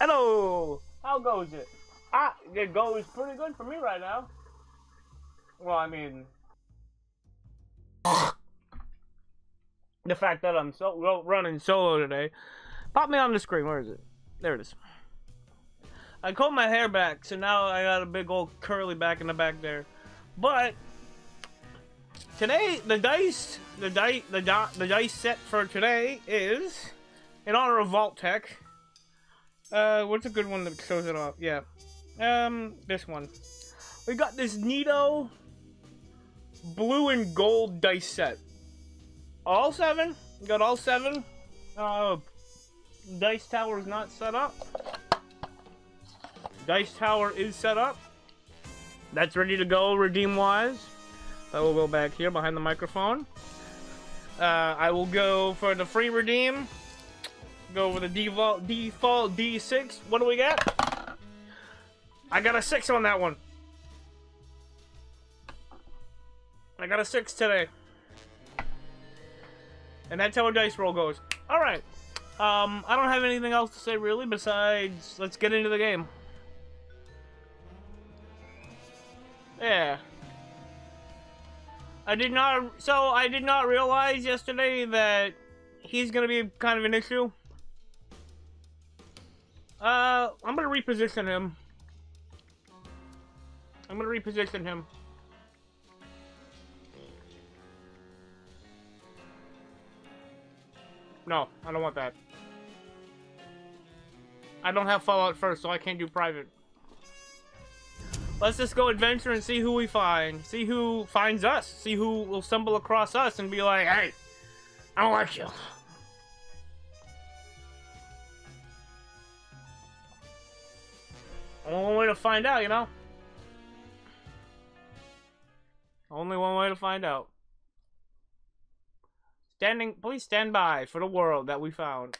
Hello! How goes it? Ah, it goes pretty good for me right now. Well, I mean... the fact that I'm running solo today. Pop me on the screen. Where is it? There it is. I combed my hair back, so now I got a big old curly back in the back there. But... today, the dice set for today is... in honor of Vault-Tec. What's a good one that shows it off? Yeah. This one. We got this neato blue and gold dice set. All seven. We got all seven. Dice tower is not set up. Dice tower is set up. That's ready to go redeem-wise. I will go back here behind the microphone. I will go for the free redeem. Go with the default D6. What do we got? I got a 6 on that one. I got a 6 today. And that's how a dice roll goes. Alright. I don't have anything else to say really besides let's get into the game. Yeah. I did not realize yesterday that he's going to be kind of an issue. I'm gonna reposition him. No, I don't want that. I don't have Fallout first, so I can't do private. Let's just go adventure and see who we find. See who finds us. See who will stumble across us and be like, hey, I don't like you. Only way to find out, you know? Only one way to find out. Please stand by for the world that we found.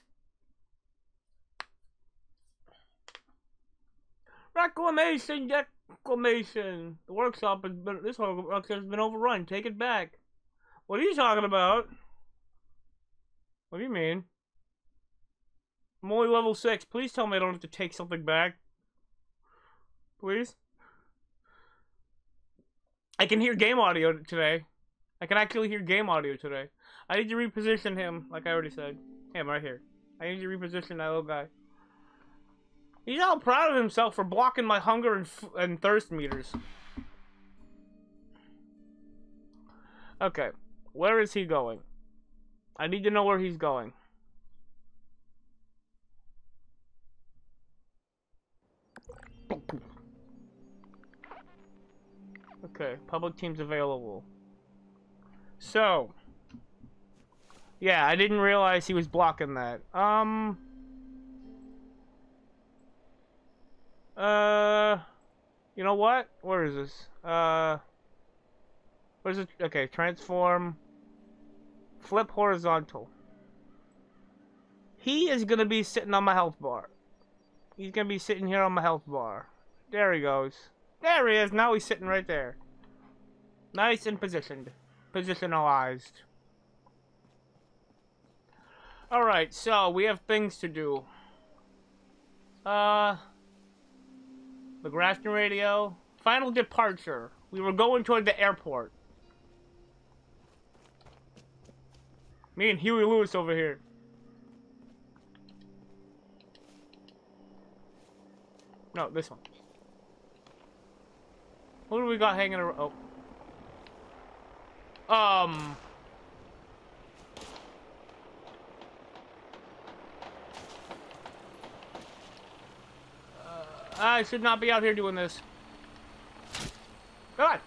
Reclamation, declamation. The workshop has been, this workshop has been overrun. Take it back. What are you talking about? What do you mean? I'm only level 6. Please tell me I don't have to take something back. Please. I can hear game audio today. I can actually hear game audio today. I need to reposition him, like I already said. Him right here. I need to reposition that little guy. He's all proud of himself for blocking my hunger and thirst meters. Okay. Where is he going? I need to know where he's going. Okay, public team's available. So, yeah, I didn't realize he was blocking that. You know what? Where is this? Where's it? Okay, transform. Flip horizontal. He is gonna be sitting on my health bar. He's gonna be sitting here on my health bar. There he goes. There he is. Now he's sitting right there. Nice and positioned. Positionalized. Alright, so we have things to do. The Grafton radio. Final departure. We were going toward the airport. Me and Huey Lewis over here. No, this one. What do we got hanging around? Oh. I should not be out here doing this. God.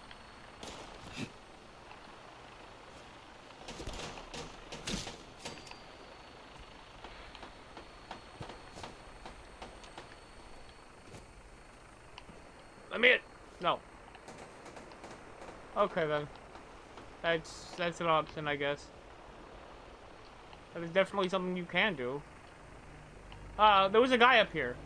Let me in. No. Okay then, that's an option, I guess. That is definitely something you can do. There was a guy up here.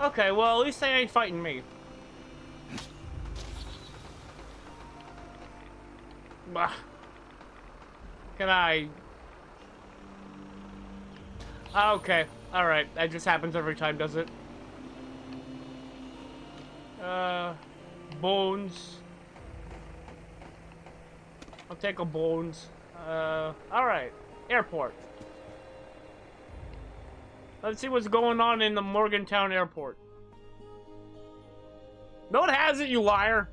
Okay, well at least they ain't fighting me. Bah. Can I? Okay. Alright. That just happens every time, does it? Bones. I'll take a bones. Alright. Airport. Let's see what's going on in the Morgantown airport. No, it hasn't, you liar!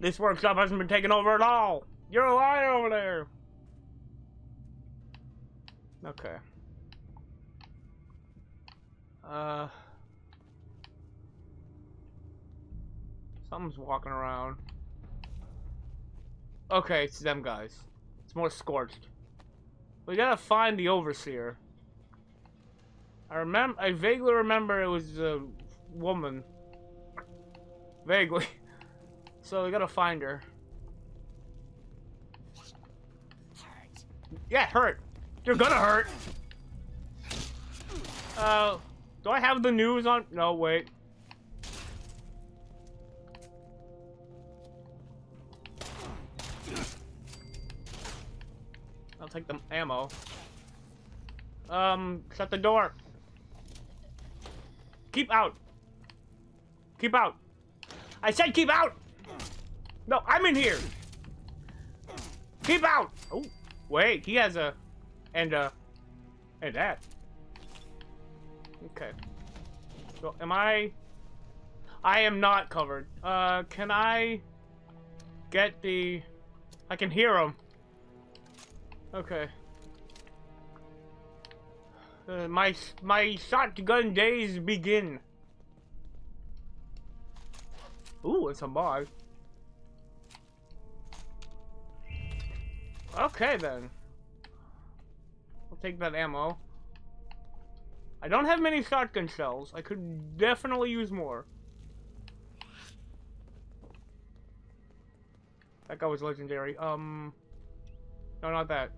This workshop hasn't been taken over at all! You're a liar over there! Okay. Something's walking around. Okay, it's them guys. It's more scorched. We gotta find the overseer. I vaguely remember it was a woman. Vaguely. So we gotta find her. Hurt. Yeah, hurt. You're gonna hurt. Do I have the news on? No, wait. I'll take the ammo. Shut the door. Keep out. Keep out. I said keep out. No, I'm in here. Keep out. Oh, wait. He has a, and that. Okay. So am I? I am not covered. Can I get the? I can hear him. Okay. My shotgun days begin. Ooh, it's a mod. Okay then. I'll take that ammo. I don't have many shotgun shells. I could definitely use more. That guy was legendary. No, not that.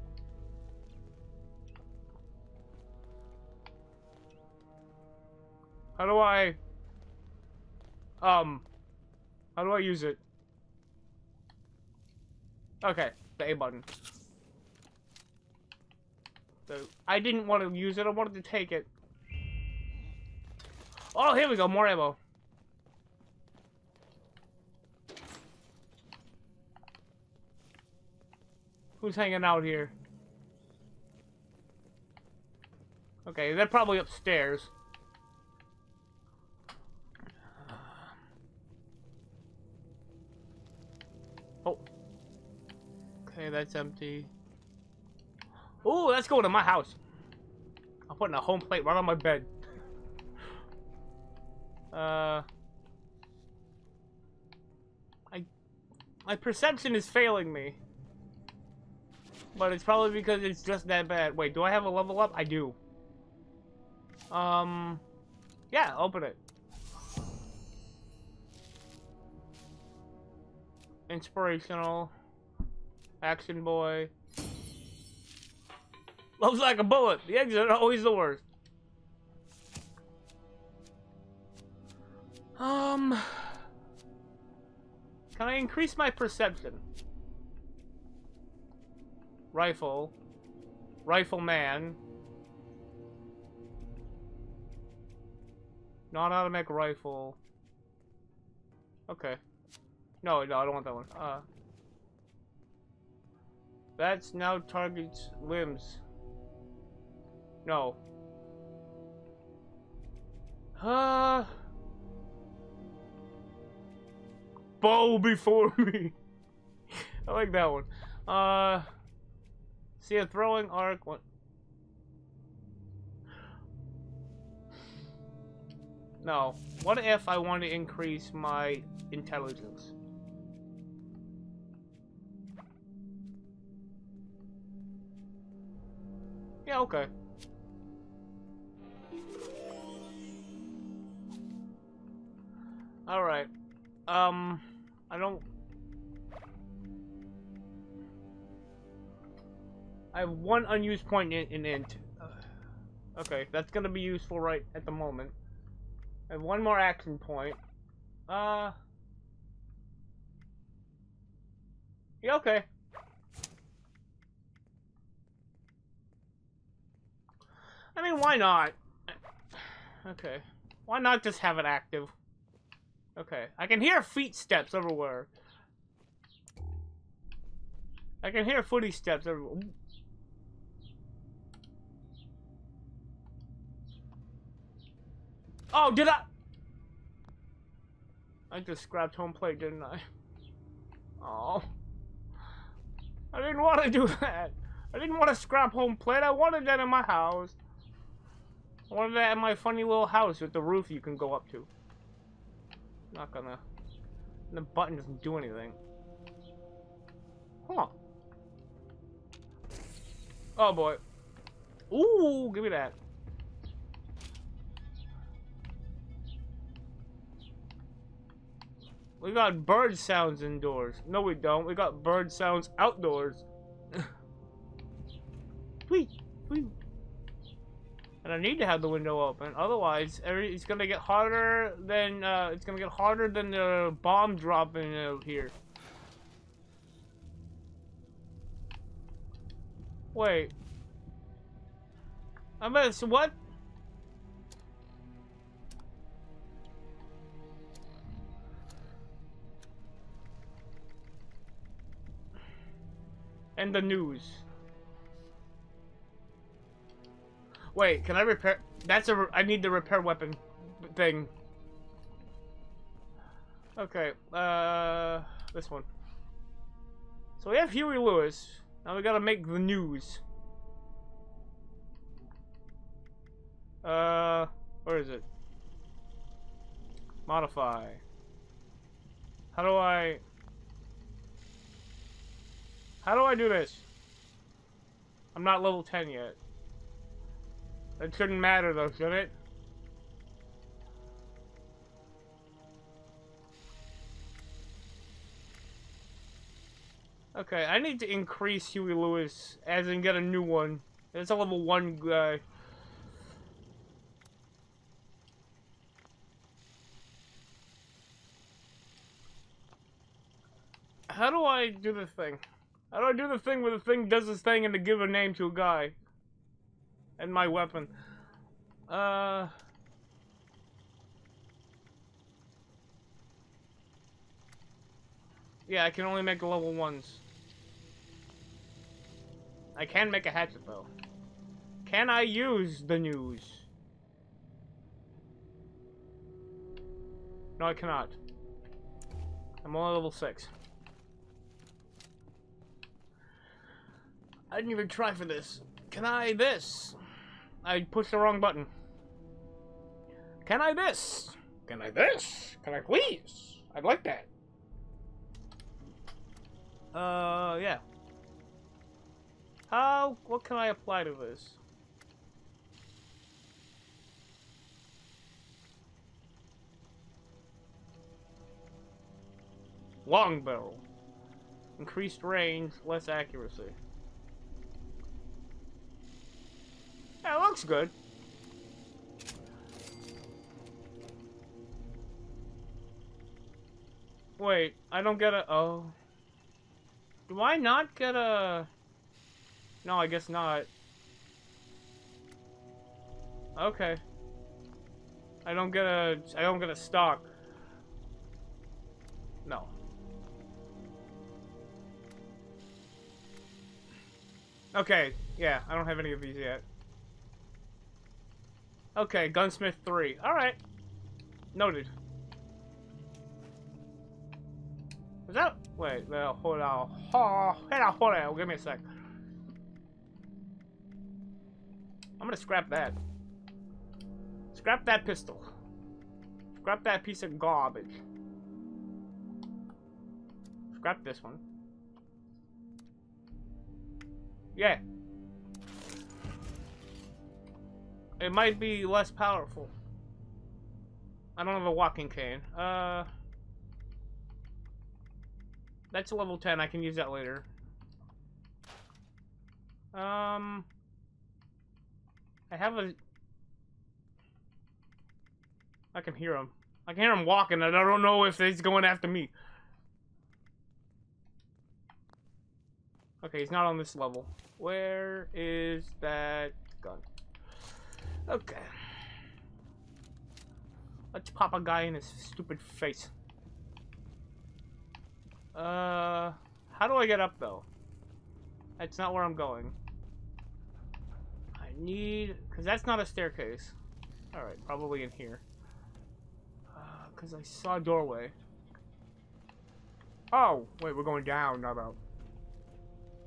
How do I... How do I use it? Okay, the A button. So, I didn't want to use it, I wanted to take it. Oh, here we go, more ammo. Who's hanging out here? Okay, they're probably upstairs. Oh. Okay, that's empty. Ooh, let's go to my house. I'm putting a home plate right on my bed. My perception is failing me. But it's probably because it's just that bad. Wait, do I have a level up? I do. Yeah, open it. Inspirational. Action boy. Loves like a bullet. The exit is always the worst. Can I increase my perception? Rifle. Rifleman. Non-automatic rifle. Okay. No, I don't want that one. That's now targets limbs. No. Bow before me. I like that one. See a throwing arc. What? No. What if I want to increase my intelligence? Yeah, okay. All right. I don't... I have one unused point in int. Okay, that's gonna be useful right at the moment. I have one more action point. Yeah, okay. I mean, why not? Okay. Why not just have it active? Okay. I can hear feet steps everywhere. I can hear footy steps everywhere. Oh, did I? I just grabbed home plate, didn't I? Oh. I didn't want to do that. I didn't want to scrap home plate. I wanted that in my house. I wanted that in my funny little house with the roof you can go up to. Not gonna... The button doesn't do anything. Huh. Oh boy. Ooh, give me that. We got bird sounds indoors. No, we don't. We got bird sounds outdoors. Tweet, tweet. And I need to have the window open, otherwise, it's gonna get harder than the bomb dropping out here. Wait. I missed what? And the news. Wait, can I repair? That's a. I need the repair weapon thing. Okay, this one. So we have Huey Lewis. Now we gotta make the news. Where is it? Modify. How do I? How do I do this? I'm not level 10 yet. It shouldn't matter though, should it? Okay, I need to increase Huey Lewis as in get a new one. It's a level 1 guy. How do I do this thing? How do I do the thing where the thing does this thing and to give a name to a guy? And my weapon. Yeah, I can only make level 1s. I can make a hatchet though. Can I use the news? No, I cannot. I'm only level 6. I didn't even try for this. Can I this? I pushed the wrong button. Can I this? Can I this? Can I please? I'd like that. Yeah. How, what can I apply to this? Long barrel. Increased range, less accuracy. Yeah, it looks good. Wait, I don't get a... Oh. Do I not get a... No, I guess not. Okay. I don't get a... I don't get a stock. No. Okay, yeah, I don't have any of these yet. Okay, Gunsmith 3. Alright. Noted. Was that? Wait, no, hold on. Hold on. Give me a sec. I'm gonna scrap that. Scrap that pistol. Scrap that piece of garbage. Scrap this one. Yeah. It might be less powerful. I don't have a walking cane. That's level 10. I can use that later. I have a... I can hear him. I can hear him walking, and I don't know if he's going after me. Okay, he's not on this level. Where is that gun? Okay. Let's pop a guy in his stupid face. How do I get up, though? That's not where I'm going. I need... Because that's not a staircase. Alright, probably in here. Because I saw a doorway. Oh, wait, we're going down, not out.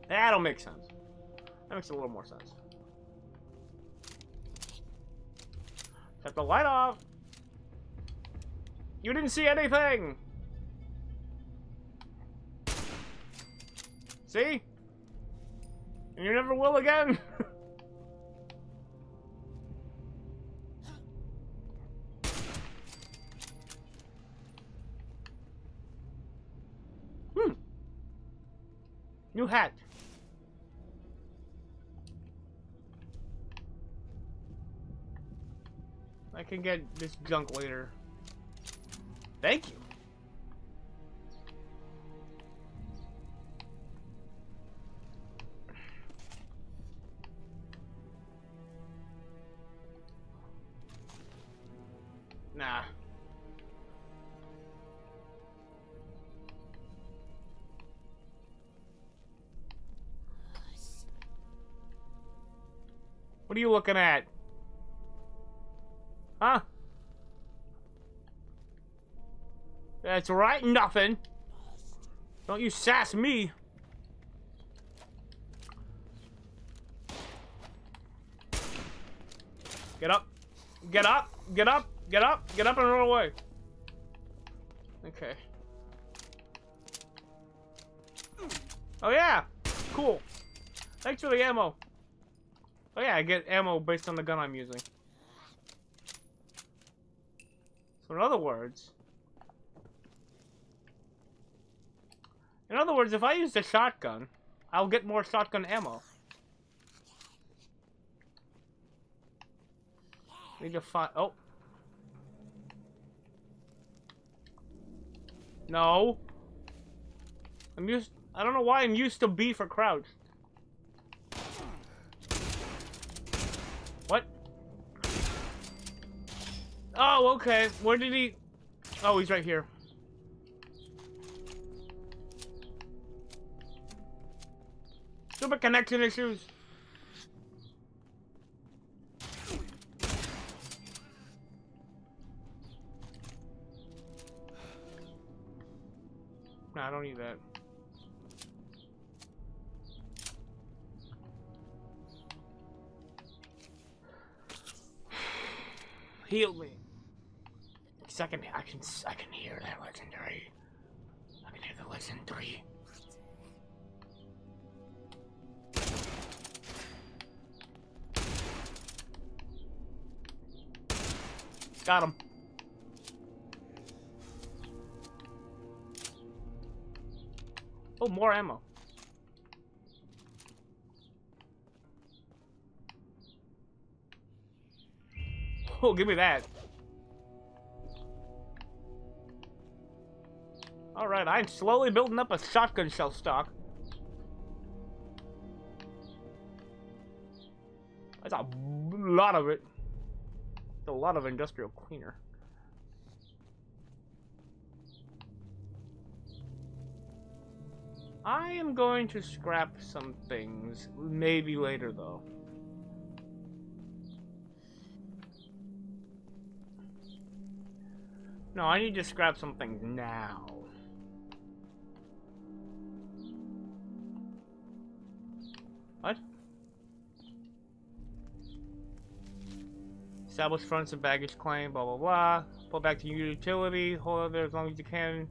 That'll make sense. That makes a little more sense. Set the light off. You didn't see anything! See? And you never will again! New hat. I can get this junk later. Thank you. Nah. What are you looking at? Huh? That's right, nothing. Don't you sass me. Get up. Get up. Get up. Get up. Get up and run away. Okay. Oh yeah. Cool. Thanks for the ammo. Oh yeah, I get ammo based on the gun I'm using. So in other words, if I use the shotgun, I'll get more shotgun ammo. Need to find. Oh. No. I'm used. I don't know why I'm used to B for crouch. What? Oh, okay. Where did he... Oh, he's right here. Super connection issues. Nah, I don't need that. Heal me. I can hear that legendary. I can hear the legendary. Got him. Oh, more ammo. Oh, give me that. Alright, I'm slowly building up a shotgun shell stock. That's a lot of it. That's a lot of industrial cleaner. I am going to scrap some things. Maybe later, though. No, I need to scrap some things now. What? Establish fronts of baggage claim, blah blah blah. Pull back to your utility, hold out there as long as you can.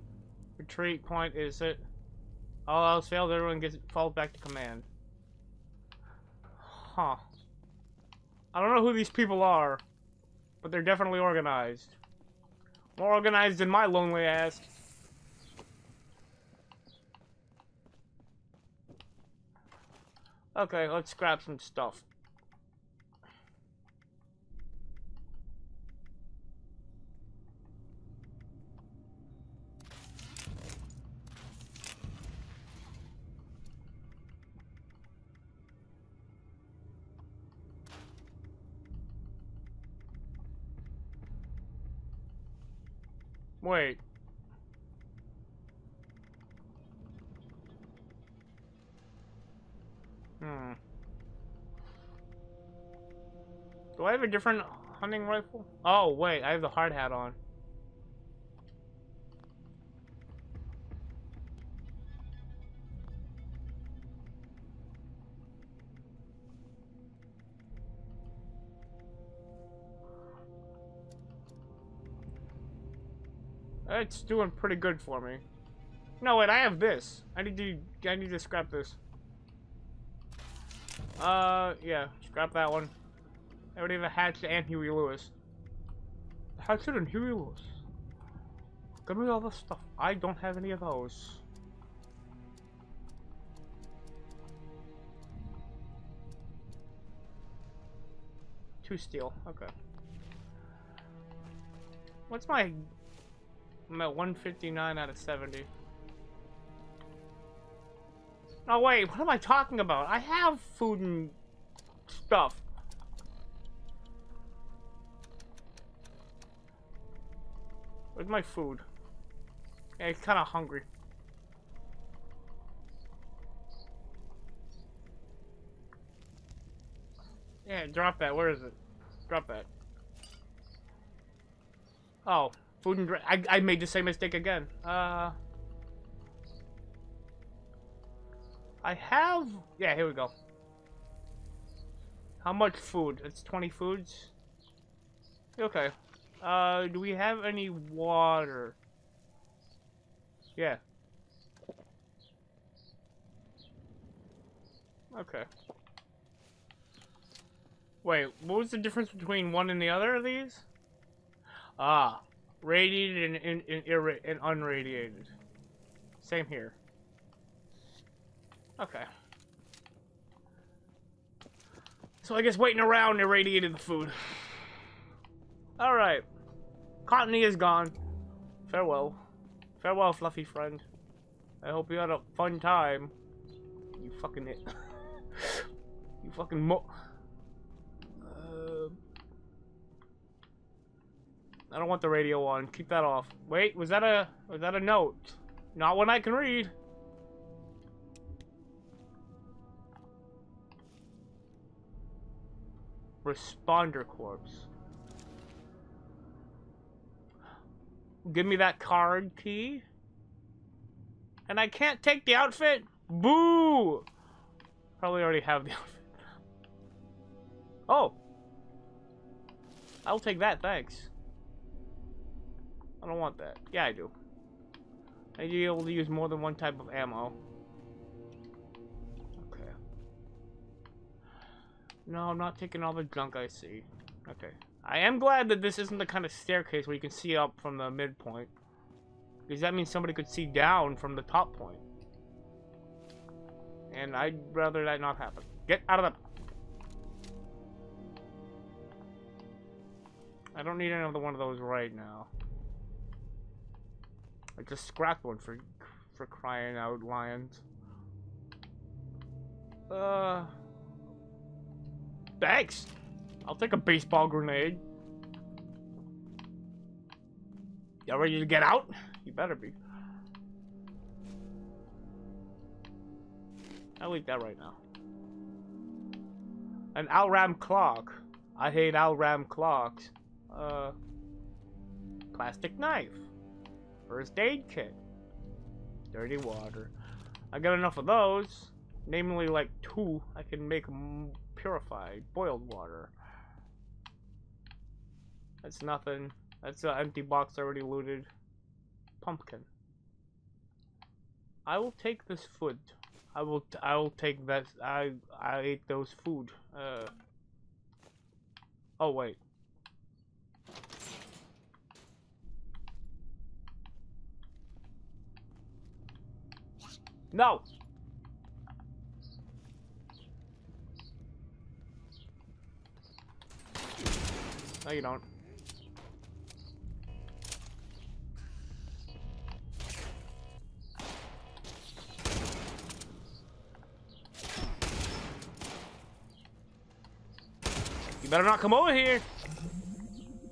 Retreat point is it. All else fails, everyone falls back to command. Huh. I don't know who these people are, but they're definitely organized. More organized than my lonely ass. Okay, let's scrap some stuff. Wait. Hmm. Do I have a different hunting rifle? Oh, wait, I have the hard hat on. It's doing pretty good for me. No, wait, I have this. I need to scrap this. Yeah, scrap that one. I already have a Hatchet and Huey Lewis. Hatchet and Huey Lewis. Give me all this stuff. I don't have any of those. Two steel, okay. What's my... I'm at 159 out of 70. No, wait, what am I talking about? I have food and stuff. Where's my food? Yeah, it's kind of hungry. Yeah, drop that. Where is it? Drop that. Oh. Food and drink. I made the same mistake again. I have... Yeah, here we go. How much food? It's 20 foods. Okay. Do we have any water? Yeah. Okay. Wait, what was the difference between one and the other of these? Ah. Radiated and unradiated. Same here. Okay. So I guess waiting around irradiated the food. Alright. Cottony is gone. Farewell. Farewell, fluffy friend. I hope you had a fun time. You fucking it. You fucking I don't want the radio on. Keep that off. Wait, was that a note? Not one I can read. Responder Corps. Give me that card key. And I can't take the outfit? Boo! Probably already have the outfit. Oh. I'll take that, thanks. I don't want that. Yeah, I do. I need to be able to use more than one type of ammo. Okay. No, I'm not taking all the junk I see. Okay. I am glad that this isn't the kind of staircase where you can see up from the midpoint. Because that means somebody could see down from the top point. And I'd rather that not happen. Get out of the... I don't need another one of those right now. I just scrapped one for crying out lions. Thanks! I'll take a baseball grenade. Y'all ready to get out? You better be. I'll eat that right now. An Alram clock. I hate Alram clocks. Plastic knife. First aid kit. Dirty water. I got enough of those. Namely, like 2. I can make purified, boiled water. That's nothing. That's an empty box already looted. Pumpkin. I will take this food. I will take that. I ate those food. Oh, wait. No! No, you don't. You better not come over here!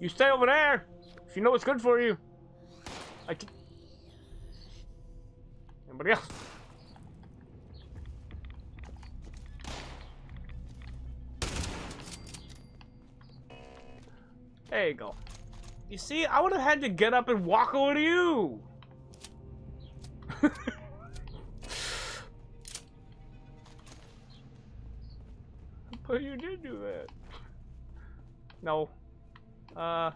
You stay over there! If you know what's good for you! I can... Anybody else? There you go. You see, I would have had to get up and walk over to you. But you did do that. No. Oh.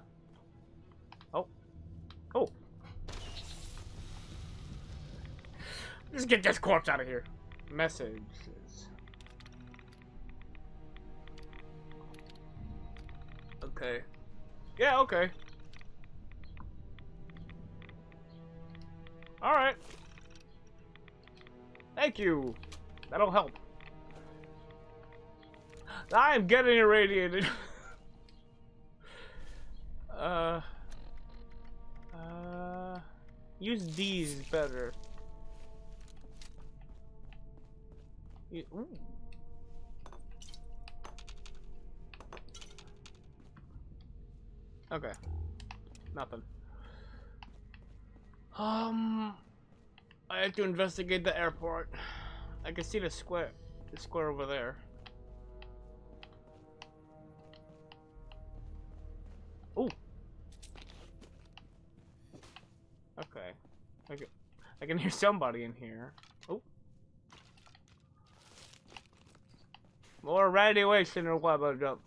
Oh. Let's get this corpse out of here. Message. Okay. Yeah, okay. Alright. Thank you. That'll help. I am getting irradiated. Use these better. Ooh. Okay. Nothing. I have to investigate the airport. I can see the square over there. Ooh. Okay. I can hear somebody in here. Oh. More radiation or what about jump?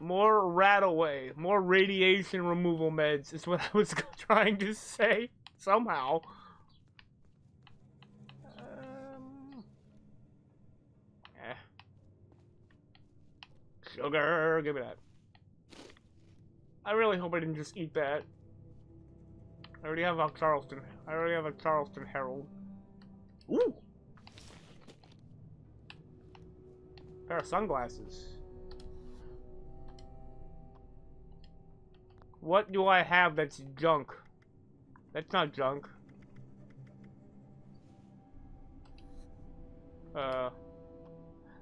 More rat away, more radiation removal meds is what I was trying to say somehow. Eh. Sugar, give me that. I really hope I didn't just eat that. I already have a Charleston Herald. Ooh. Pair of sunglasses. What do I have that's junk? That's not junk.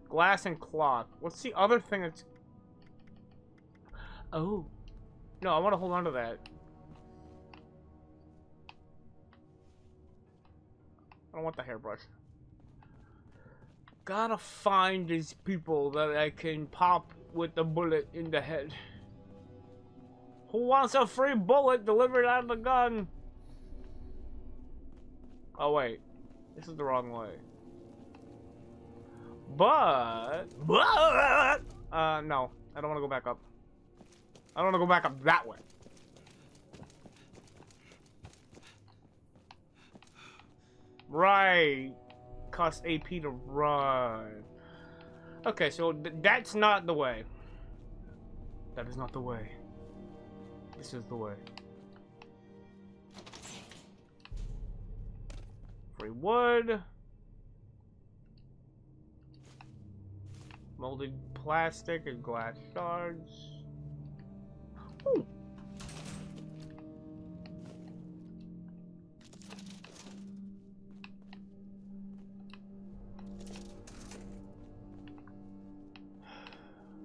Glass and cloth. What's the other thing that's... Oh. No, I want to hold on to that. I don't want the hairbrush. Gotta find these people that I can pop with a bullet in the head. Who wants a free bullet delivered out of the gun? Oh wait, this is the wrong way. But no, I don't want to go back up. I don't want to go back up that way. Right, cost AP to run. Okay, so that's not the way. That is not the way. This is the way. Free wood. Molded plastic and glass shards. Ooh.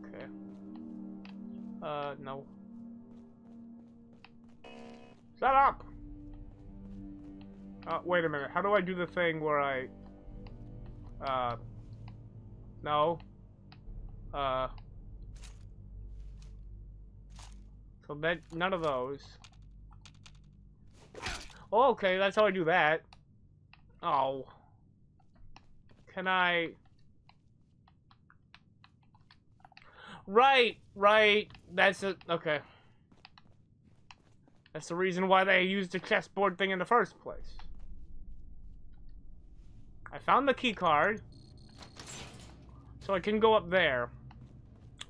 Okay. No. Shut up! Wait a minute. How do I do the thing where I... No. So that... None of those. Oh, okay, that's how I do that. Oh. Can I... Right. That's it. Okay. That's the reason why they used the chessboard thing in the first place. I found the key card. So I can go up there.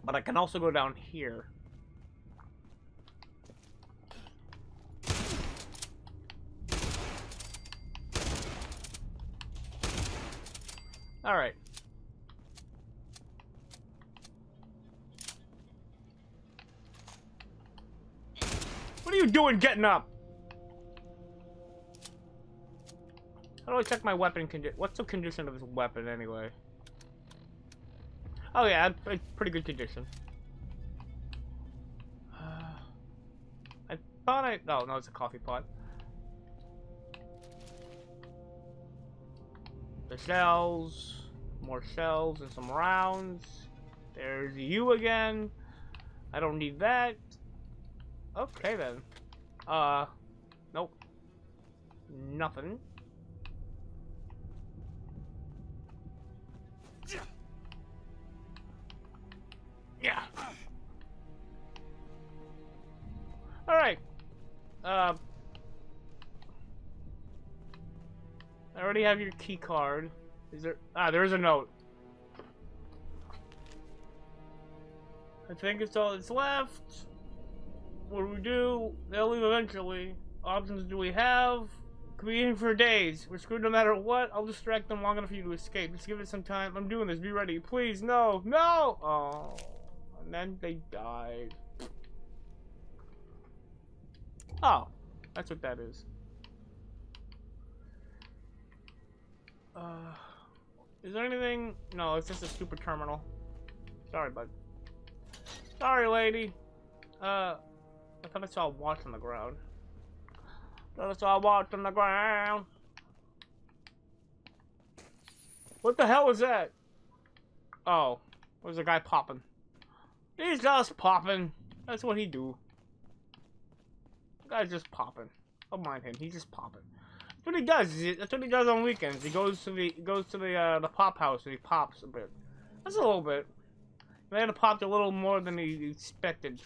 But I can also go down here. Alright. What are you doing getting up? How do I check my weapon condition? What's the condition of this weapon anyway? Oh yeah, it's pretty good condition. I Oh, no. Oh, no, it's a coffee pot. The shells. More shells and some rounds. There's you again. I don't need that. Okay, then. Nope. Nothing. Yeah. Alright. I already have your key card. Is there... Ah, there is a note. I think it's all that's left. What do we do? They'll leave eventually. Options do we have? Could be in for days. We're screwed no matter what. I'll distract them long enough for you to escape. Just give it some time. I'm doing this. Be ready. Please. No. No! Oh. And then they died. Oh. That's what that is. Is there anything? No, it's just a stupid terminal. Sorry, bud. Sorry, lady. I thought I saw a watch on the ground. What the hell was that? Oh, there's a guy popping. He's just popping. That's what he do. The guy's just popping. Don't mind him. He's just popping. That's what he does. That's what he does on weekends. He goes to the pop house and he pops a bit. That's a little bit. They had popped a little more than he expected.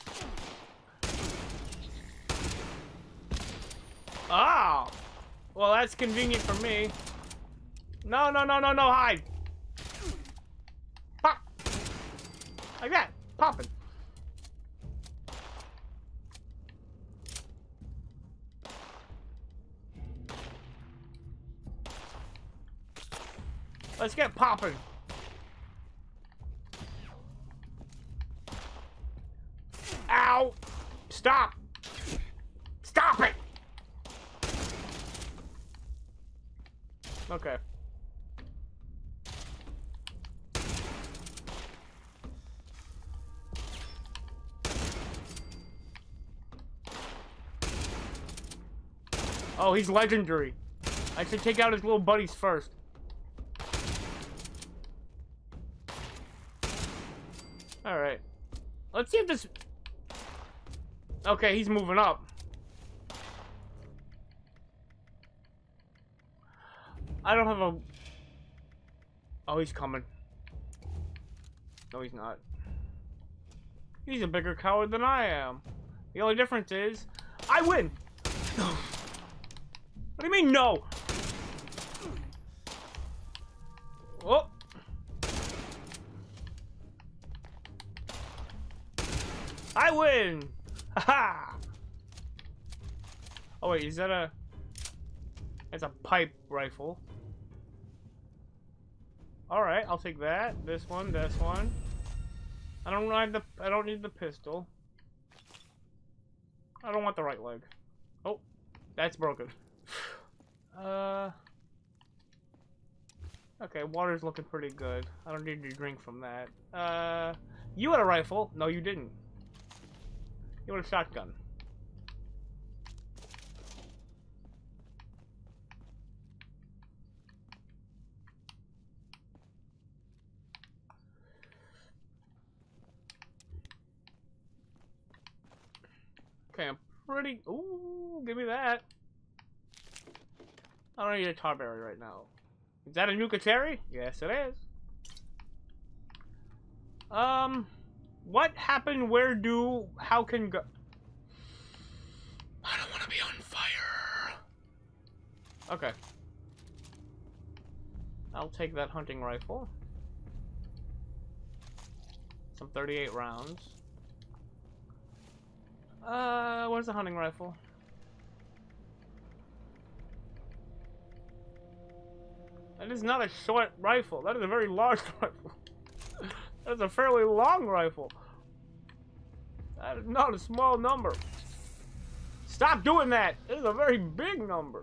Oh! Well, that's convenient for me. No, no, no, no, no, hide! Pop! Like that! Popping! Let's get popping! Ow! Stop! Stop it! Okay. Oh, he's legendary. I should take out his little buddies first. Alright. Let's see if this... Okay, he's moving up. I don't have a... Oh, he's coming. No, he's not. He's a bigger coward than I am. The only difference is... I win! What do you mean, no? Oh! I win! Ha-ha! Oh, wait, is that a... That's a pipe rifle. All right, I'll take that. This one, this one. I don't need the pistol. I don't want the right leg. Oh, that's broken. Okay, water's looking pretty good. I don't need to drink from that. You had a rifle? No, you didn't. You had a shotgun. Okay, I'm pretty... Ooh, give me that. I don't need a tar berry right now. Is that a Nuka-Cherry? Yes, it is. What happened? Where do... How can go... I don't want to be on fire. Okay. I'll take that hunting rifle. Some 38 rounds. Where's the hunting rifle? That is not a short rifle. That is a very large rifle. That is a fairly long rifle. That is not a small number. Stop doing that! It is a very big number.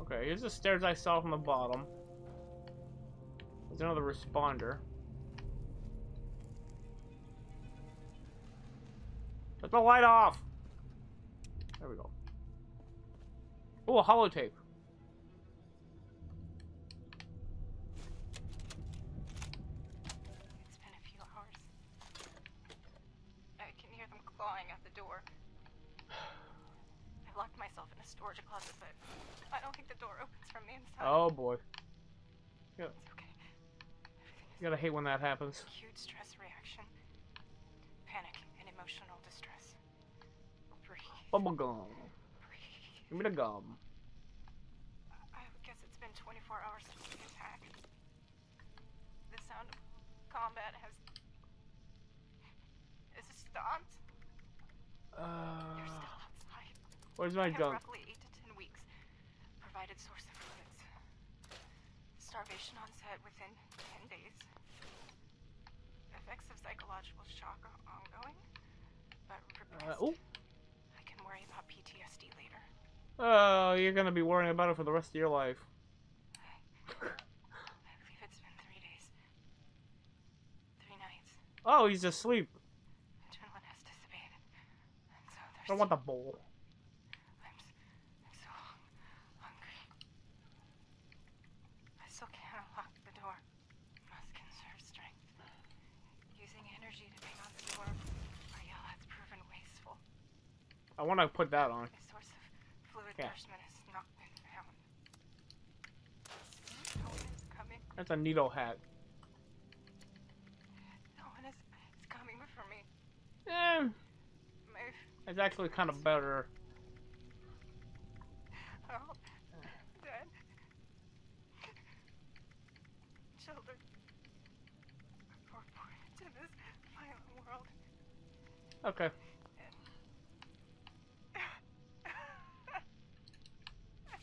Okay, here's the stairs I saw from the bottom. There's another responder. Get the light off! There we go. Oh, a holotape. It's been a few hours. I can hear them clawing at the door. I locked myself in a storage closet, but I don't think the door opens from the inside. Oh boy. Yeah. It's okay. You gotta hate when that happens. Acute stress reaction. Panic and emotional distress. Breathe. Bubblegum. Breathe. Give me the gum. I guess it's been 24 hours since the attack. The sound of combat has stopped. They're still outside. Where's my gum? Roughly 8 to 10 weeks. Provided source of goods. Starvation onset within 10 days. Effects of psychological shock are ongoing, but repressed. I can worry about PTSD later. Oh, you're gonna be worrying about it for the rest of your life. I believe it's been 3 days. 3 nights. Oh, he's asleep. Adrenaline has dissipated. I'm so thirsty. I don't want the bowl. I'm so hungry. I still can't unlock the door. Must conserve strength. Using energy to bang on the door by Ella has proven wasteful. I want to put that on. The source of fluid nourishment has not been found. No one is coming. That's a needle hat. No one is coming for me. Eh. Move. It's actually kind of better. Oh, dead. Children are born into this violent world. Okay.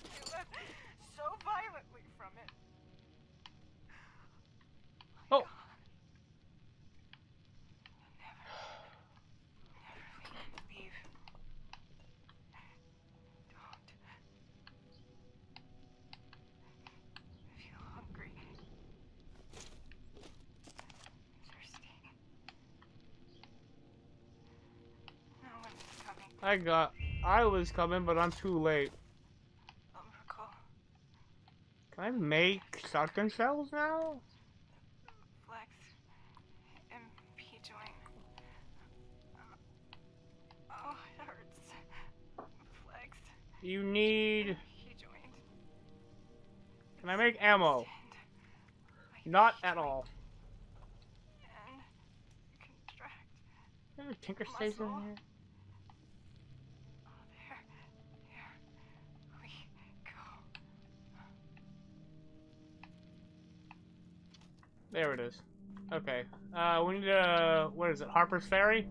They left so violently from it. My God. I'll never leave. Don't. I feel hungry. Thirsty. No one is coming. I was coming, but I'm too late. Umbilical. Can I make shotgun shells now? Flex. MP joint. Oh, it hurts. Flex. You need. MP joint. Can I make ammo? Not at all. And contract. Is there a tinker station in here? Oh, there. There we go. There it is. Okay. We need to. What is it? Harper's Ferry?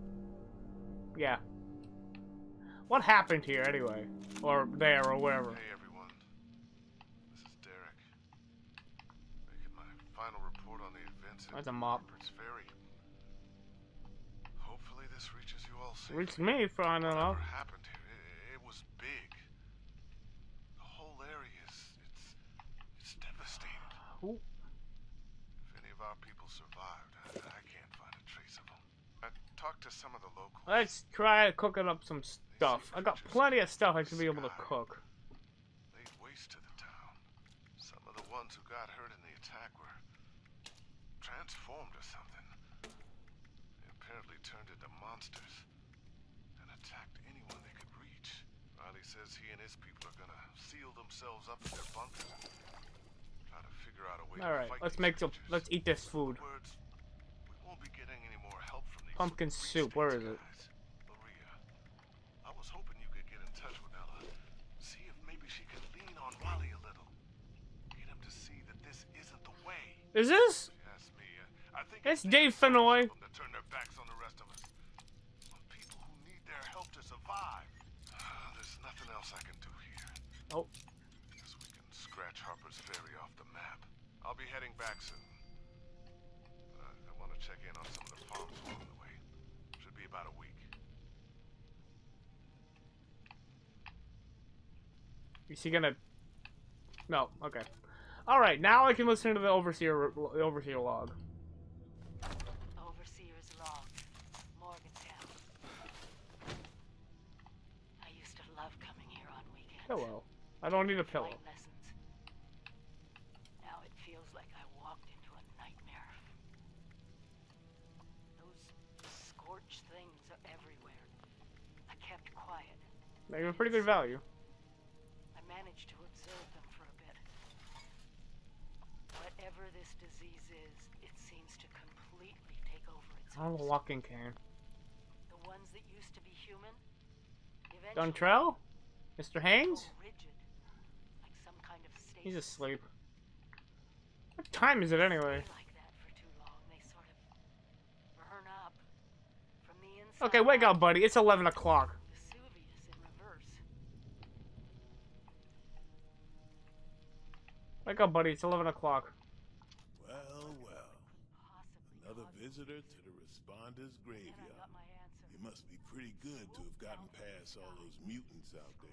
Yeah. What happened here anyway? Or there, or wherever. Hey everyone, this is Derek. Making my final report on the events at That's a mop. Harper's Ferry. Hopefully this reaches you all safely. Reached me for I don't know. Whatever happened here, it was big. The whole area is devastated. Ooh. If any of our people survived, I can't find a trace of them. I talked to some of the locals. Let's try cooking up some stuff. I got plenty of stuff I should be able to cook. Laid waste to the town. Some of the ones who got hurt in the attack were transformed or something. They apparently turned into monsters and attacked anyone they could reach. Riley says he and his people are gonna seal themselves up in their bunkers and try to figure out a way All right, to fight let's these make some. Let's eat this food. In other words, we won't be getting any more help from these Pumpkin soup. Where is it? guys. Maria, I was hoping you could get in touch with Ella. See if maybe she could lean on Riley a little. Get him to see that this isn't the way. Is this? She asked me, I think it's Dave Fenoy. To turn their backs on the rest of us. Some people who need their help to survive. There's nothing else I can do here. Oh. Scratch Harper's Ferry off the map. I'll be heading back soon. I want to check in on some of the farms along the way. Should be about a week. Is he gonna? No. Okay. All right. Now I can listen to the overseer log. Overseer's log. Morgantown. pillow. I don't need a pillow. Now it feels like I walked into a nightmare. Those scorched things are everywhere. I kept quiet. They were pretty good value. I managed to observe them for a bit. Whatever this disease is, it seems to completely take over its own. I'm a walking cane. The ones that used to be human? Dontrell? Mr. Haynes? Rigid, like some kind of state. He's asleep. What time is it anyway? Like that for too long. They sort of burn up from the inside. Okay, wake up, buddy. It's 11 o'clock. Vesuvius in reverse. Wake up, buddy. It's 11 o'clock. Well, well. Another visitor to the responders' graveyard. It must be pretty good to have gotten past all those mutants out there.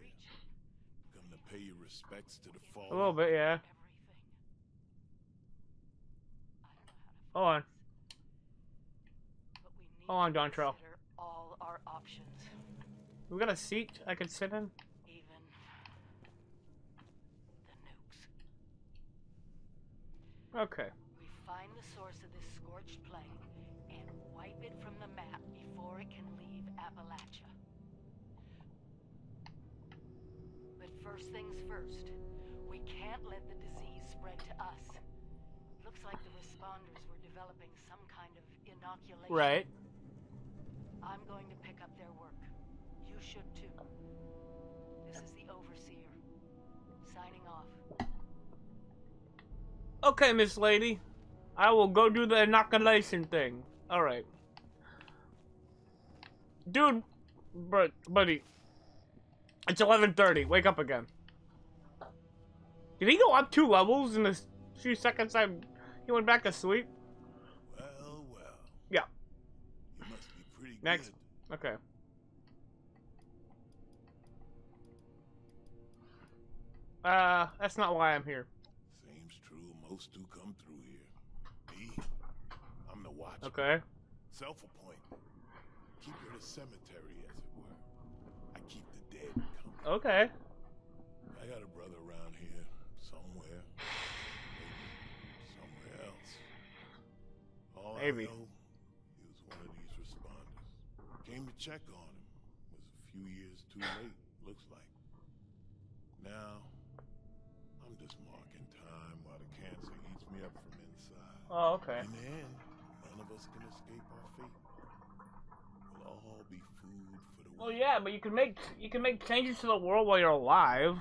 Come to pay your respects to the fallen. A little bit, yeah. Hold on. Hold on, Dontrell. We got a seat I could sit in? Even the nukes. Okay. We find the source of this scorched plague and wipe it from the map before it can leave Appalachia. But first things first, we can't let the disease spread to us. Looks like the responders were developing some kind of inoculation. Right. I'm going to pick up their work. You should too. This is the overseer. Signing off. Okay, Miss Lady. I will go do the inoculation thing. Alright. Dude, buddy. It's 11:30. Wake up again. Did he go up 2 levels in the few seconds he went back to sleep? Well, well. Yeah. You must be pretty next. Good. Okay. That's not why I'm here. Seems true. Most do come through here. Me, I'm the watcher. Okay. Self-appointed. Keep her the cemetery, as it were. I keep the dead company. Okay. I got a brother around here somewhere. Somewhere else. All maybe. I know, he was one of these responders. Came to check on him. Was a few years too late, looks like. Now, I'm just marking time while the cancer eats me up from inside. Oh, okay. In the end, none of us can escape our fate. We'll all be food for the world. Well, yeah, but you can make changes to the world while you're alive.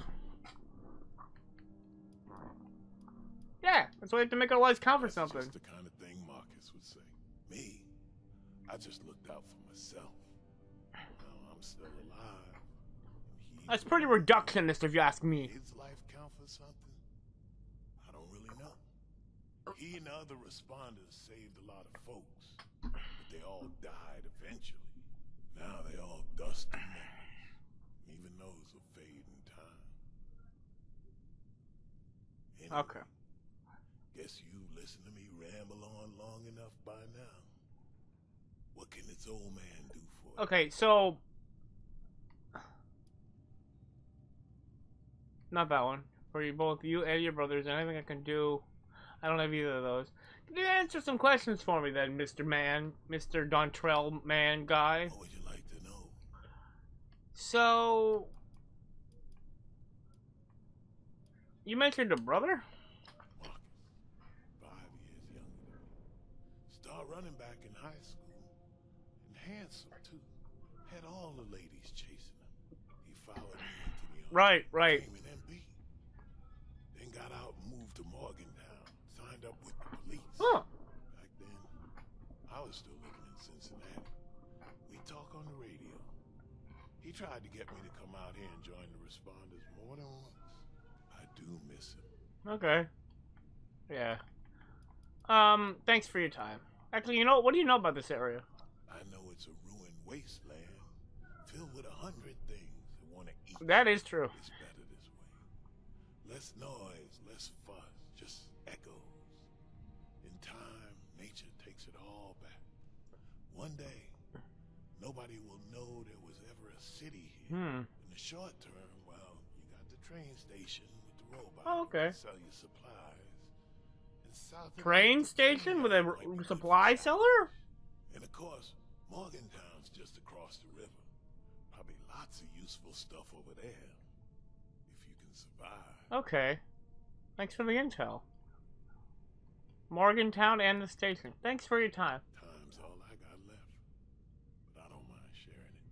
Yeah, that's why you have to make our lives count for something. That's just the kind of thing Marcus would say. Me, I just looked out for myself. Now I'm still alive. That's pretty reductionist, if you ask me. His life count for something? I don't really know. He and other responders saved a lot of folks, but they all died eventually. Now they all dust and memories. Even those will fade in time. Anyway, okay. Guess you listened to me ramble on long enough by now. What can this old man do for you? Okay, so not that one. For you both, you and your brothers, anything I can do. I don't have either of those. Can you answer some questions for me then, Mr. Man, Mr. Dontrell Man guy? What would you like to know? So you mentioned a brother? Running back in high school, and handsome too. Had all the ladies chasing him. He followed me into the army. Right, right. Came in MB. Then got out and moved to Morgantown. Signed up with the police. Huh. Back then, I was still living in Cincinnati. We talk on the radio. He tried to get me to come out here and join the responders more than once. I do miss him. Okay. Yeah. Thanks for your time. Actually, you know, what do you know about this area? I know it's a ruined wasteland filled with 100 things that want to eat. That is true. It's better this way. Less noise, less fuss, just echoes. In time, nature takes it all back. One day, nobody will know there was ever a city here. In the short term, well, you got train station with the robot. Oh, okay. Sell your supplies. Train station with a supply seller? And of course, Morgantown's just across the river. Probably lots of useful stuff over there. If you can survive. Okay. Thanks for the intel. Morgantown and the station. Thanks for your time. Time's all I got left. But I don't mind sharing it.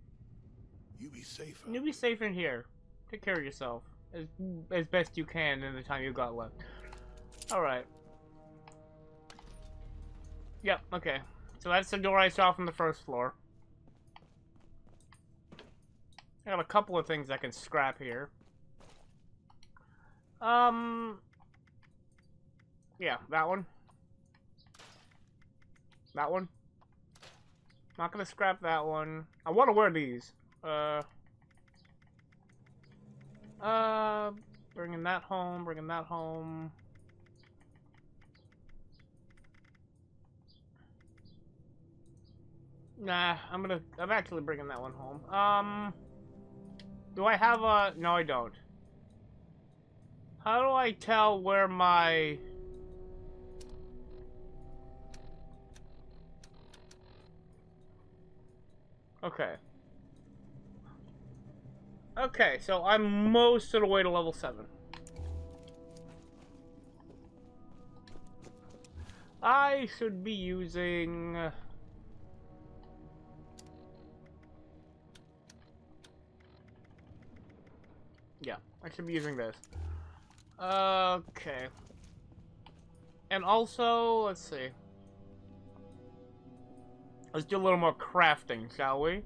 You be safe. You be safe in here. Take care of yourself. As best you can in the time you got left. Alright. Yep, okay. So that's the door I saw from the first floor. I got a couple of things I can scrap here. Yeah, that one. That one. Not gonna scrap that one. I wanna wear these. Bringing that home, bringing that home. Nah, I'm actually bringing that one home. Do I have a... No, I don't. How do I tell where my... Okay. Okay, so I'm most of the way to level 7. I should be using... Yeah, I should be using this. Okay. And also, let's see. Let's do a little more crafting, shall we?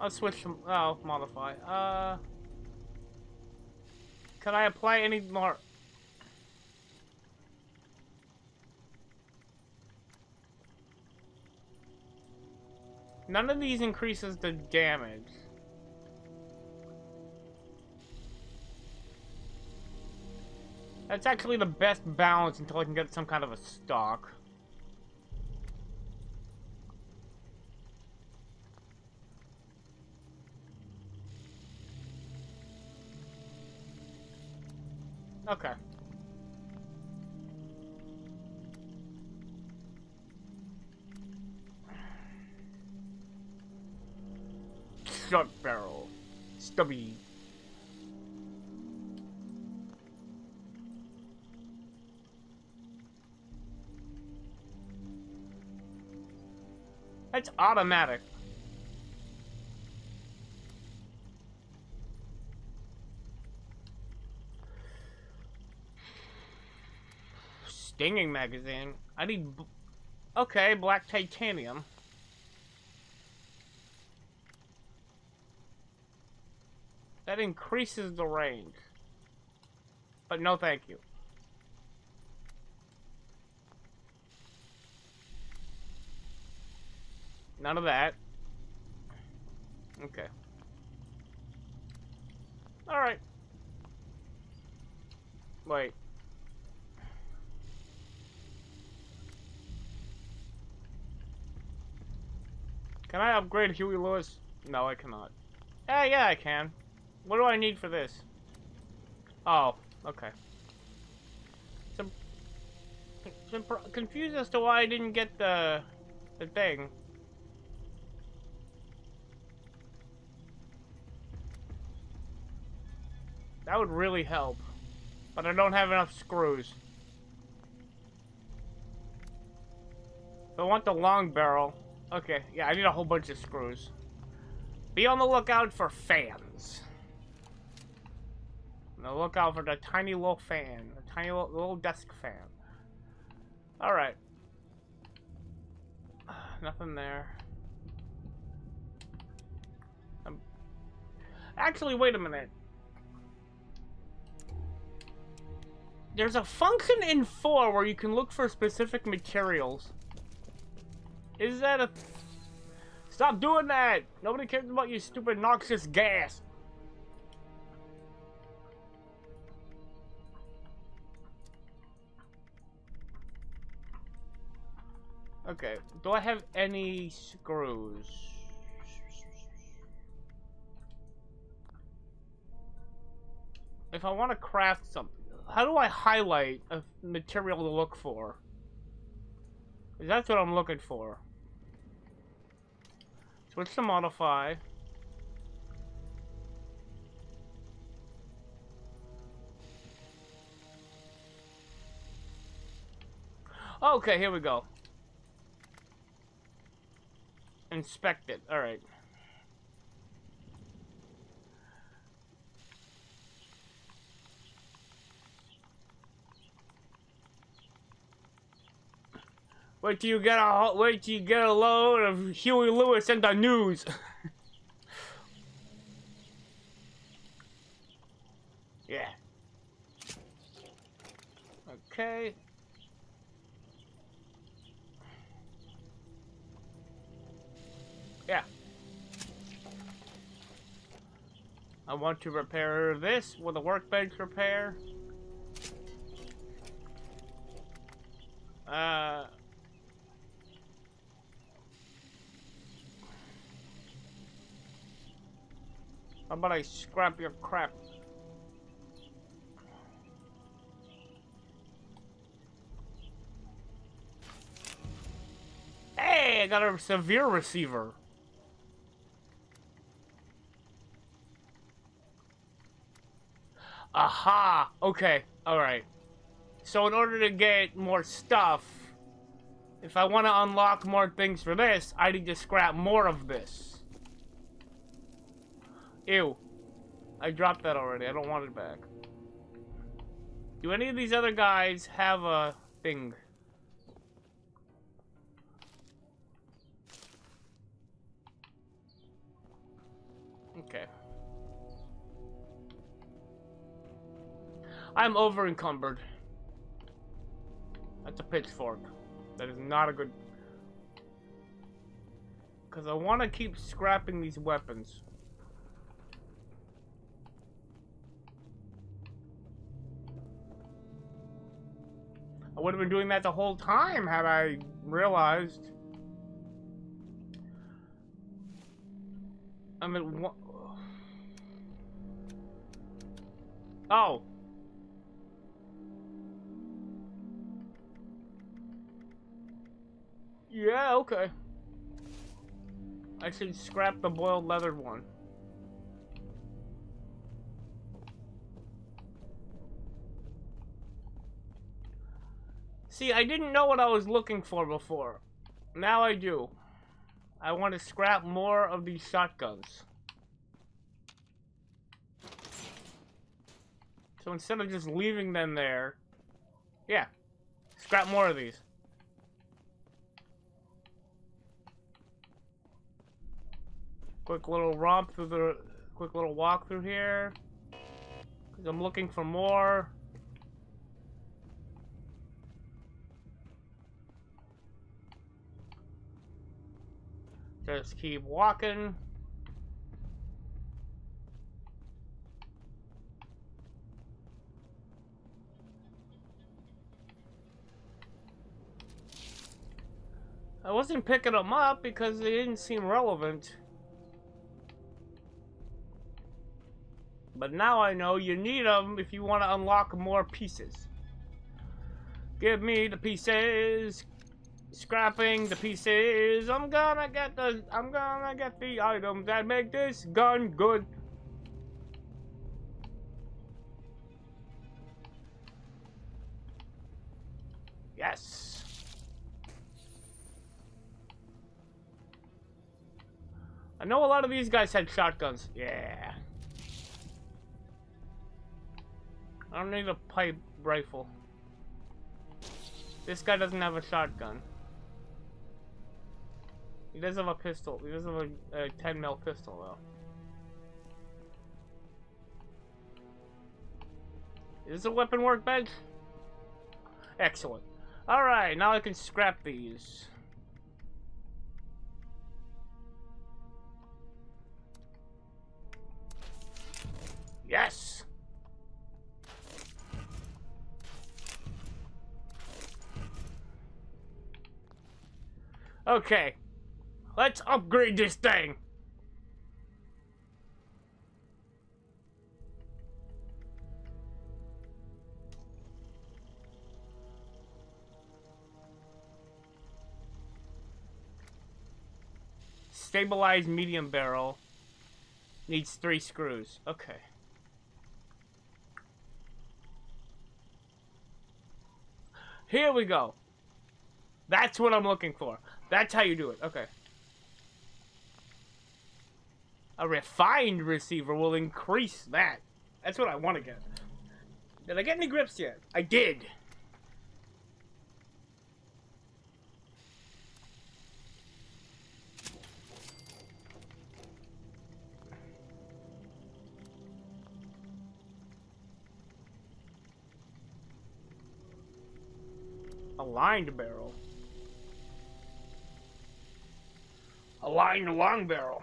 I'll switch some. Oh, modify. Can I apply any more? None of these increases the damage. That's actually the best balance until I can get some kind of a stock. Okay. Shot barrel. Stubby. That's automatic. Stinging magazine. I need... Okay, black titanium. That increases the range. But no thank you. None of that. Okay. Alright. Wait. Can I upgrade Huey Lewis? No, I cannot. Yeah, I can. What do I need for this? Oh, okay. I'm confused as to why I didn't get the thing. That would really help. But I don't have enough screws. I want the long barrel. Okay, yeah, I need a whole bunch of screws. Be on the lookout for fans. Now look out for the tiny little fan. The tiny little desk fan. Alright. Nothing there. Actually, wait a minute. There's a function in 4 where you can look for specific materials. Is that a... Stop doing that! Nobody cares about your stupid noxious gas. Okay, do I have any screws? if I want to craft something, how do I highlight a material to look for? That's what I'm looking for. Switch to modify. Okay, here we go. Inspect it. All right. Wait till you get a load of Huey Lewis and the news. Yeah. Okay. Yeah. I want to repair this with a workbench repair. How about I scrap your crap? Hey, I got a severe receiver. Aha! Okay, alright. So in order to get more stuff, if I want to unlock more things for this, I need to scrap more of this. Ew. I dropped that already. I don't want it back. Do any of these other guys have a thing? Okay. I'm over encumbered. That's a pitchfork. That is not a good... Because I want to keep scrapping these weapons. I would have been doing that the whole time had I realized. I mean, what? Oh. Yeah, okay. I should scrap the boiled leather one. See, I didn't know what I was looking for before. Now I do. I want to scrap more of these shotguns. So instead of just leaving them there... Yeah. Scrap more of these. Quick little romp through the... Quick little walk through here. 'Cause I'm looking for more. Just keep walking. I wasn't picking them up because they didn't seem relevant. But now I know you need them if you want to unlock more pieces. Give me the pieces. Scrapping the pieces. I'm gonna get the items that make this gun good. Yes. I know a lot of these guys had shotguns. Yeah. I don't need a pipe rifle. This guy doesn't have a shotgun. He does have a pistol. He does have a 10 mil pistol, though. Is this a weapon workbench? Excellent. Alright, now I can scrap these. Yes! Okay. Let's upgrade this thing! Stabilized medium barrel. Needs 3 screws. Okay. Here we go. That's what I'm looking for. That's how you do it. Okay. A refined receiver will increase that. That's what I want to get. Did I get any grips yet? I did. Aligned barrel. Aligned long barrel.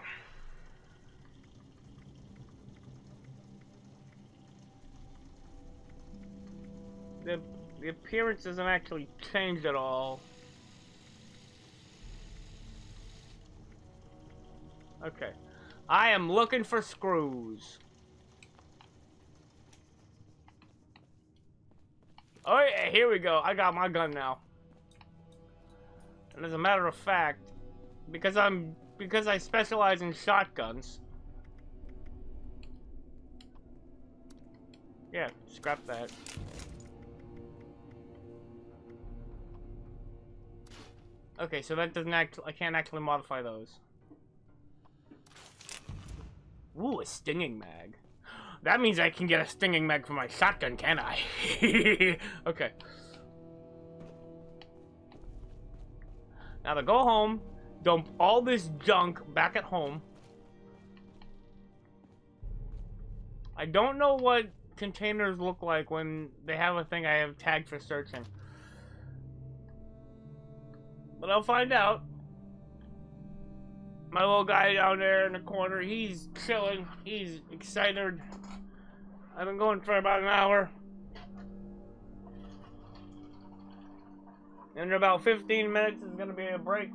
The appearance doesn't actually change at all. Okay. I am looking for screws. Oh yeah, here we go. I got my gun now. And as a matter of fact, because I specialize in shotguns. Yeah, scrap that. Okay, so that doesn't actually... I can't actually modify those. Ooh, a stinging mag. That means I can get a stinging mag for my shotgun, can I? Okay. Now to go home, dump all this junk back at home. I don't know what containers look like when they have a thing I have tagged for searching. But I'll find out. My little guy down there in the corner, he's chilling. He's excited. I've been going for about an hour. In about 15 minutes, it's going to be a break.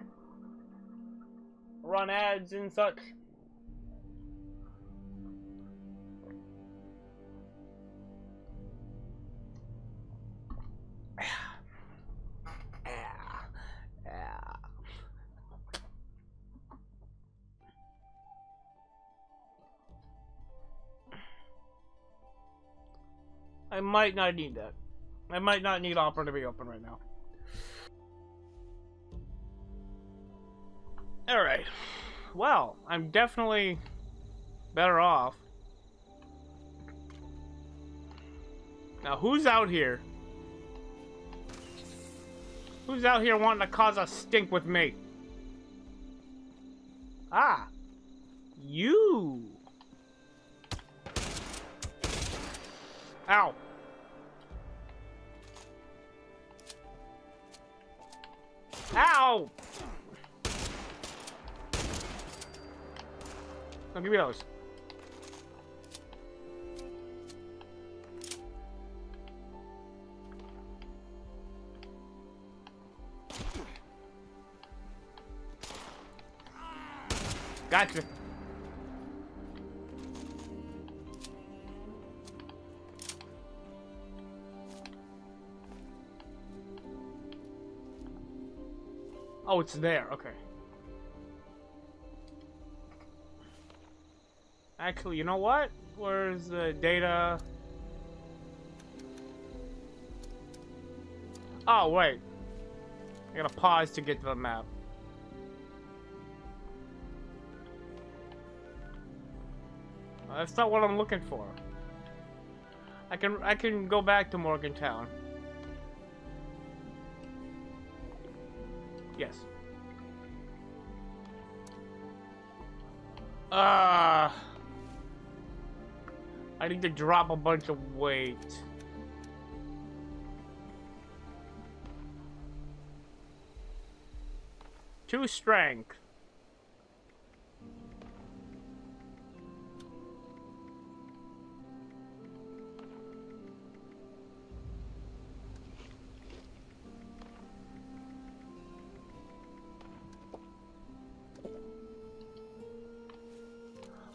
Run ads and such. I might not need that. I might not need Opera to be open right now. Alright. Well, I'm definitely better off. Now, who's out here? Who's out here wanting to cause a stink with me? Ah. You. Ow. Ow! Now give me those. Gotcha. Oh, it's there. Okay. Actually, you know what? Where's the data? Oh, wait. I gotta pause to get to the map. That's not what I'm looking for. I can go back to Morgantown. Yes. I need to drop a bunch of weight. Two strength.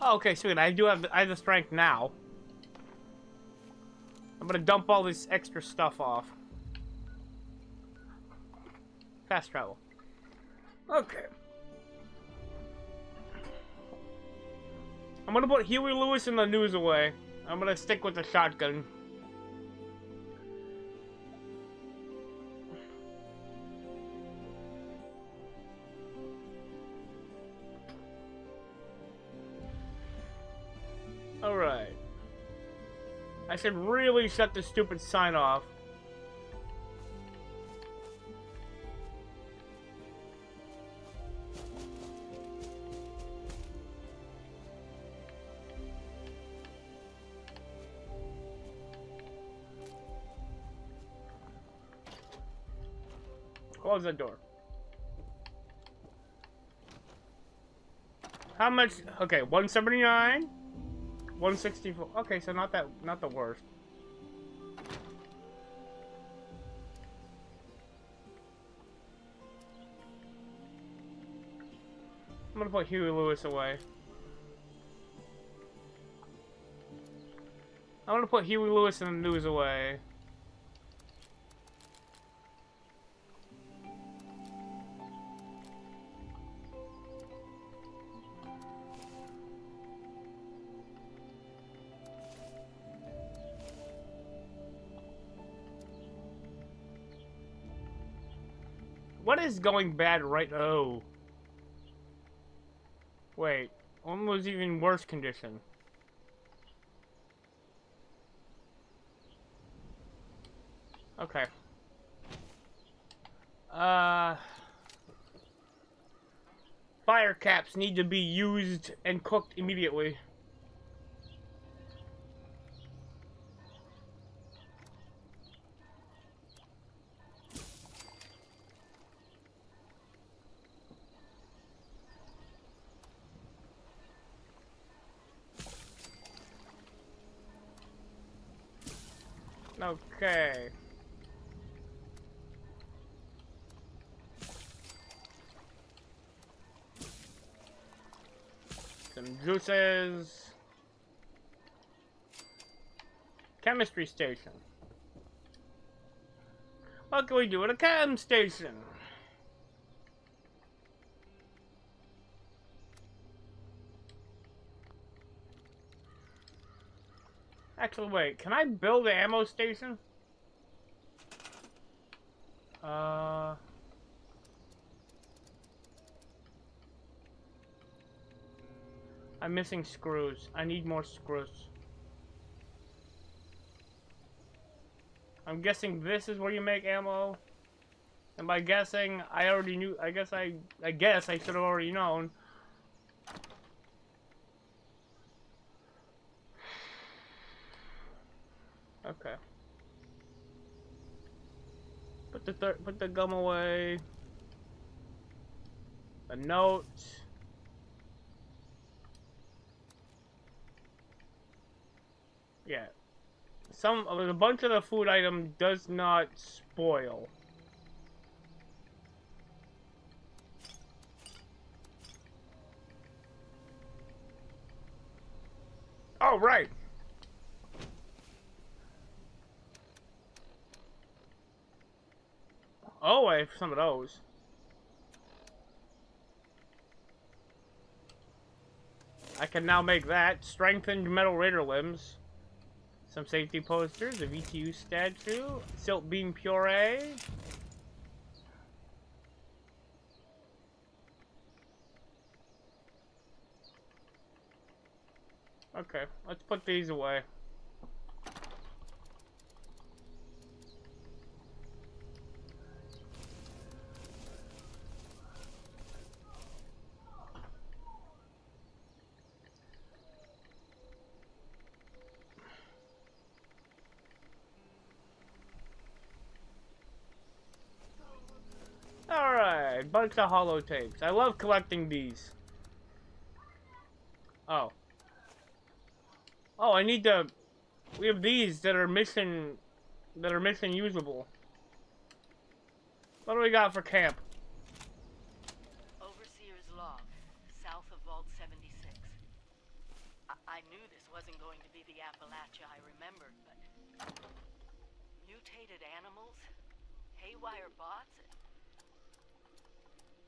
Okay, sweet. I have the strength now. I'm gonna dump all this extra stuff off. Fast travel. Okay. I'm gonna put Huey Lewis in the news away. I'm gonna stick with the shotgun. Alright. I should really shut this stupid sign off. Close that door. How much? Okay, 179, 164. Okay, so not the worst. I'm gonna put Huey Lewis away. I'm gonna put Huey Lewis in the news away. What is going bad right? Oh. Wait, one was even worse condition. Okay. Fire caps need to be used and cooked immediately. Okay. Some juices. Chemistry station. What can we do at a chem station? Actually, wait, can I build an ammo station? I'm missing screws. I need more screws. I'm guessing this is where you make ammo. And by guessing, I already knew. I guess I should have already known. Okay. Put the gum away. A note. Yeah. A bunch of the food item does not spoil. Oh, right. Oh, I have some of those. I can now make that. Strengthened metal raider limbs. Some safety posters. A VTU statue. Silt bean puree. Okay, let's put these away. Bunch of holotapes. I love collecting these. Oh. Oh, I need to... We have these that are mission... That are mission usable. What do we got for camp? Overseer's log, south of Vault 76. I knew this wasn't going to be the Appalachia I remembered, but... Mutated animals? Haywire bots?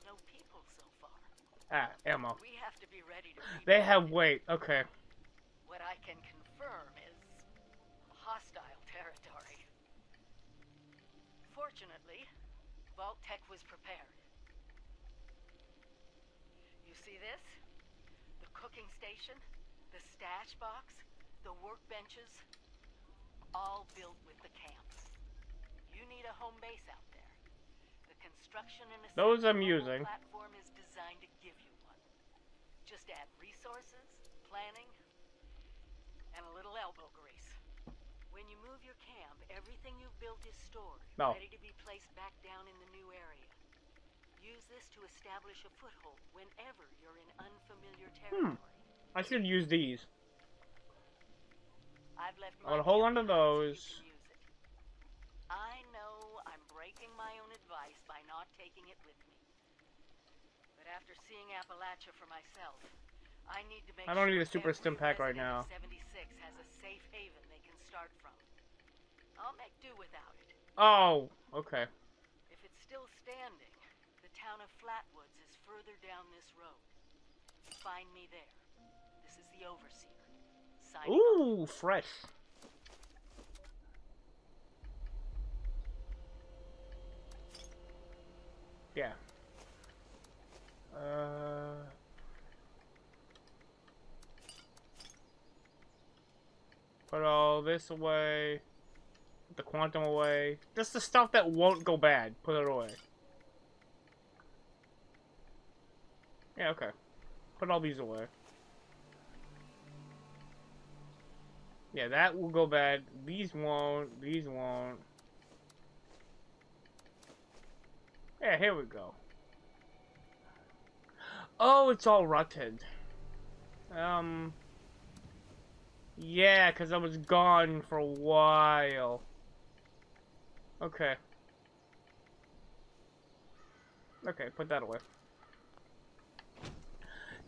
No people so far. Ah, ammo. We have to be ready to be they have weight, okay. What I can confirm is hostile territory. Fortunately, Vault-Tec was prepared. You see this? The cooking station, the stash box, the workbenches, all built with the camp. You need a home base out there. The construction and those I'm using platform is designed to give you one. Just add resources, planning, and a little elbow grease. When you move your camp, everything you've built is stored, ready to be placed back down in the new area. Use this to establish a foothold whenever you're in unfamiliar territory. I should use these. I've left my hold on to those. I know I'm breaking my own advice by not taking it with me. But after seeing Appalachia for myself, I need to make sure I don't need a super stim pack right now. 76 has a safe haven they can start from. I'll make do without it. Oh, okay. If it's still standing, the town of Flatwoods is further down this road. Find me there. This is the overseer. Ooh, fresh. Yeah. Put all this away. Put the quantum away. Just the stuff that won't go bad. Put it away. Yeah, okay. Put all these away. Yeah, that will go bad. These won't. These won't. Yeah, here we go. Oh, it's all rotted. Yeah, because I was gone for a while. Okay. Okay, put that away.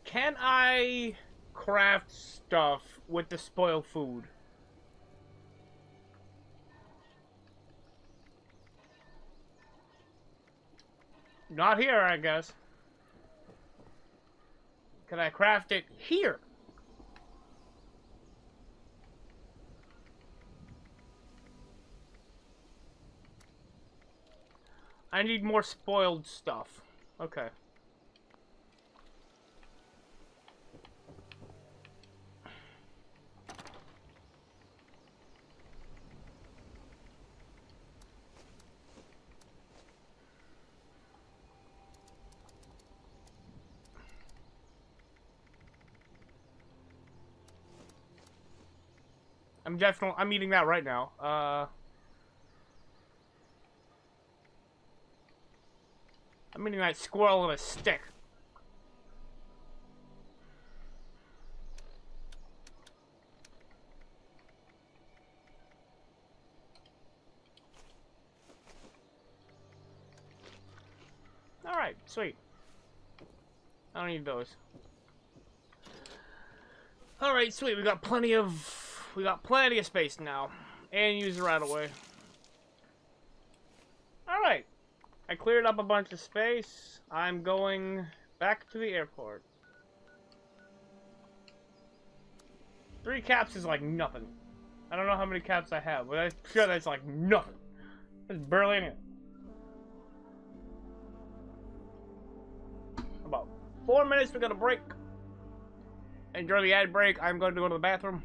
Can I craft stuff with the spoiled food? Not here, I guess. Can I craft it here? I need more spoiled stuff. Okay. I'm eating that right now. I'm eating that squirrel on a stick. All right, sweet. I don't need those. All right, sweet. We got plenty of. We got plenty of space now, and use it right away. Alright, I cleared up a bunch of space. I'm going back to the airport. 3 caps is like nothing. I don't know how many caps I have, but I'm sure that's like nothing. There's barely any. About 4 minutes, we're gonna break. And during the ad break, I'm going to go to the bathroom.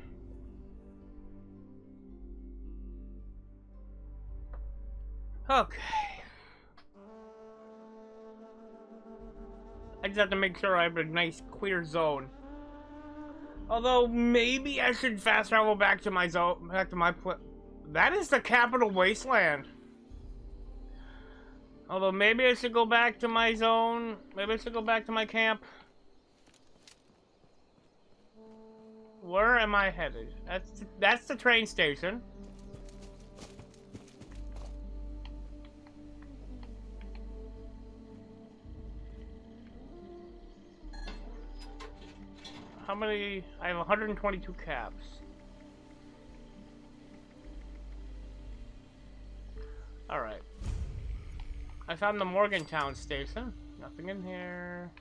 Okay. I just have to make sure I have a nice clear zone. Although maybe I should fast travel back to my zone, back to my place. That is the capital wasteland. Although maybe I should go back to my zone. Maybe I should go back to my camp. Where am I headed? That's the train station. How many? I have 122 caps. Alright. I found the Morgantown station. Nothing in here.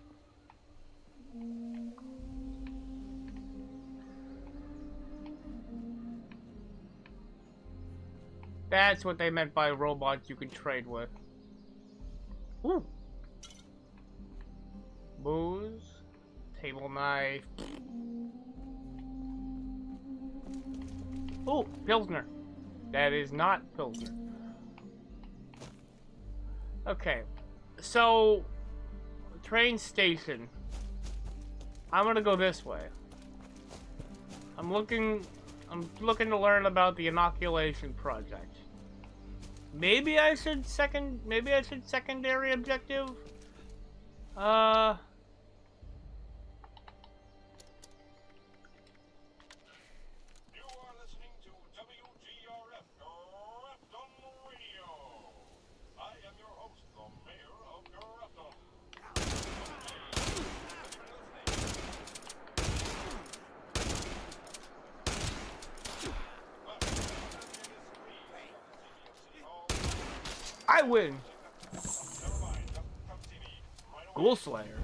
That's what they meant by robots you can trade with. Ooh. Booze. Table knife. Ooh, Pilsner. That is not Pilsner. Okay. So, train station. I'm gonna go this way. I'm looking to learn about the inoculation project. Maybe I should secondary objective? You are listening to WGRF, Grafton Radio. I am your host, the mayor of Grafton. I win. Ghoul Slayer.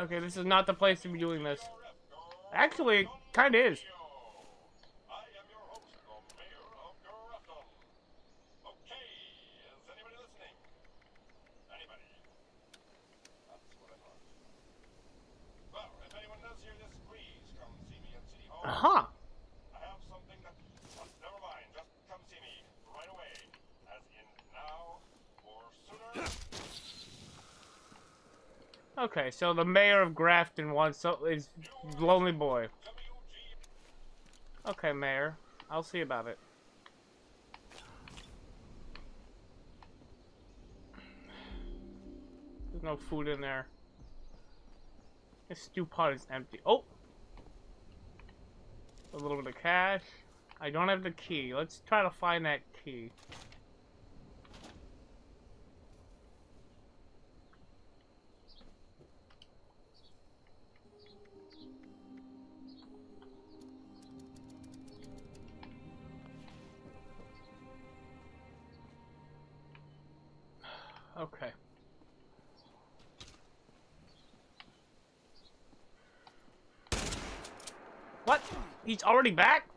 Okay, this is not the place to be doing this. Actually, it kind of is. Okay, so the mayor of Grafton is Lonely Boy. Okay, mayor. I'll see about it. There's no food in there. This stew pot is empty. Oh! A little bit of cash. I don't have the key. Let's try to find that key. Okay. What? He's already back?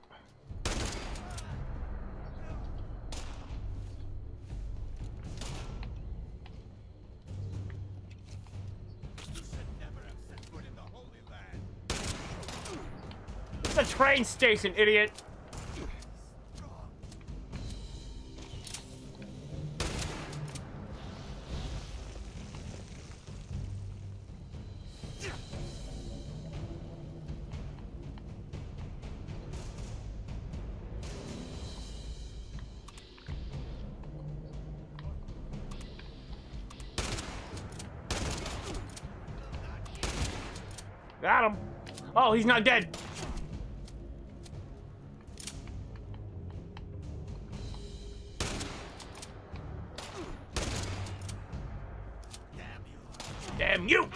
It's a train station, idiot. Got him. Oh, he's not dead. Damn you.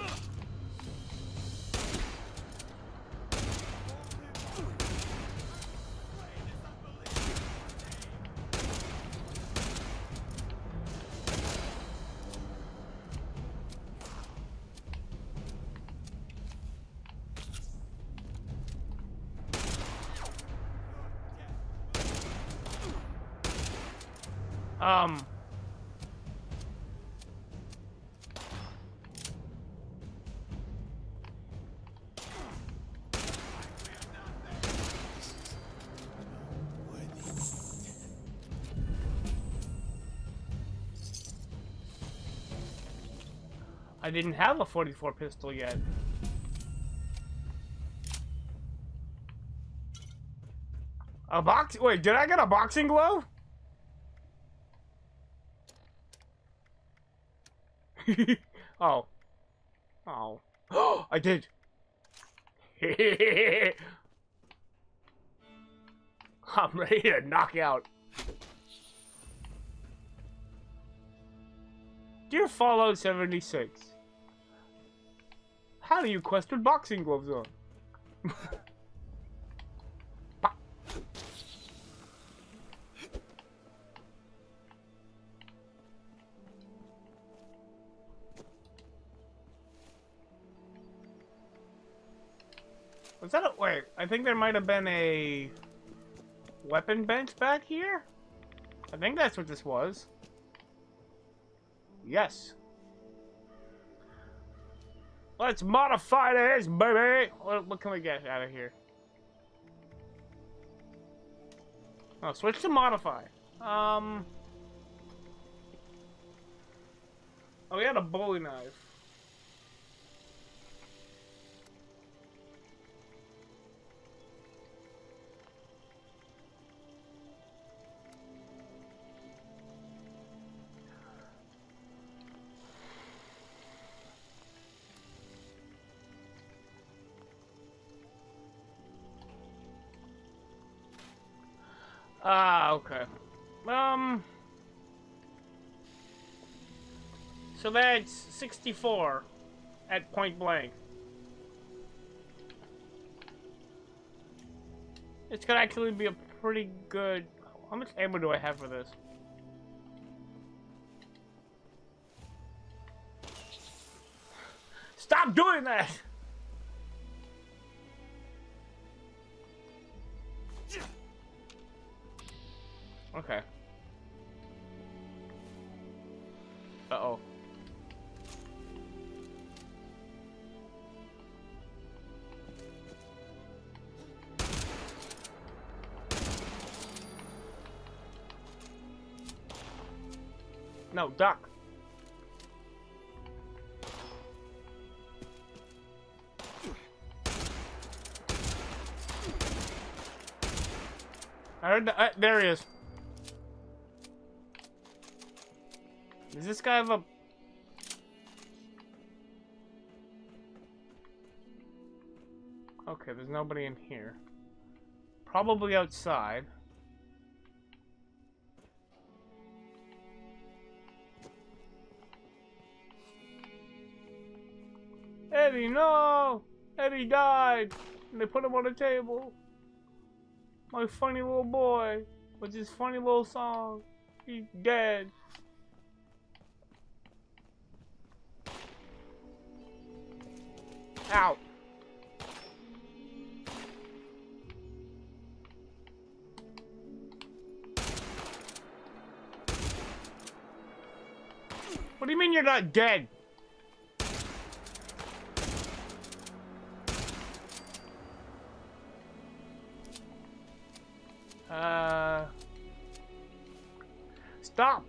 I didn't have a 44 pistol yet. A box? Wait, did I get a boxing glove? Oh. Oh. I did. I'm ready to knock out. Dear Fallout 76. How do you quest with boxing gloves on? Was that a... Wait, I think there might have been a weapon bench back here? I think that's what this was. Yes. Let's modify this, baby! What can we get out of here? Oh, switch to modify. Oh, we had a Bowie knife. Ah, okay. So that's 64 at point blank. It's gonna actually be a pretty good... How much ammo do I have for this? Stop doing that! Okay. Uh-oh. No, duck. I heard the... there he is. Does this guy have a... Okay, there's nobody in here. Probably outside. Eddie, no! Eddie died! And they put him on the table. My funny little boy with his funny little song. He's dead. Out. What do you mean you're not dead? Stop.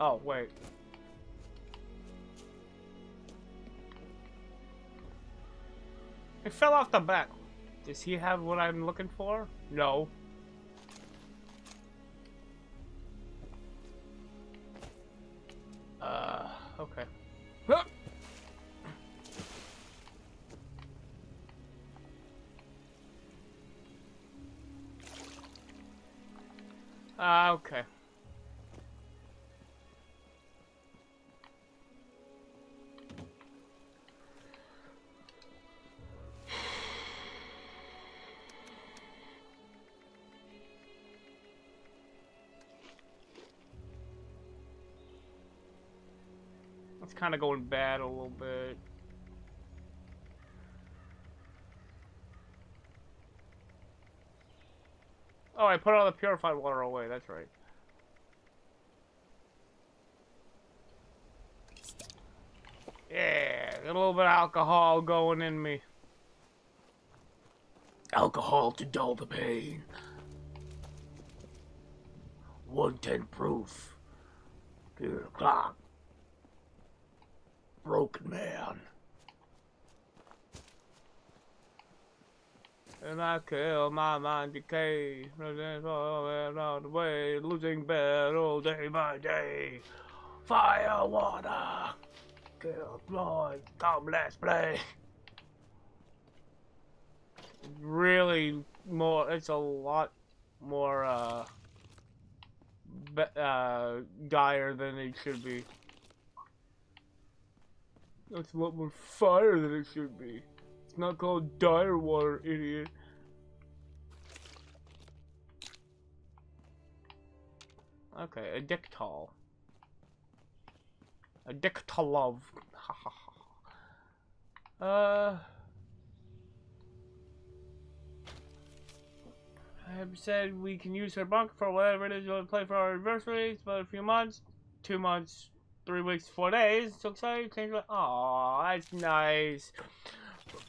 Oh, wait. It fell off the back. Does he have what I'm looking for? No. Okay. Huh. Okay. Kind of going bad a little bit. Oh, I put all the purified water away. That's right. Yeah, got a little bit of alcohol going in me. Alcohol to dull the pain. 110 proof. 2 o'clock. Broken man. And I kill my mind decay. All the way, losing battle day by day. Fire, water, kill, blood, come, let's play. Really more, it's a lot more dire than it should be. That's a lot more fire than it should be. It's not called dire water, idiot. Okay, a dictol. A dictolov. I have said we can use her bunker for whatever it is you want to play for our anniversaries, but a few months, 2 months, 3 weeks, 4 days. So excited! Change like, oh, that's nice.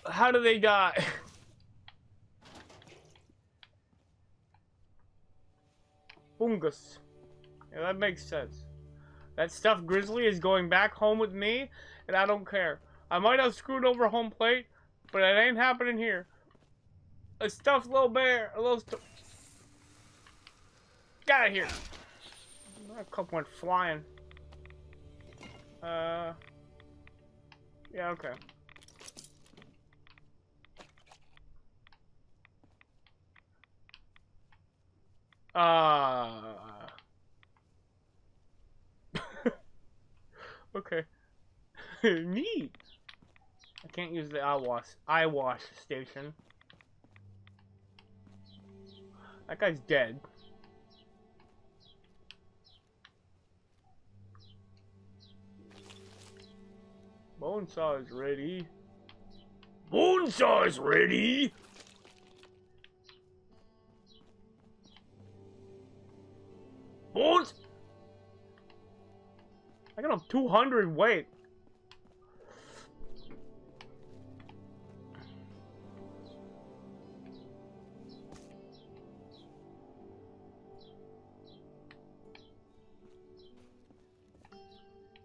How do they die? Fungus. Yeah, that makes sense. That stuffed grizzly is going back home with me, and I don't care. I might have screwed over home plate, but it ain't happening here. A stuffed little bear, a little stuff. Get out of here. That cup went flying. Yeah, okay. Okay. Neat. I can't use the eyewash station. That guy's dead. Bonesaw is ready. Bonesaw is ready. Bones. I got a 200 weight.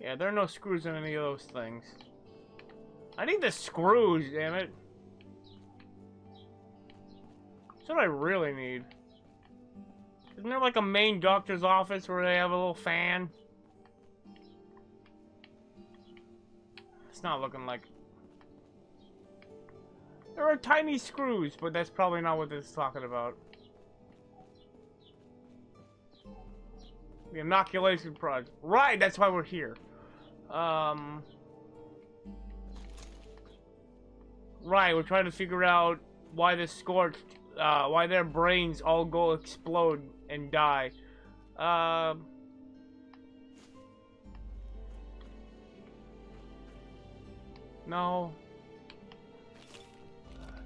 Yeah, there are no screws in any of those things. I need the screws, damn it. That's what I really need. Isn't there like a main doctor's office where they have a little fan? It's not looking like... There are tiny screws, but that's probably not what this is talking about. The inoculation project. Right, that's why we're here. Right, we're trying to figure out why the scorched, why their brains all go explode and die. No.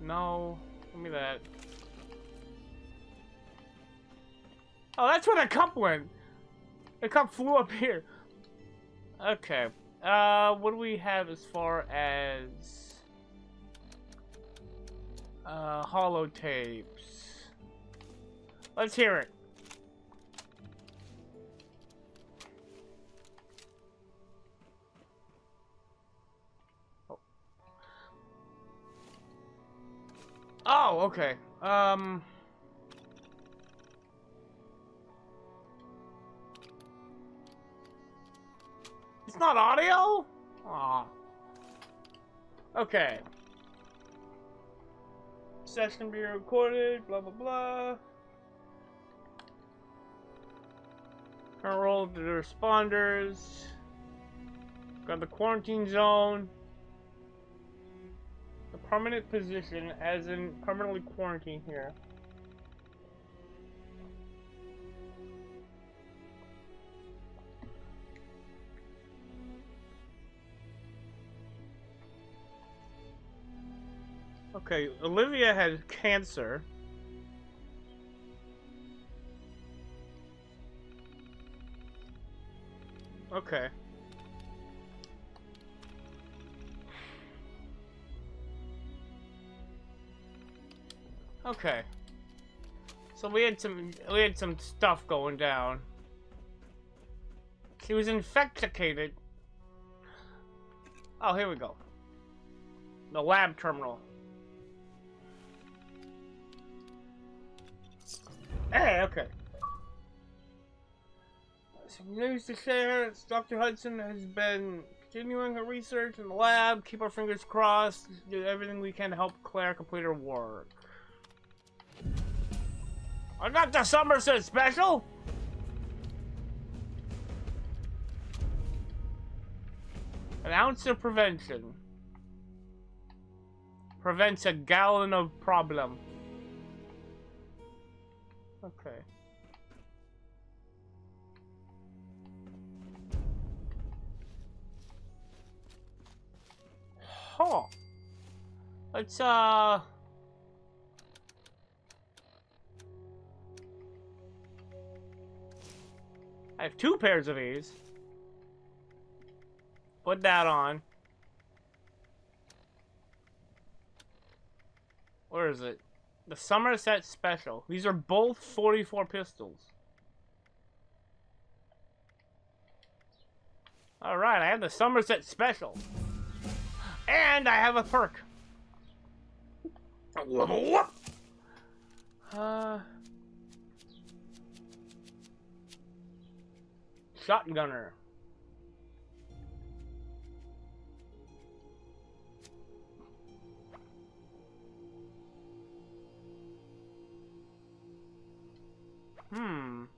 No. Give me that. Oh, that's where the cup went. The cup flew up here. Okay. What do we have as far as... holotapes. Let's hear it. Oh, oh okay. It's not audio? Aw. Okay. Session be recorded, blah blah blah. Roll the responders. Got the quarantine zone. The permanent position, as in permanently quarantined here. Okay, Olivia had cancer. Okay. Okay. So we had some stuff going down. She was infecticated. Oh, here we go. The lab terminal. Hey, okay. Some news to share. Dr. Hudson has been continuing her research in the lab. Keep our fingers crossed. Do everything we can to help Claire complete her work. I got the Somerset Special! An ounce of prevention. Prevents a gallon of problem. Okay. Huh. Let's, I have two pairs of these. Put that on. Where is it? The Somerset Special. These are both 44 pistols. Alright, I have the Somerset Special. And I have a perk. Shotgunner.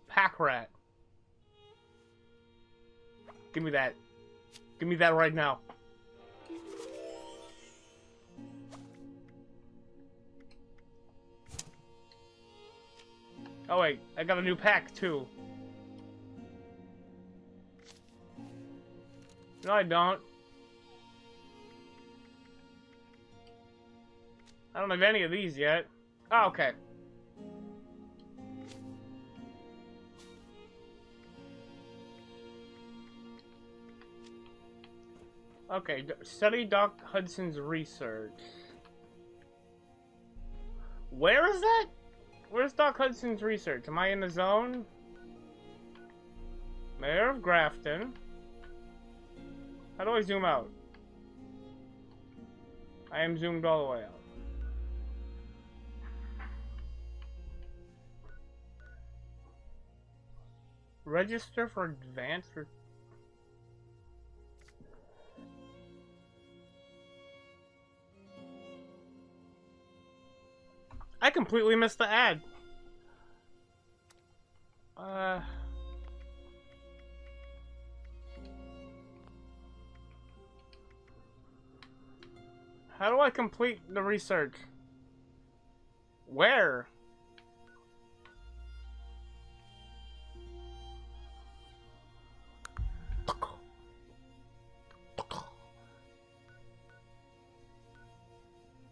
Pack rat. Give me that. Give me that right now. Oh wait, I got a new pack too. No, I don't. I don't have any of these yet. Oh, okay. Okay, study Dr. Hudson's research. Where is that? Where's Doc Hudson's research? Am I in the zone? Mayor of Grafton. How do I zoom out? I am zoomed all the way out. Register for advanced... I completely missed the ad. How do I complete the research? Where?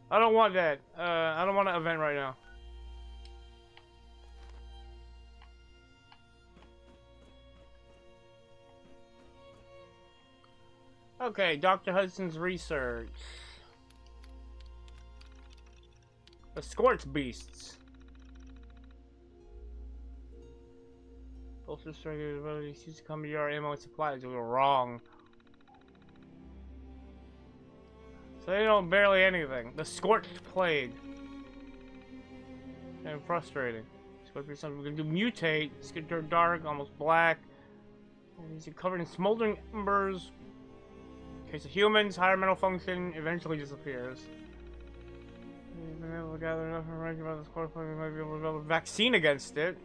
I don't want that. I don't want an event right now. Okay, Dr. Hudson's research. The Scorch Beasts. Ultra Striker abilities used to come to your ammo and supplies. We were wrong. So they don't barely anything. The Scorched Plague. And frustrating. Scorched Beast, something we can do. Mutate. Skin turned dark, almost black. These are covered in smoldering embers. In case of humans, higher mental function eventually disappears. We've been able to gather enough information about the Scorched Plague, we might be able to develop a vaccine against it.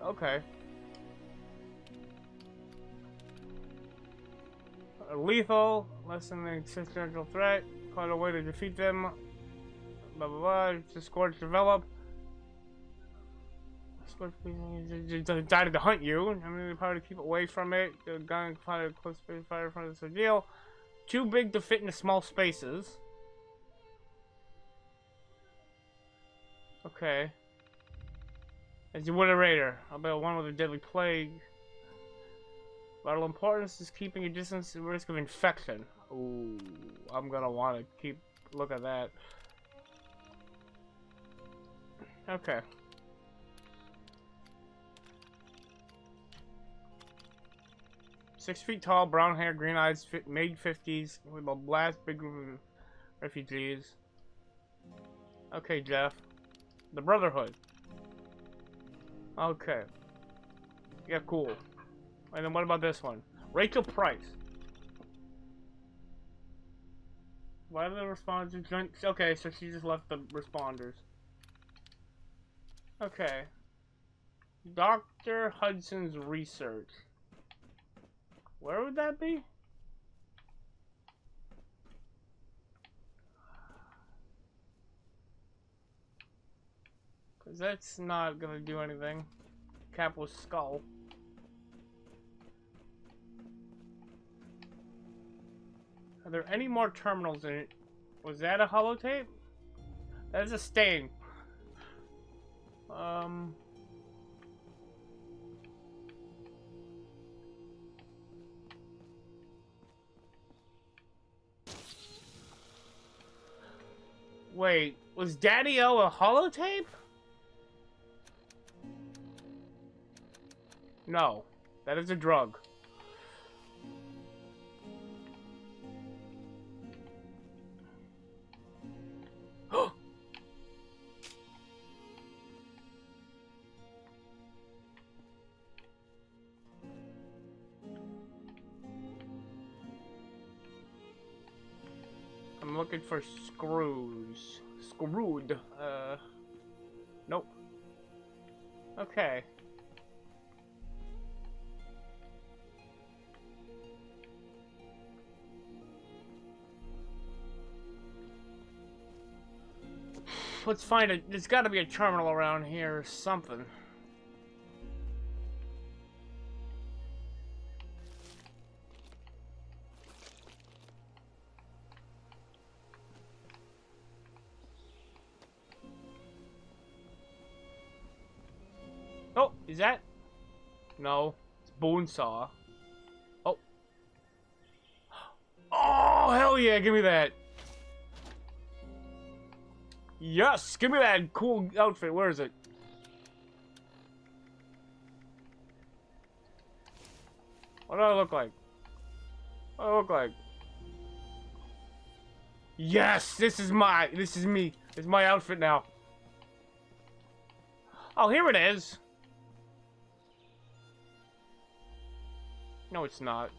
Okay. Lethal, less than the existential threat, find a way to defeat them, blah blah blah, the Scorch develop. Scorch decided to hunt you, I mean the power to keep away from it, the gun find a close space fire in front of this ordeal. Too big to fit into small spaces. Okay. As you would a raider, I'll be one with a deadly plague. Vital importance is keeping a distance and risk of infection. Ooh, I'm gonna want to keep look at that. Okay. Six feet tall, brown hair, green eyes, mid-50s, with a blast big group of refugees. Okay, Jeff. The Brotherhood. Okay. Yeah, cool. And then what about this one? Rachel Price. Why do the responders join? Okay, so she just left the responders. Okay. Dr. Hudson's research. Where would that be? Because that's not going to do anything. Capital Skull. Are there any more terminals in it? Was that a holotape? That is a stain. Wait, was Daddy O a holotape? No, that is a drug. I'm looking for screws. Screwed. Nope. Okay. Let's find it. There's got to be a terminal around here or something. Oh, is that? No, it's Bonesaw. Oh. Oh, hell yeah, give me that. Yes, give me that cool outfit. Where is it? What do I look like? What do I look like? Yes, this is me. It's my outfit now. Oh, here it is. No, it's not.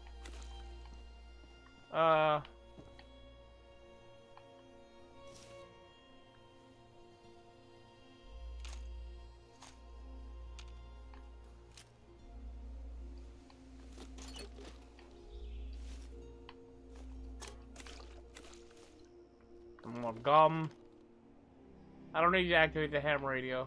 More gum. I don't need to activate the ham radio.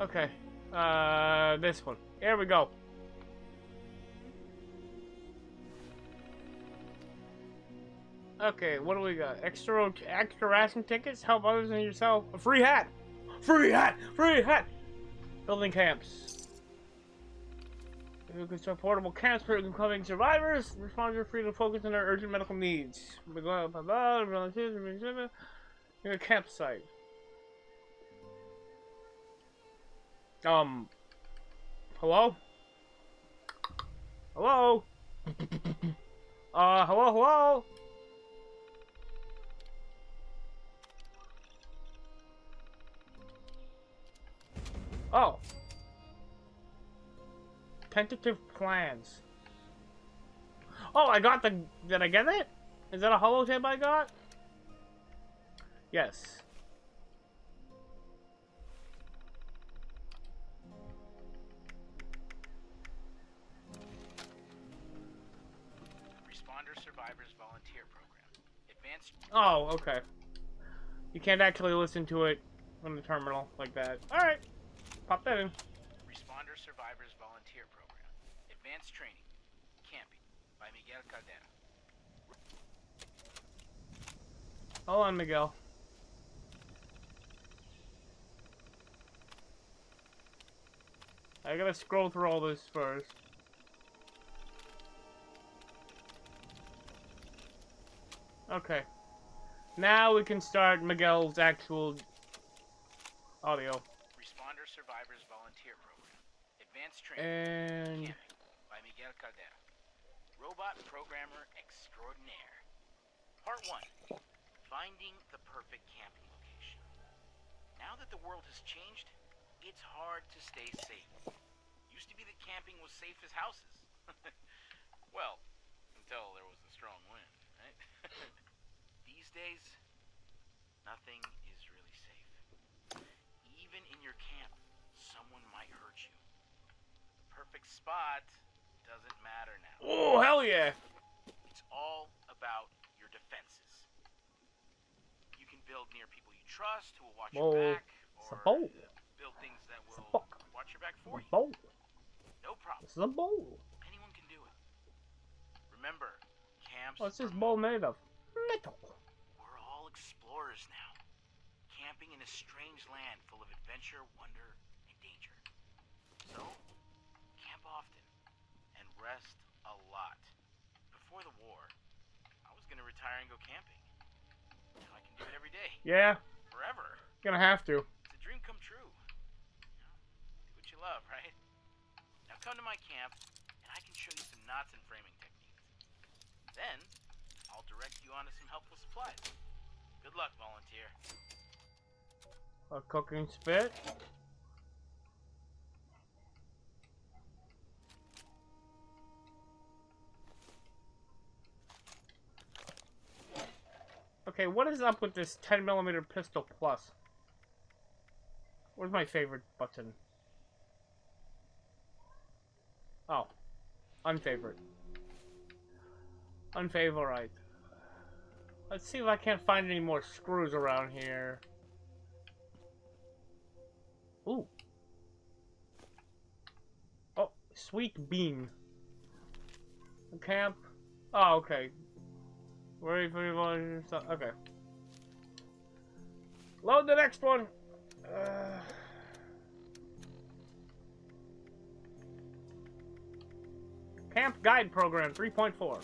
Okay. This one. Here we go. Okay, what do we got? Extra ration tickets? Help others and yourself. A free hat! Free hat! Free hat! Building camps. If you can construct portable camps for incoming survivors, responders are free to focus on their urgent medical needs. We're going to a campsite. Hello? Hello? Hello, hello? Oh. Tentative plans. Oh, I got the... Did I get it? Is that a holotape I got? Yes. Responder Survivors Volunteer Program. Advanced... Oh, okay. You can't actually listen to it on the terminal like that. Alright. Pop that in. Responder Survivors Volunteer Program. Advanced Training. Camping. By Miguel Cardenas. Hold on, Miguel. I gotta scroll through all this first. Okay. Now we can start Miguel's actual audio. Survivors Volunteer Program. Advanced Training. And... by Miguel Cardenas. Robot Programmer Extraordinaire. Part 1. Finding the perfect camping location. Now that the world has changed, it's hard to stay safe. Used to be that camping was safe as houses. Well, until there was a strong wind, right? These days, nothing is really safe. Even in your camp, someone might hurt you. The perfect spot doesn't matter now. Oh, hell yeah! It's all about your defenses. build near people you trust who will watch your back, or build things that will watch your back for you. No problem. This is a bowl. Anyone can do it. Remember, camps. What's this bowl made of? Metal. We're all explorers now, camping in a strange land full of adventure, wonder, and danger. So, camp often and rest a lot. Before the war, I was gonna retire and go camping. Now I can do it every day. Yeah. Forever. Gonna have to. It's a dream come true. You know, do what you love, right? Now come to my camp, and I can show you some knots and framing techniques. Then, I'll direct you onto some helpful supplies. Good luck, volunteer. A cooking spit. Okay, what is up with this 10mm pistol plus? Where's my favorite button? Oh. Unfavorite. Unfavorite. Let's see if I can't find any more screws around here. Ooh. Oh, sweet bean. Camp. Oh, okay. Okay. Load the next one! Camp Guide Program 3.4.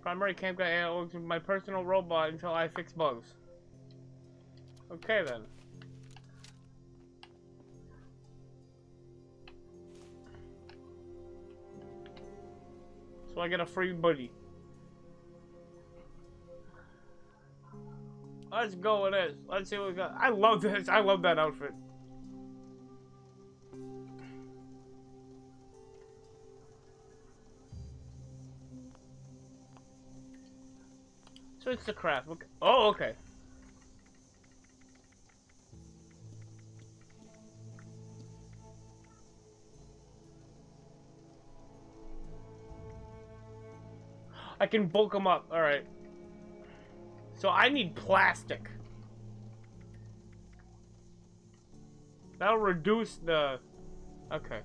Primary Camp Guide AI works with my personal robot until I fix bugs. Okay then. So I get a free buddy. Let's go with this. Let's see what we got. I love this. I love that outfit. So it's the craft. Okay. Oh, okay. I can bulk them up. Alright. So I need plastic. That'll reduce the... Okay.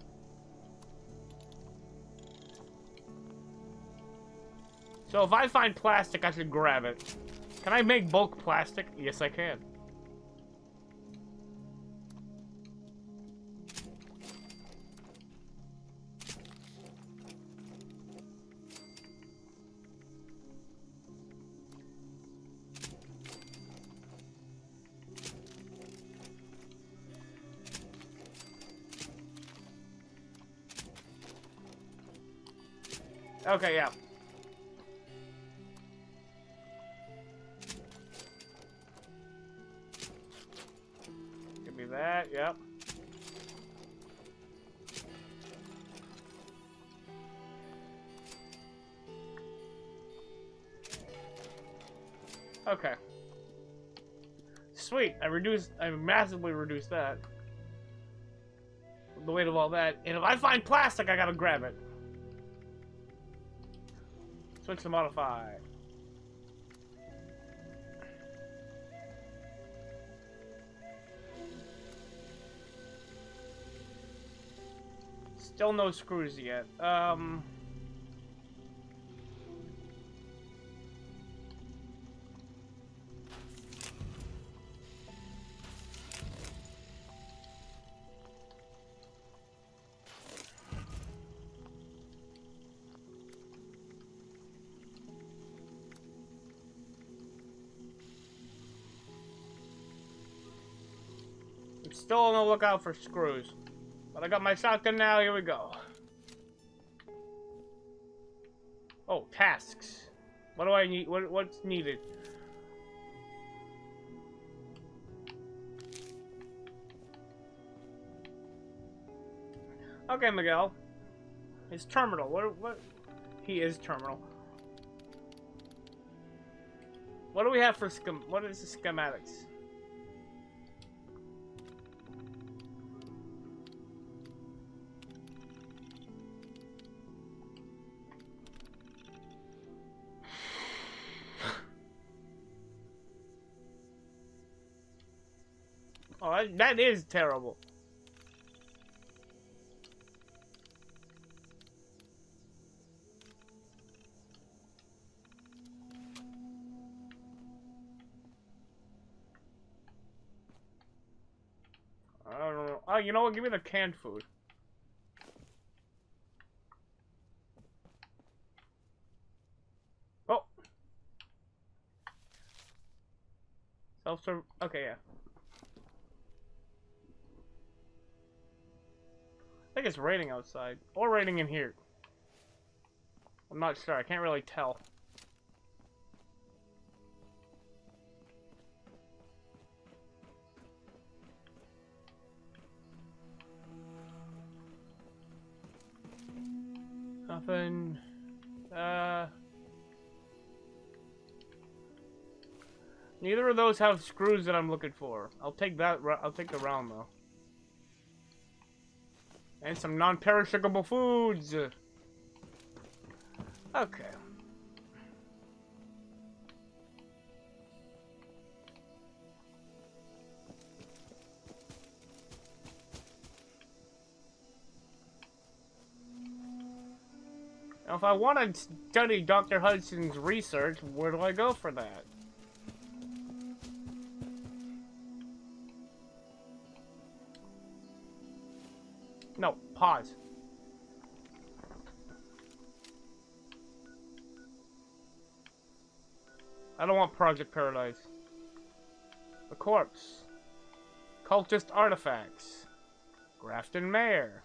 So if I find plastic, I should grab it. Can I make bulk plastic? Yes, I can. Okay, yeah. Give me that, yep. Okay. Sweet, I massively reduced that. The weight of all that. And if I find plastic, I gotta grab it. Switch to modify. Still no screws yet. Still on the lookout for screws. But I got my shotgun now, here we go. Oh, tasks. What do I need? What's needed? Okay, Miguel. His terminal. What he is terminal. What do we have for what is the schematics? Oh, that is terrible. I don't know. Oh, you know what? Give me the canned food. Oh. Self-serve. Okay, yeah. I think it's raining outside. Or raining in here. I'm not sure. I can't really tell. Nothing. Neither of those have screws that I'm looking for. I'll take that. I'll take the round though. And some non-perishable foods. Okay. Now, if I want to study Dr. Hudson's research, where do I go for that? No, pause. I don't want Project Paradise. The corpse. Cultist artifacts. Grafton Mayor.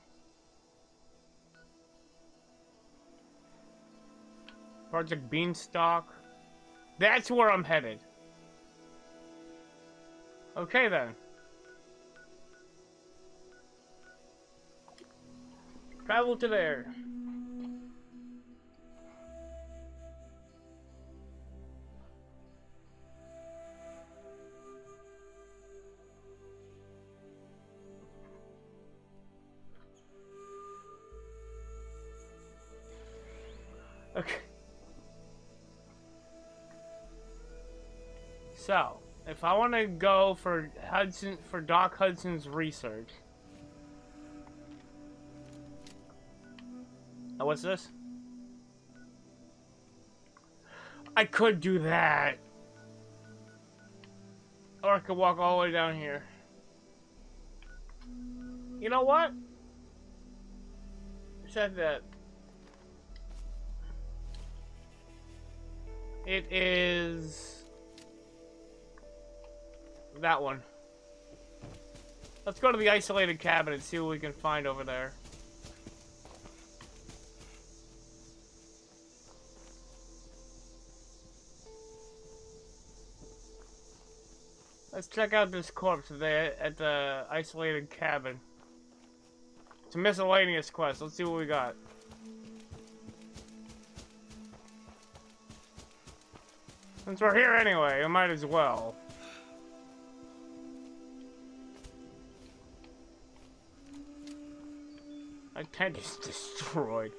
Project Beanstalk. That's where I'm headed. Okay then. Travel to there. Okay. So, if I want to go for Hudson, for Doc Hudson's research. Now, what's this? I could do that. Or I could walk all the way down here. You know what? I said that. It is... that one. Let's go to the isolated cabin and see what we can find over there. Let's check out this corpse there at the isolated cabin. It's a miscellaneous quest. Let's see what we got. Since we're here anyway, we might as well. My tent is destroyed.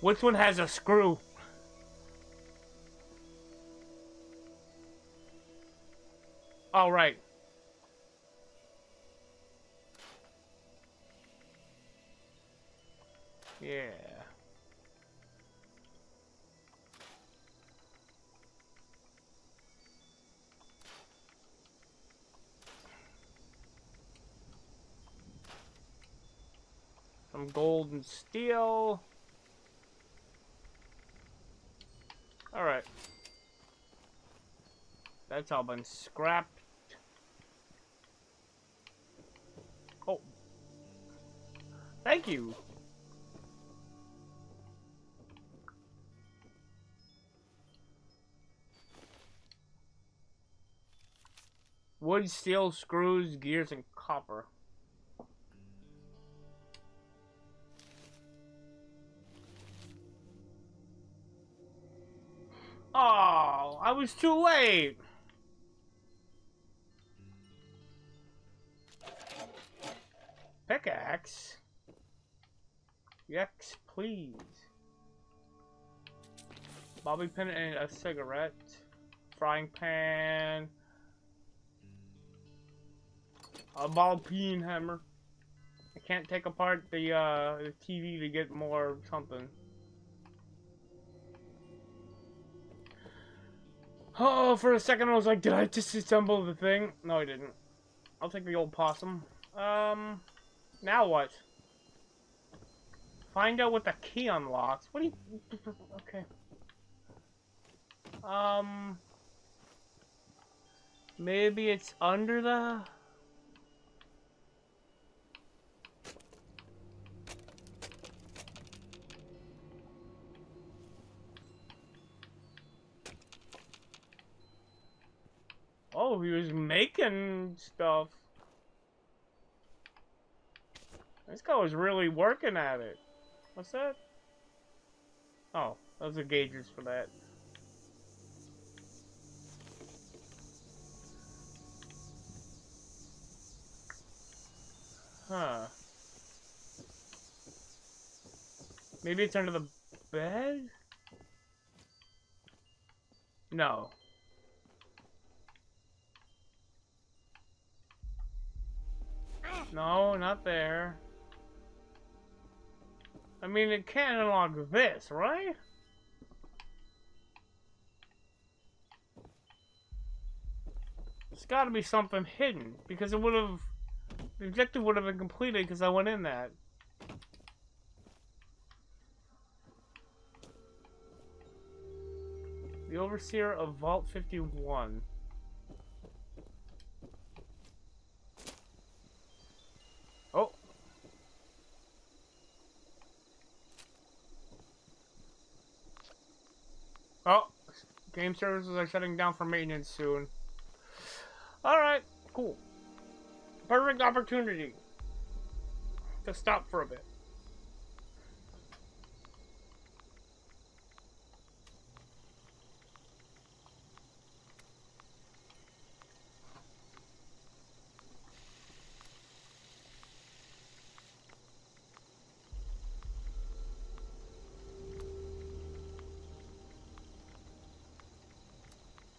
Which one has a screw? All right. Yeah. Some gold and steel. Alright. That's all been scrapped. Oh. Thank you. Wood, steel, screws, gears, and copper. was too late. Pickaxe? Yes, please. Bobby pin and a cigarette. Frying pan. A ball peen hammer. I can't take apart the TV to get more something. Oh, for a second I was like, did I disassemble the thing? No, I didn't. I'll take the old possum. Now what? Find out what the key unlocks. What do you... Okay. Maybe it's under the... Oh, he was making stuff. This guy was really working at it. What's that? Oh, those are gauges for that. Huh. Maybe it's under the bed? No. No, not there. I mean, it can't unlock this, right? There's gotta be something hidden, because it would've... The objective would've been completed because I went in that. The Overseer of Vault 51. Oh, game services are shutting down for maintenance soon. Alright, cool. Perfect opportunity to stop for a bit.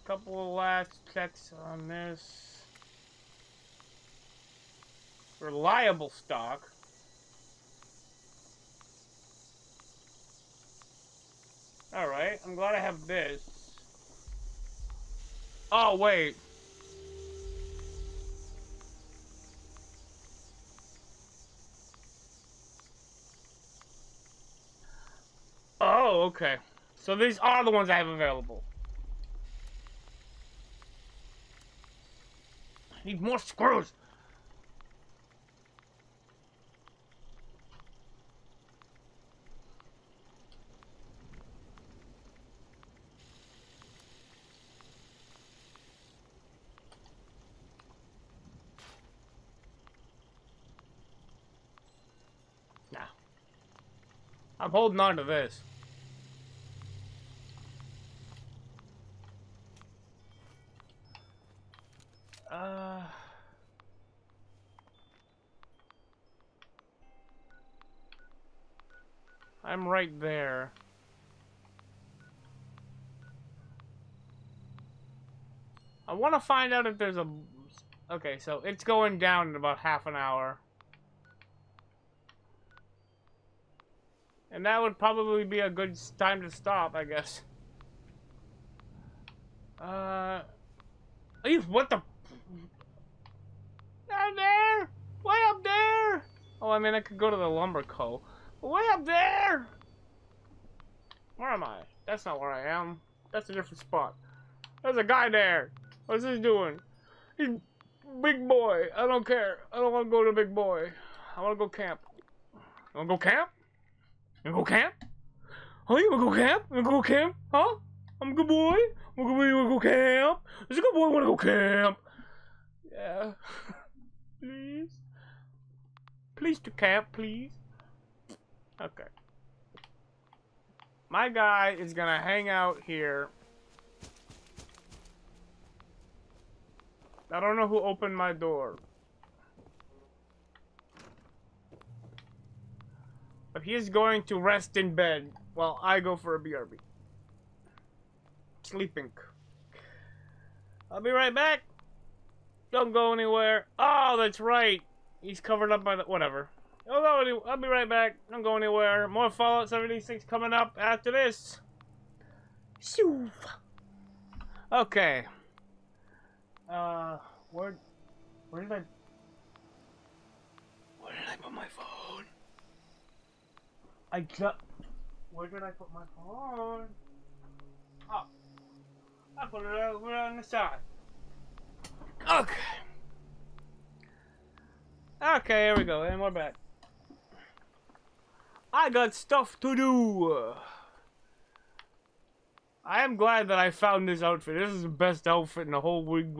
Couple of last checks on this. Reliable stock. Alright, I'm glad I have this. Oh, wait. Oh, okay. So these are the ones I have available. Need more screws. Nah. I'm holding on to this. I'm right there. I want to find out if there's a... Okay, so it's going down in about half an hour. And that would probably be a good time to stop, I guess. What the... Down there! Way up there! Oh, I mean, I could go to the lumber co. Way up there! Where am I? That's not where I am. That's a different spot. There's a guy there. What's he doing? He's big boy. I don't care. I don't want to go to big boy. I want to go camp. You want to go camp? You want to go camp? Huh? You want to go camp? You want to go camp? Huh? I'm a good boy. I'm a good boy. You want to go camp? There's a good boy. I want to go camp. Yeah. Please. Please to camp, please. Okay. My guy is gonna hang out here I don't know who opened my door. But he is going to rest in bed while I go for a BRB. Sleeping. I'll be right back. Don't go anywhere. Oh, that's right. He's covered up by the... whatever. I'll be right back. Don't go anywhere. More Fallout 76 coming up after this. Okay. Where did I put my phone? Where did I put my phone? Oh. I put it over on the side. Okay. Okay, here we go, and we're back. I got stuff to do. I am glad that I found this outfit. This is the best outfit in the whole weedly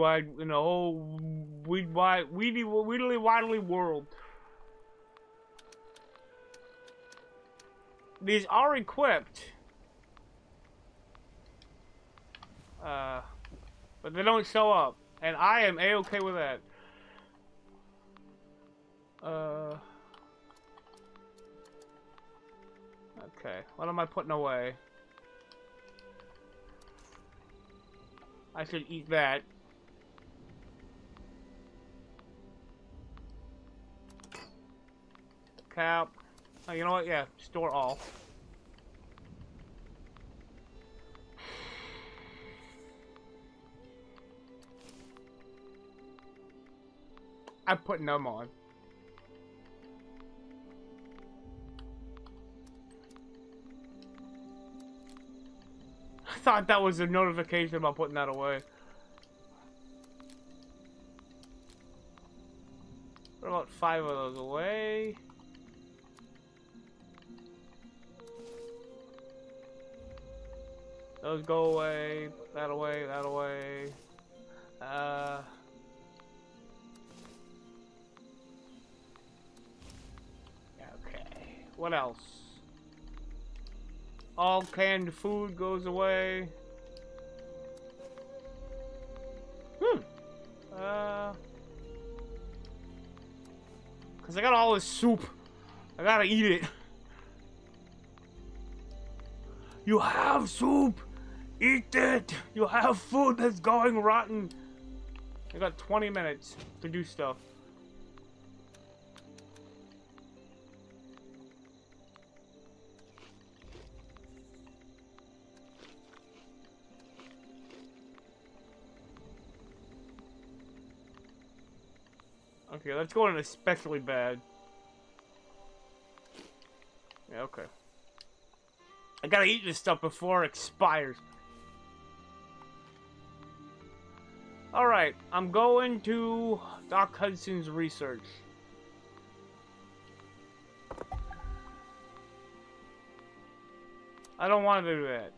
widely world. These are equipped. But they don't show up. And I am A-okay with that. Okay, what am I putting away? I should eat that. Cap. Oh, you know what? Yeah, store all. I'm putting them on. I thought that was a notification about putting that away. Put about 5 of those away. Those go away. Put that away, that away. What else? All canned food goes away. Cause I got all this soup. I gotta eat it. You have soup! Eat it! You have food that's going rotten! I got 20 minutes to do stuff. Okay, let's go in especially bad. Yeah, okay. I gotta eat this stuff before it expires. Alright, I'm going to Doc Hudson's research. I don't want to do that.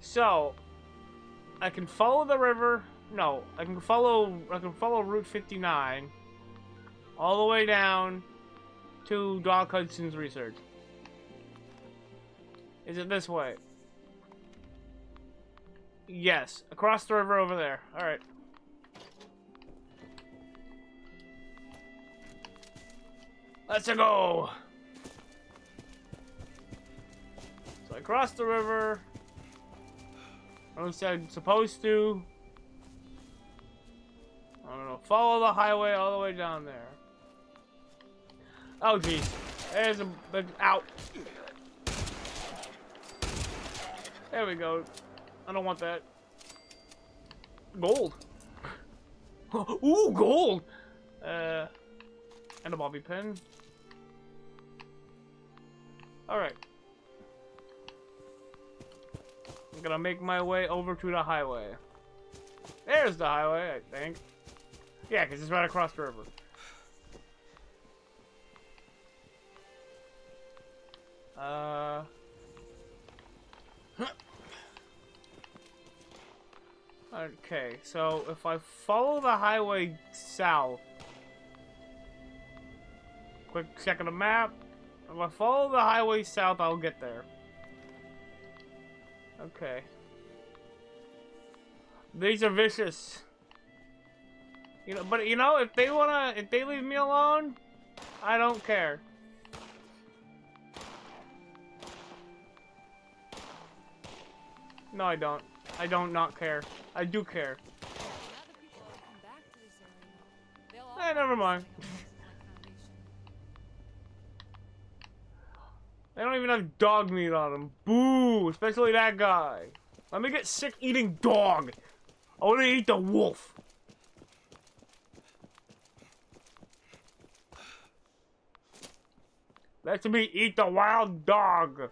So, I can follow the river. No, I can follow Route 59 all the way down to Doc Hudson's research. Is it this way? Yes, across the river over there. All right. Let's go. So I crossed the river. At least I'm supposed to. I'm gonna follow the highway all the way down there. Oh geez, there's a big out. There we go. I don't want that. Gold. Ooh, gold. And a bobby pin. All right. I'm gonna make my way over to the highway. There's the highway, I think. Yeah, because it's right across the river. Okay, so if I follow the highway south... Quick check of the map. If I follow the highway south, I'll get there. Okay. These are vicious. You know, but you know, if they wanna, if they leave me alone, I don't care. No, I don't. I don't not care. I do care. Eh, never mind. They don't even have dog meat on them. Boo! Especially that guy. Let me get sick eating dog. I want to eat the wolf. Let me eat the wild dog.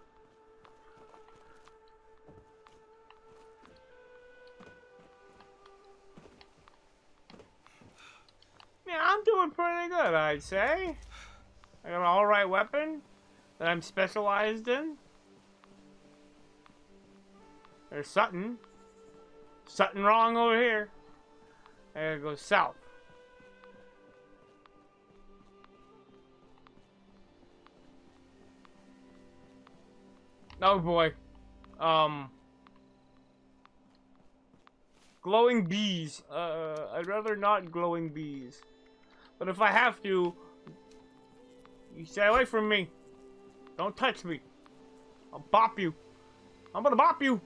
Yeah, I'm doing pretty good, I'd say. I got an alright weapon that I'm specialized in. There's something. Something wrong over here. I gotta go south. Oh boy. Glowing bees. I'd rather not glowing bees. But if I have to, you stay away from me. Don't touch me. I'll bop you. I'm gonna bop you.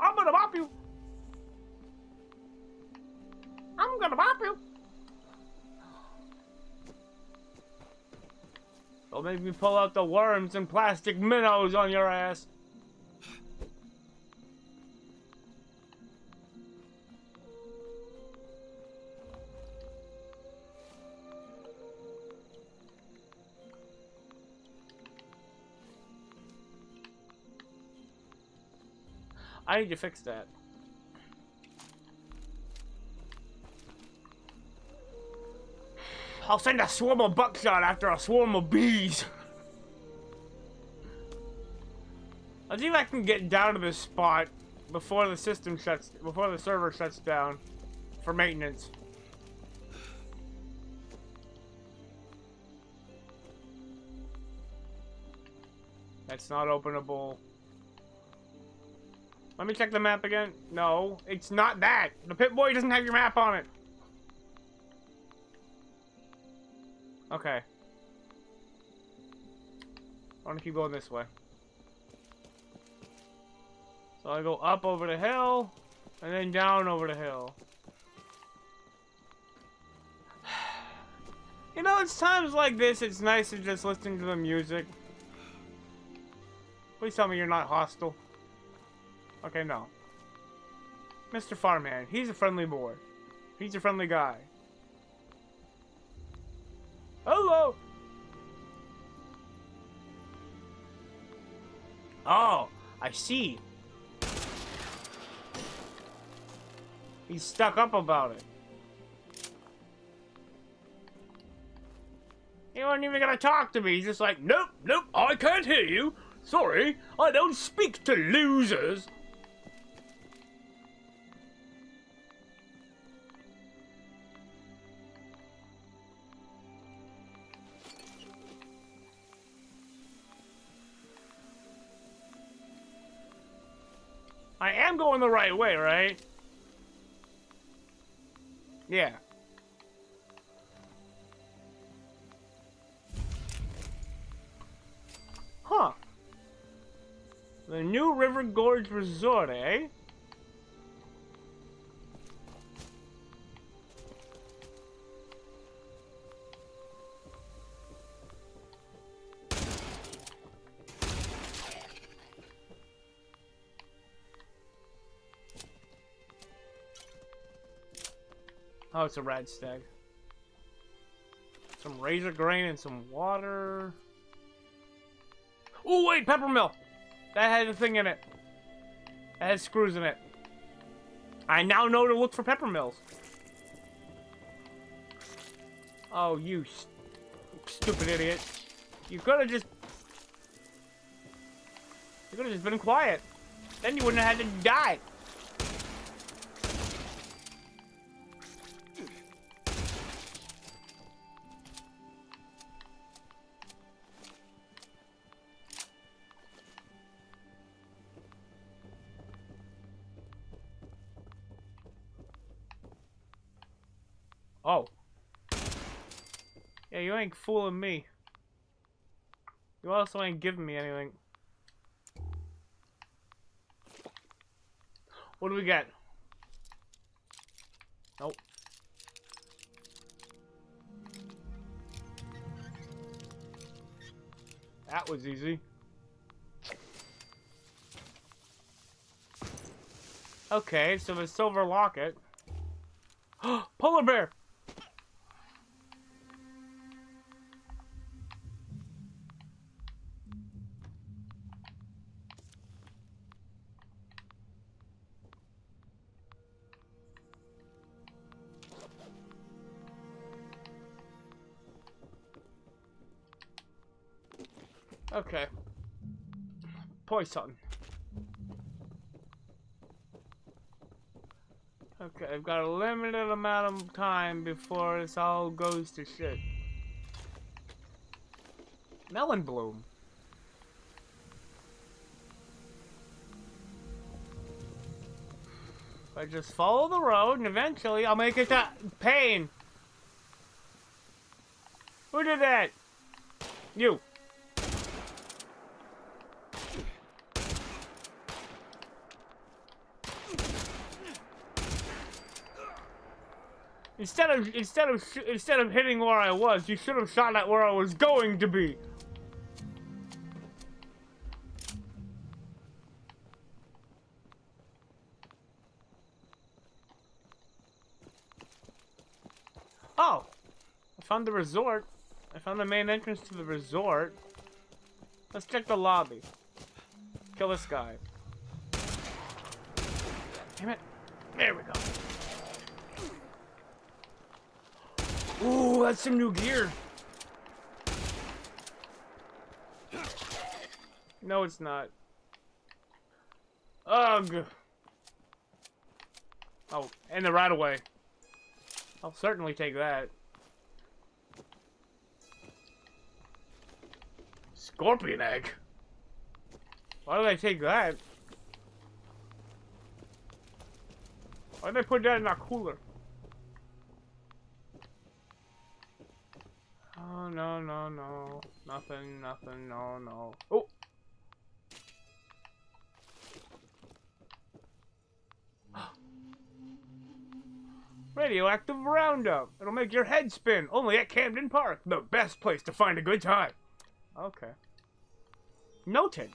I'm gonna bop you. I'm gonna bop you. Don't make me pull out the worms and plastic minnows on your ass. I need to fix that. I'll send a swarm of buckshot after a swarm of bees. I think I can get down to this spot before the system shuts, before the server shuts down for maintenance. That's not openable. Let me check the map again. No, it's not that. The Pit Boy doesn't have your map on it. Okay. I want to keep going this way. So I go up over the hill, and then down over the hill. You know, it's times like this, it's nice to just listen to the music. Please tell me you're not hostile. Okay, no. Mr. Farmhand, he's a friendly boy. He's a friendly guy. Hello! Oh, I see. He's stuck up about it. He wasn't even gonna talk to me. He's just like, nope, nope, I can't hear you. Sorry, I don't speak to losers. I am going the right way, right? Yeah. Huh. The New River Gorge Resort, eh? Oh, it's a rad stag. Some razor grain and some water. Oh, wait, peppermill! That had a thing in it. That had screws in it. I now know to look for peppermills. Oh, you stupid idiot. You could have just... You could have just been quiet. Then you wouldn't have had to die. Oh. Yeah, you ain't fooling me. You also ain't giving me anything. What do we get? Nope. That was easy. Okay, so the silver locket. Polar bear! Okay. Poison. Okay, I've got a limited amount of time before this all goes to shit. Melon bloom. If I just follow the road and eventually I'll make it to pain. Who did that? You. Instead of hitting where I was, you should have shot at where I was going to be. Oh, I found the resort. I found the main entrance to the resort. Let's check the lobby. Kill this guy. Damn it! There we go. Ooh, that's some new gear. No, it's not. Ugh. Oh, and the right of way. I'll certainly take that. Scorpion egg. Why did I take that? Why did I put that in our cooler? Oh, no, no, no. Nothing, nothing, no, no. Oh! Radioactive Roundup. It'll make your head spin. Only at Camden Park. The best place to find a good time. Okay. Noted.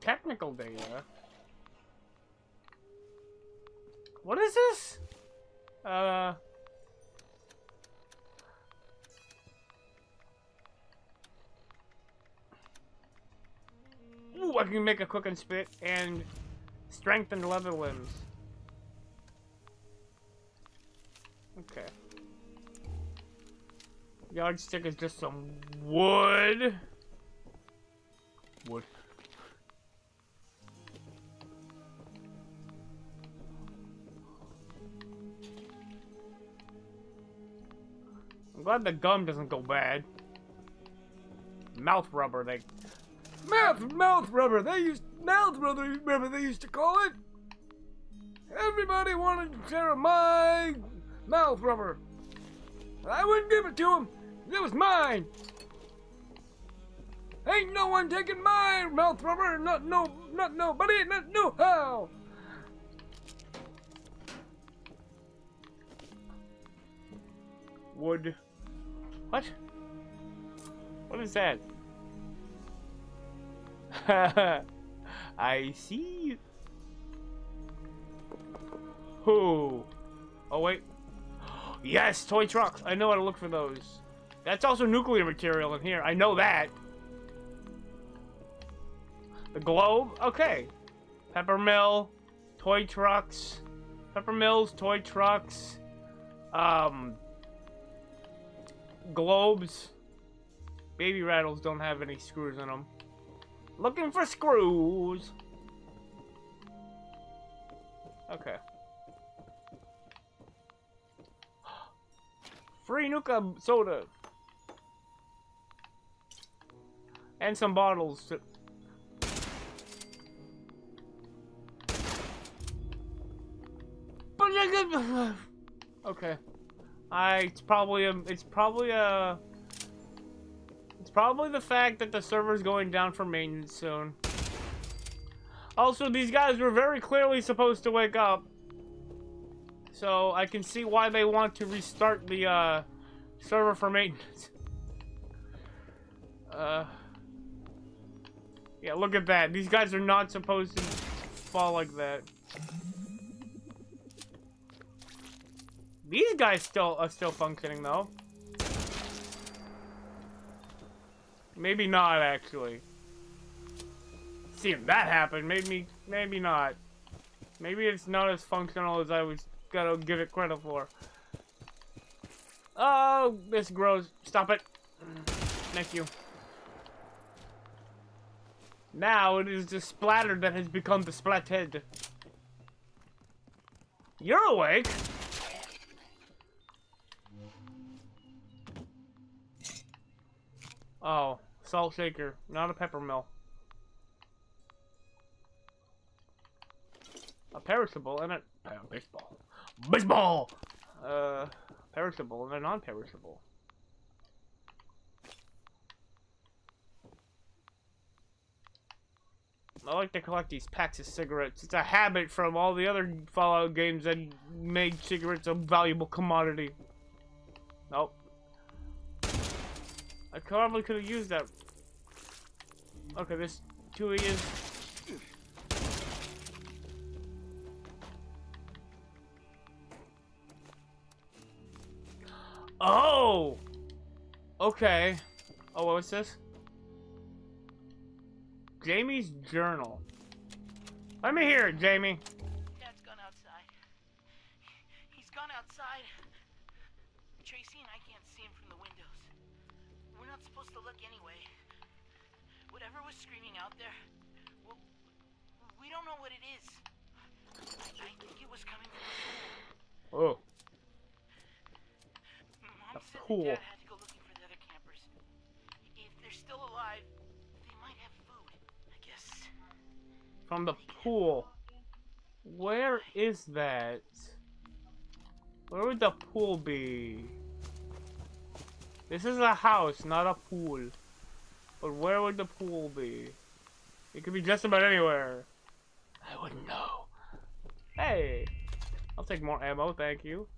Technical data. What is this? Ooh, I can make a quick and spit and strengthen leather limbs. Okay. Yardstick is just some wood. Wood. I'm glad the gum doesn't go bad. Mouth rubber, they mouth rubber they used to call it. Everybody wanted to share my mouth rubber. I wouldn't give it to him. It was mine. Ain't no one taking my mouth rubber. Not nobody. Not no how. Wood. What? What is that? I see. Who? Oh wait. Yes, toy trucks. I know how to look for those. That's also nuclear material in here. I know that. The globe. Okay. Pepper mill. Toy trucks. Pepper mills. Toy trucks. Globes. Baby rattles don't have any screws in them. Looking for screws. Okay. Free Nuka soda. And some bottles. Okay. It's probably the fact that the server's going down for maintenance soon. Also, these guys were very clearly supposed to wake up. So, I can see why they want to restart the, server for maintenance. Yeah, look at that. These guys are not supposed to fall like that. These guys still are still functioning, though. Maybe not, actually. Seeing that happen made me... Maybe not. Maybe it's not as functional as I was gonna give it credit for. Oh, this grows. Stop it. Thank you. Now it is the splatter that has become the splatted. You're awake. Oh, salt shaker, not a pepper mill. A perishable and a baseball. Baseball. Perishable and a non-perishable. I like to collect these packs of cigarettes. It's a habit from all the other Fallout games that made cigarettes a valuable commodity. Nope. I probably could have used that. Okay, this 2E is... Oh! Okay. Oh, what was this? Jamie's journal. Let me hear it, Jamie. Dad's gone outside. He's gone outside. Tracy and I can't see him from the windows. We're not supposed to look anyway. Whatever was screaming out there, well, we don't know what it is. I think it was coming from the pool. Oh. Mom said Dad had to go looking for the other campers. If they're still alive, they might have food. From the pool. Where is that? Where would the pool be? This is a house, not a pool. But where would the pool be? It could be just about anywhere. I wouldn't know. Hey! I'll take more ammo, thank you.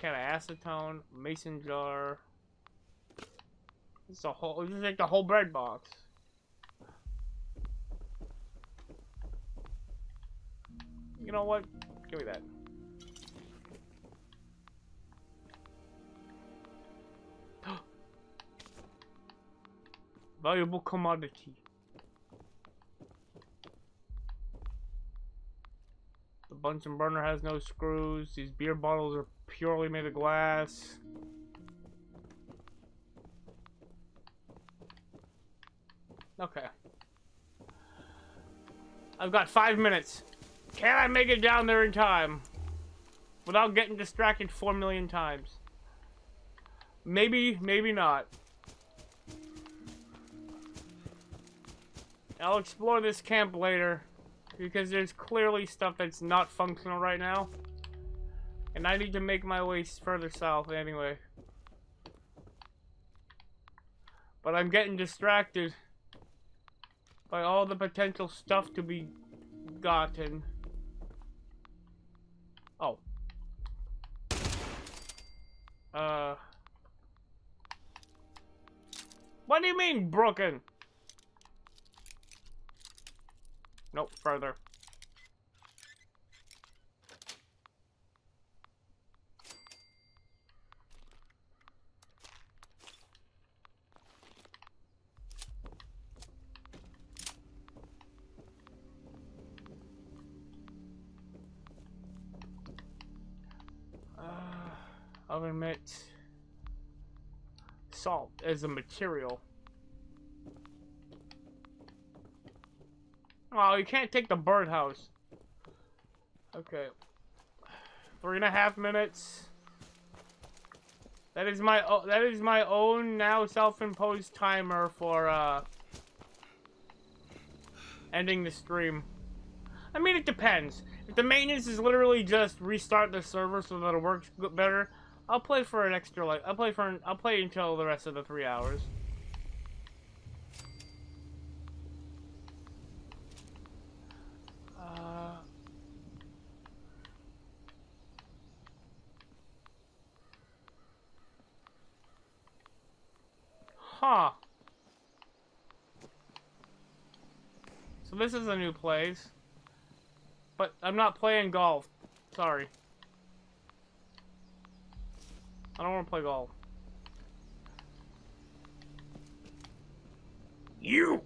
Kind of acetone, mason jar. It's a whole. This is like the whole bread box. You know what? Give me that. Valuable commodity. The Bunsen burner has no screws. These beer bottles are purely made of glass. Okay. I've got 5 minutes. Can I make it down there in time? Without getting distracted 4 million times. Maybe, maybe not. I'll explore this camp later. Because there's clearly stuff that's not functional right now. And I need to make my way further south anyway. But I'm getting distracted by all the potential stuff to be gotten. Oh. What do you mean, broken? Nope, further. Oven mitts. Salt as a material. Oh, you can't take the birdhouse. Okay. 3.5 minutes. That is my own now self-imposed timer for ending the stream. I mean, it depends. If the maintenance is literally just restart the server so that it works better, I'll play for an extra like I'll play until the rest of the 3 hours. Huh. So this is a new place. But I'm not playing golf. Sorry. I don't want to play golf. You!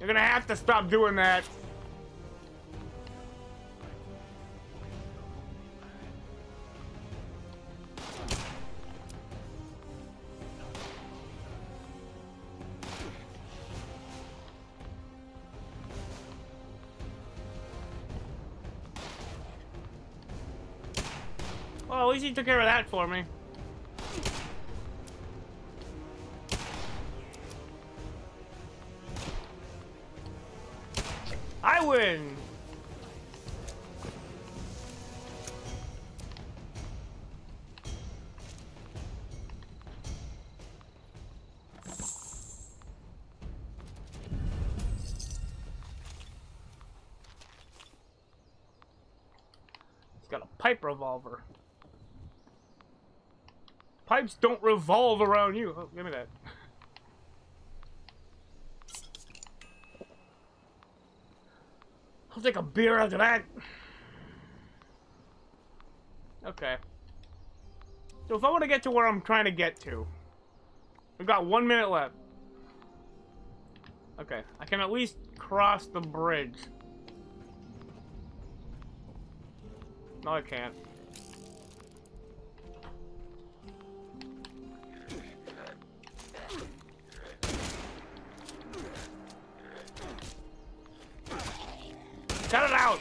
You're gonna have to stop doing that. Well, at least he took care of that for me. Win. He's got a pipe revolver. Pipes don't revolve around you. Oh, give me that. I'll take a beer after that. Okay. So if I want to get to where I'm trying to get to, we've got 1 minute left. Okay, I can at least cross the bridge. No, I can't. Cut it out!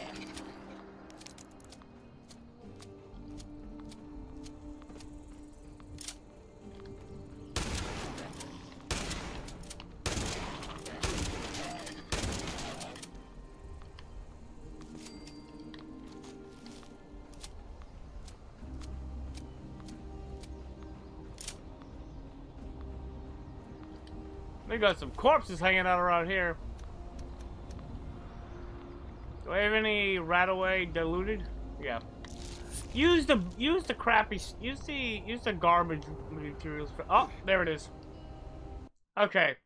They got some corpses hanging out around here. Do I have any Radaway diluted? Yeah. Use the garbage materials for. Oh, there it is. Okay.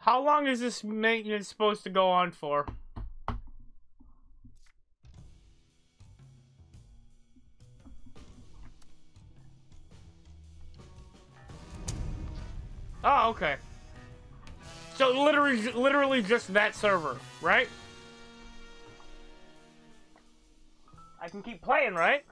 How long is this maintenance supposed to go on for? Oh, okay. So literally just that server, right? I can keep playing, right?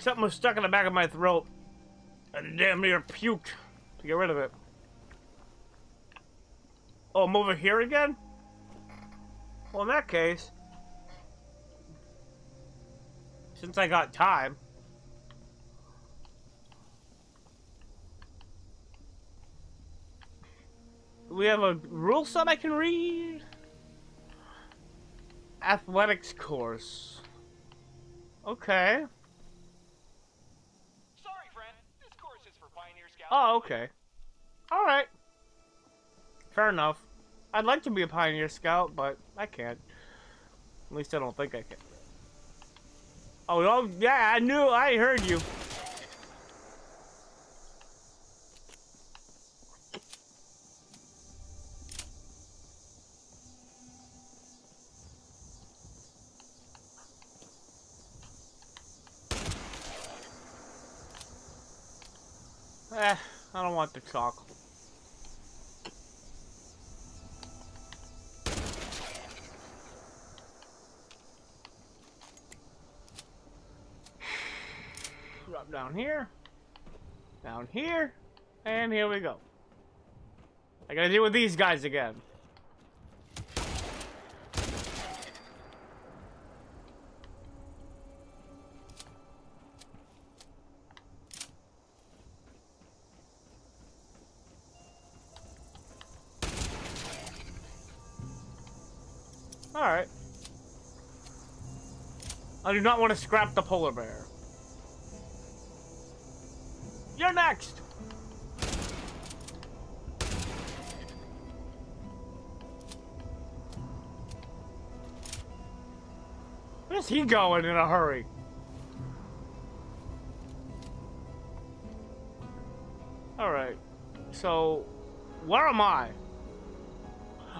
Something was stuck in the back of my throat. I damn near puked to get rid of it. Oh, I'm over here again? Well, in that case, since I got time, we have a rule set I can read. Athletics course. Okay. Sorry, friend. This course is for Pioneer Scouts. Oh, okay. All right. Fair enough. I'd like to be a Pioneer Scout, but I can't. At least I don't think I can. Oh, oh yeah, I knew. I heard you. Eh, I don't want the chocolate. Drop down here, and here we go. I gotta deal with these guys again. Alright. I do not want to scrap the polar bear. You're next! Where's he going in a hurry? Alright. So, where am I?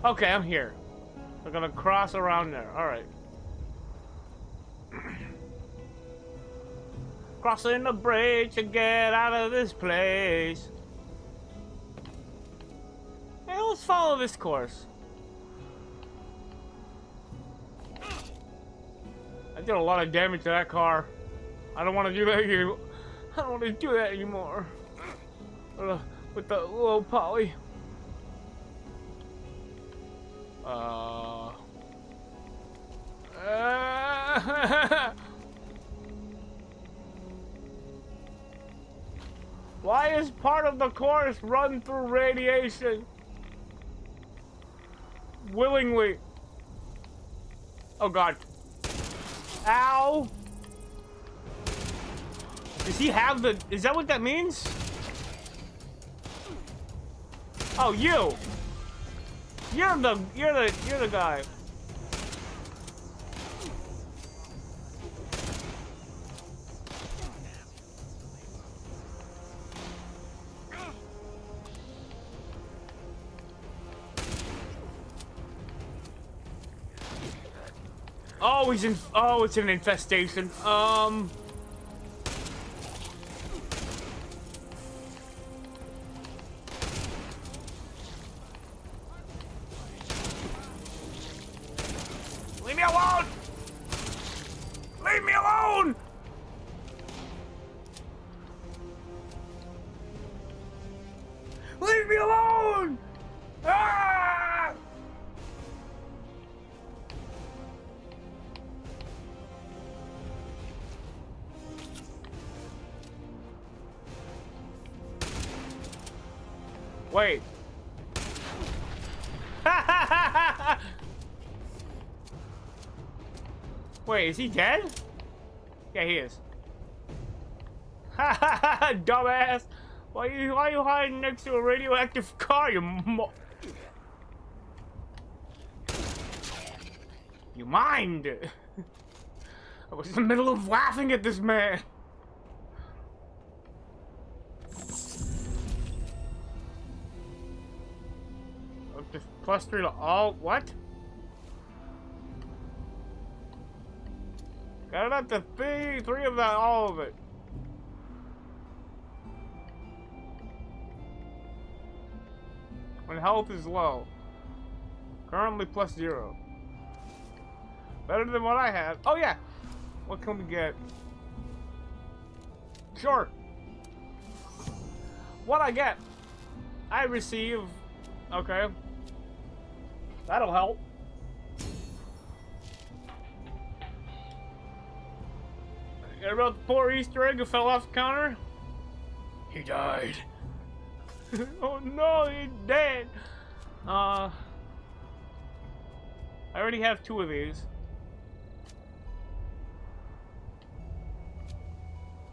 Okay, I'm here. We're gonna cross around there. All right. Crossing the bridge to get out of this place. Hey, let's follow this course. I did a lot of damage to that car. I don't want to do that here. I don't want to do that anymore. With the low poly. Why is part of the course run through radiation? Willingly. Oh god. Ow. Does he have the... Is that what that means? Oh, you. You're the guy. Oh, he's in. Oh, it's an infestation. Wait. Wait, is he dead? Yeah, he is. Dumbass. Why are you hiding next to a radioactive car, you mind? I was in the middle of laughing at this man. Plus 3 to all. What? Got it up to three of that, all of it. When health is low. Currently plus 0. Better than what I had. Oh yeah. What can we get? Sure. What I get? I receive... Okay. That'll help. What about the poor Easter egg who fell off the counter? He died. Oh no, he's dead. I already have two of these.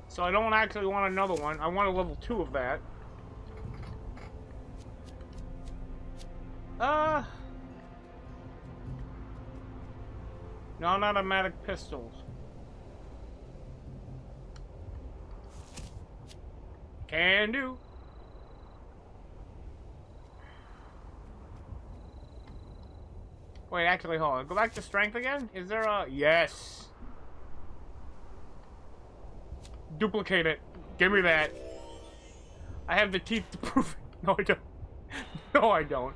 So I don't actually want another one. I want a level 2 of that. Non-automatic pistols. Can do. Wait, actually, hold on. Go back to strength again? Is there a... Yes! Duplicate it. Give me that. I have the teeth to prove it. No, I don't. No, I don't.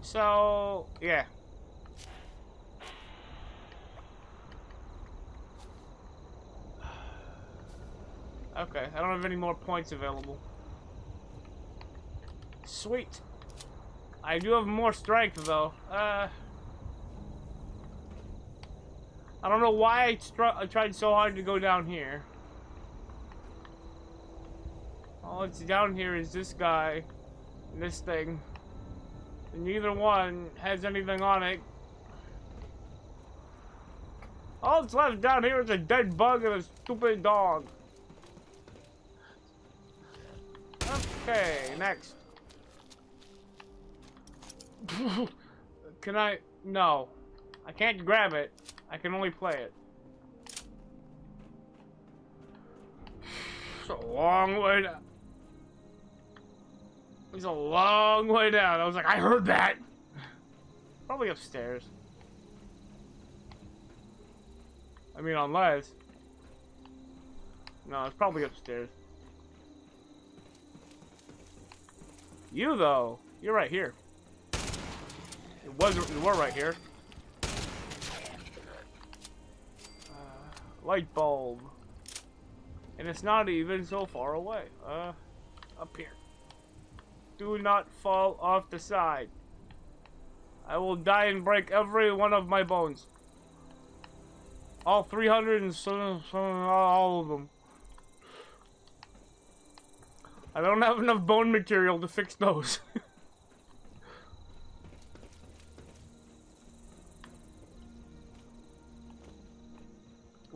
So, yeah. Okay, I don't have any more points available. Sweet. I do have more strength, though. I don't know why I tried so hard to go down here. All that's down here is this guy and this thing. And neither one has anything on it. All that's left down here is a dead bug and a stupid dog. Okay, next. Can I? No. I can't grab it. I can only play it. It's a long way down. It's a long way down. I was like, I heard that! Probably upstairs. I mean, unless... No, it's probably upstairs. You, though. You're right here. You were right here. Light bulb. And it's not even so far away. Up here. Do not fall off the side. I will die and break every one of my bones. All 300 and all of them. I don't have enough bone material to fix those.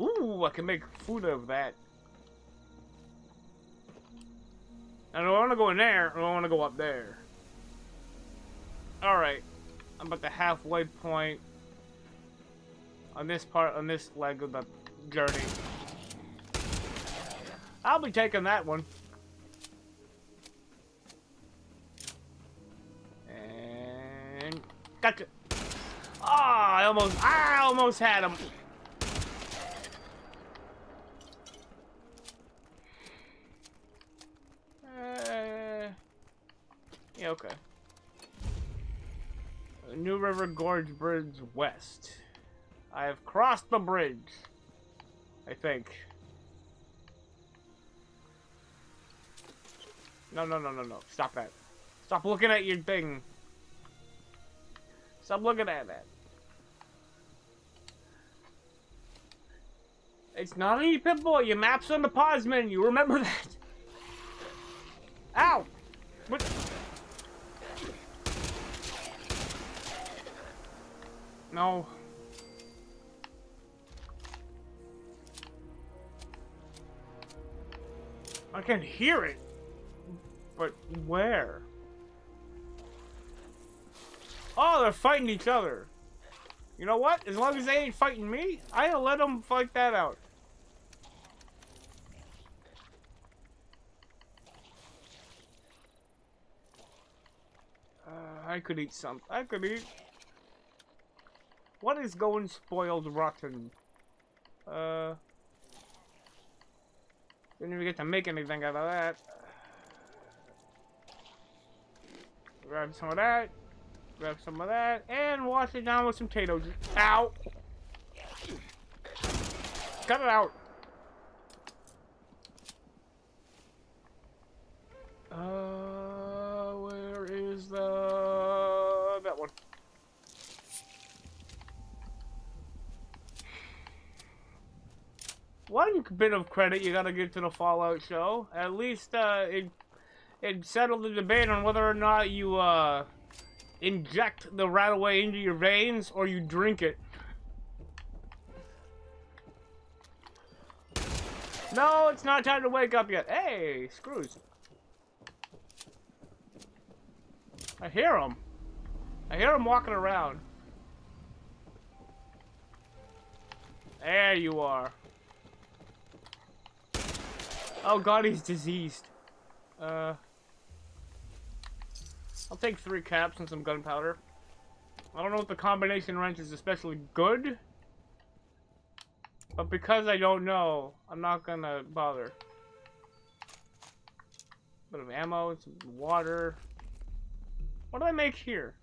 Ooh, I can make food out of that. I don't want to go in there, I don't want to go up there. Alright, I'm about the halfway point on this part, on this leg of the journey. I'll be taking that one. And... Gotcha! Ah, oh, I almost had him! Yeah, okay. New River Gorge Bridge West. I have crossed the bridge. I think. No. Stop that. Stop looking at your thing. Stop looking at that. It's not any pitbull. Your map's on the pause menu. Remember that. Ow! What? No. I can hear it. But where? Oh, they're fighting each other. You know what? As long as they ain't fighting me, I'll let them fight that out. I could eat something. I could eat... What is going spoiled rotten? Didn't even get to make anything out of that. Grab some of that. Grab some of that. And wash it down with some potatoes. Ow! cut it out. Where is the... that one. One bit of credit you gotta give to the Fallout show. At least, it settled the debate on whether or not you, inject the Rattleway into your veins or you drink it. No, it's not time to wake up yet. Hey, screws. I hear him. I hear him walking around. There you are. Oh god, he's diseased. I'll take 3 caps and some gunpowder. I don't know if the combination wrench is especially good. But because I don't know, I'm not gonna bother. A bit of ammo, some water. What do I make here?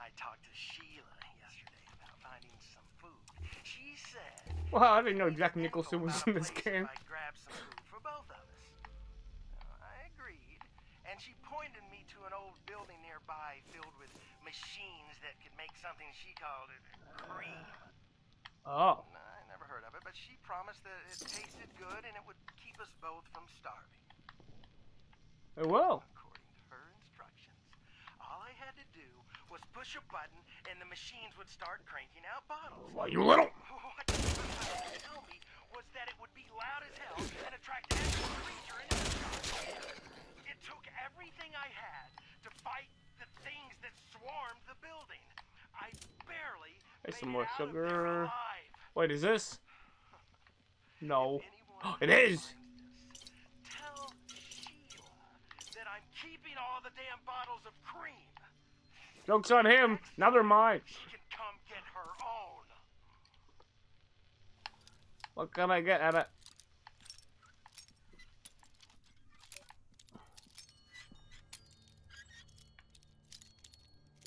I talked to Sheila yesterday about finding some food. She said, "Well, I didn't know Jack Nicholson was in this game." I grabbed some food for both of us. I agreed, and she pointed me to an old building nearby filled with machines that could make something she called it cream. Oh. I never heard of it, but she promised that it tasted good and it would keep us both from starving. It will. According to her instructions, all I had to do was push a button and the machines would start cranking out bottles. Why, you little? What she was trying to tell me was that it would be loud as hell and attract every creature in the dark. It took everything I had to fight the things that swarmed the building. I barely made some more sugar. Wait, is this? No. It is! Tell Sheila that I'm keeping all the damn bottles of cream. Joke's on him. Now they're mine. She can come get her own. What can I get at it?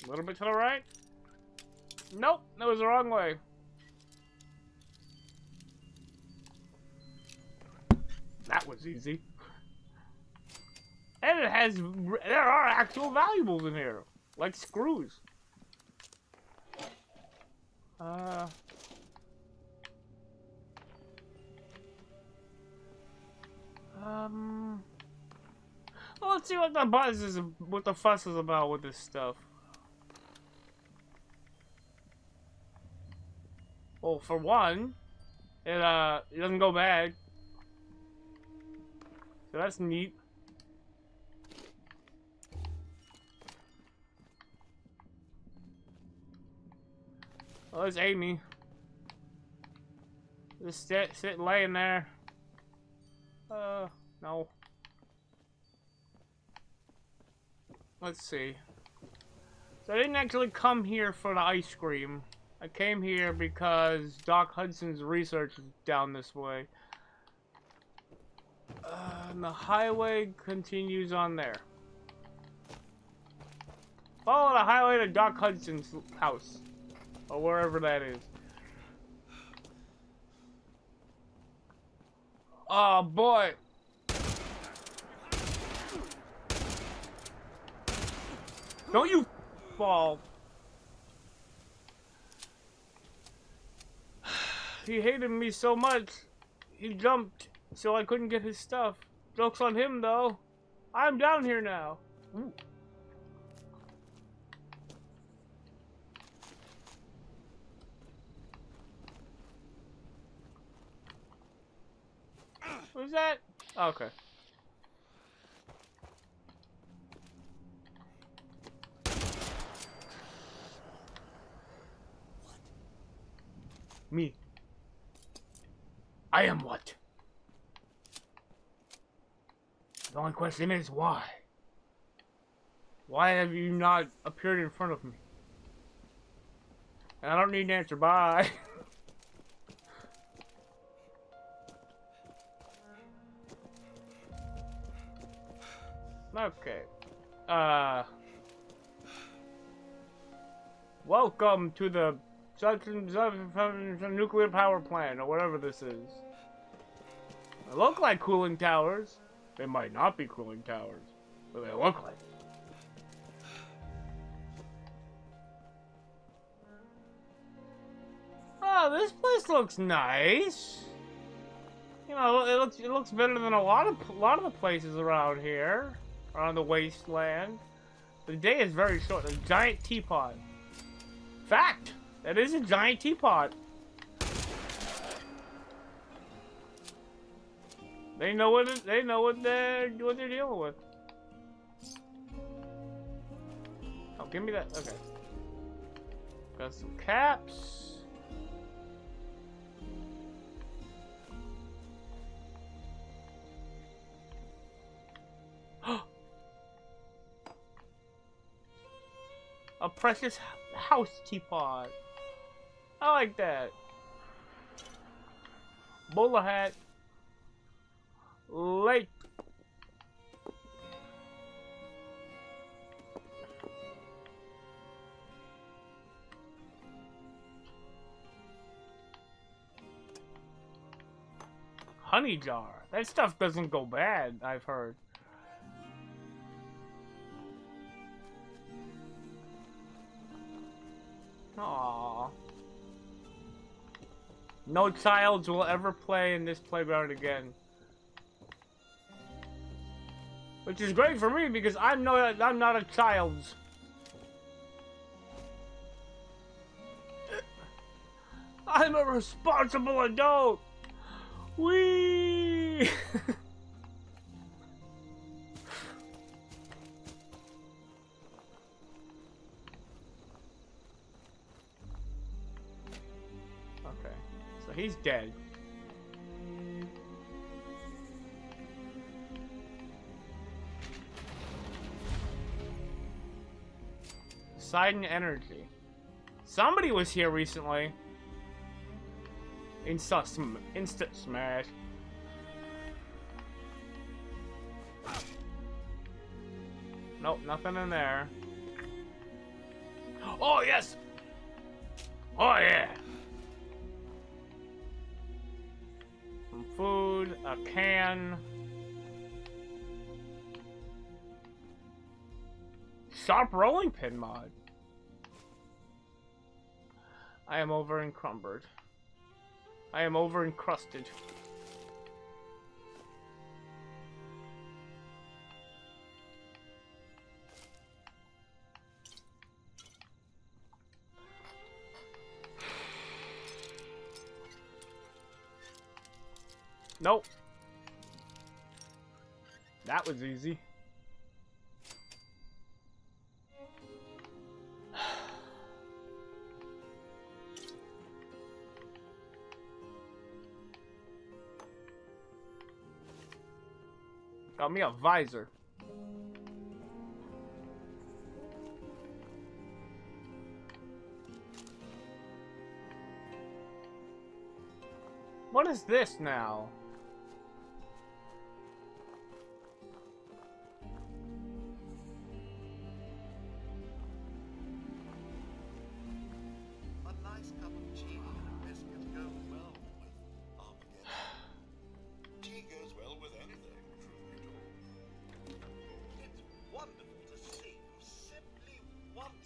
A little bit to the right. Nope, that was the wrong way. That was easy. And it has... there are actual valuables in here. Like screws. Well, let's see what the buzz is... what the fuss is about with this stuff. Well, for one... it doesn't go bad. So that's neat. Oh, there's Amy. Just sit laying there. No. Let's see. So I didn't actually come here for the ice cream. I came here because Doc Hudson's research is down this way. And the highway continues on there. Follow the highway to Doc Hudson's house. Or wherever that is. Oh boy! Don't you fall. He hated me so much, he jumped so I couldn't get his stuff. Joke's on him, though. I'm down here now. Ooh. Who's that? Oh, okay. What? Me. I am what? The only question is why? Why have you not appeared in front of me? And I don't need an answer. Bye. Okay. Welcome to the nuclear power plant, or whatever this is. They look like cooling towers. They might not be cooling towers, but they look like. Oh, this place looks nice. You know, it looks better than a lot of the places around here, around the wasteland. The day is very short. A giant teapot. Fact, that is a giant teapot. They know what it, they know what they're dealing with. Oh, give me that. Okay. Got some caps. A precious house teapot. I like that. Bowler hat. Lake. Honey jar. That stuff doesn't go bad, I've heard. Aww. No child will ever play in this playground again. Which is great for me because I'm not a child. I'm a responsible adult. Whee! He's dead. Sidon Energy. Somebody was here recently. Instant smash. Nope, nothing in there. Oh, yes! Oh, yeah! Food, a can, shop rolling pin mod. I am over encumbered. I am over encrusted. Nope. That was easy. Got me a visor. What is this now?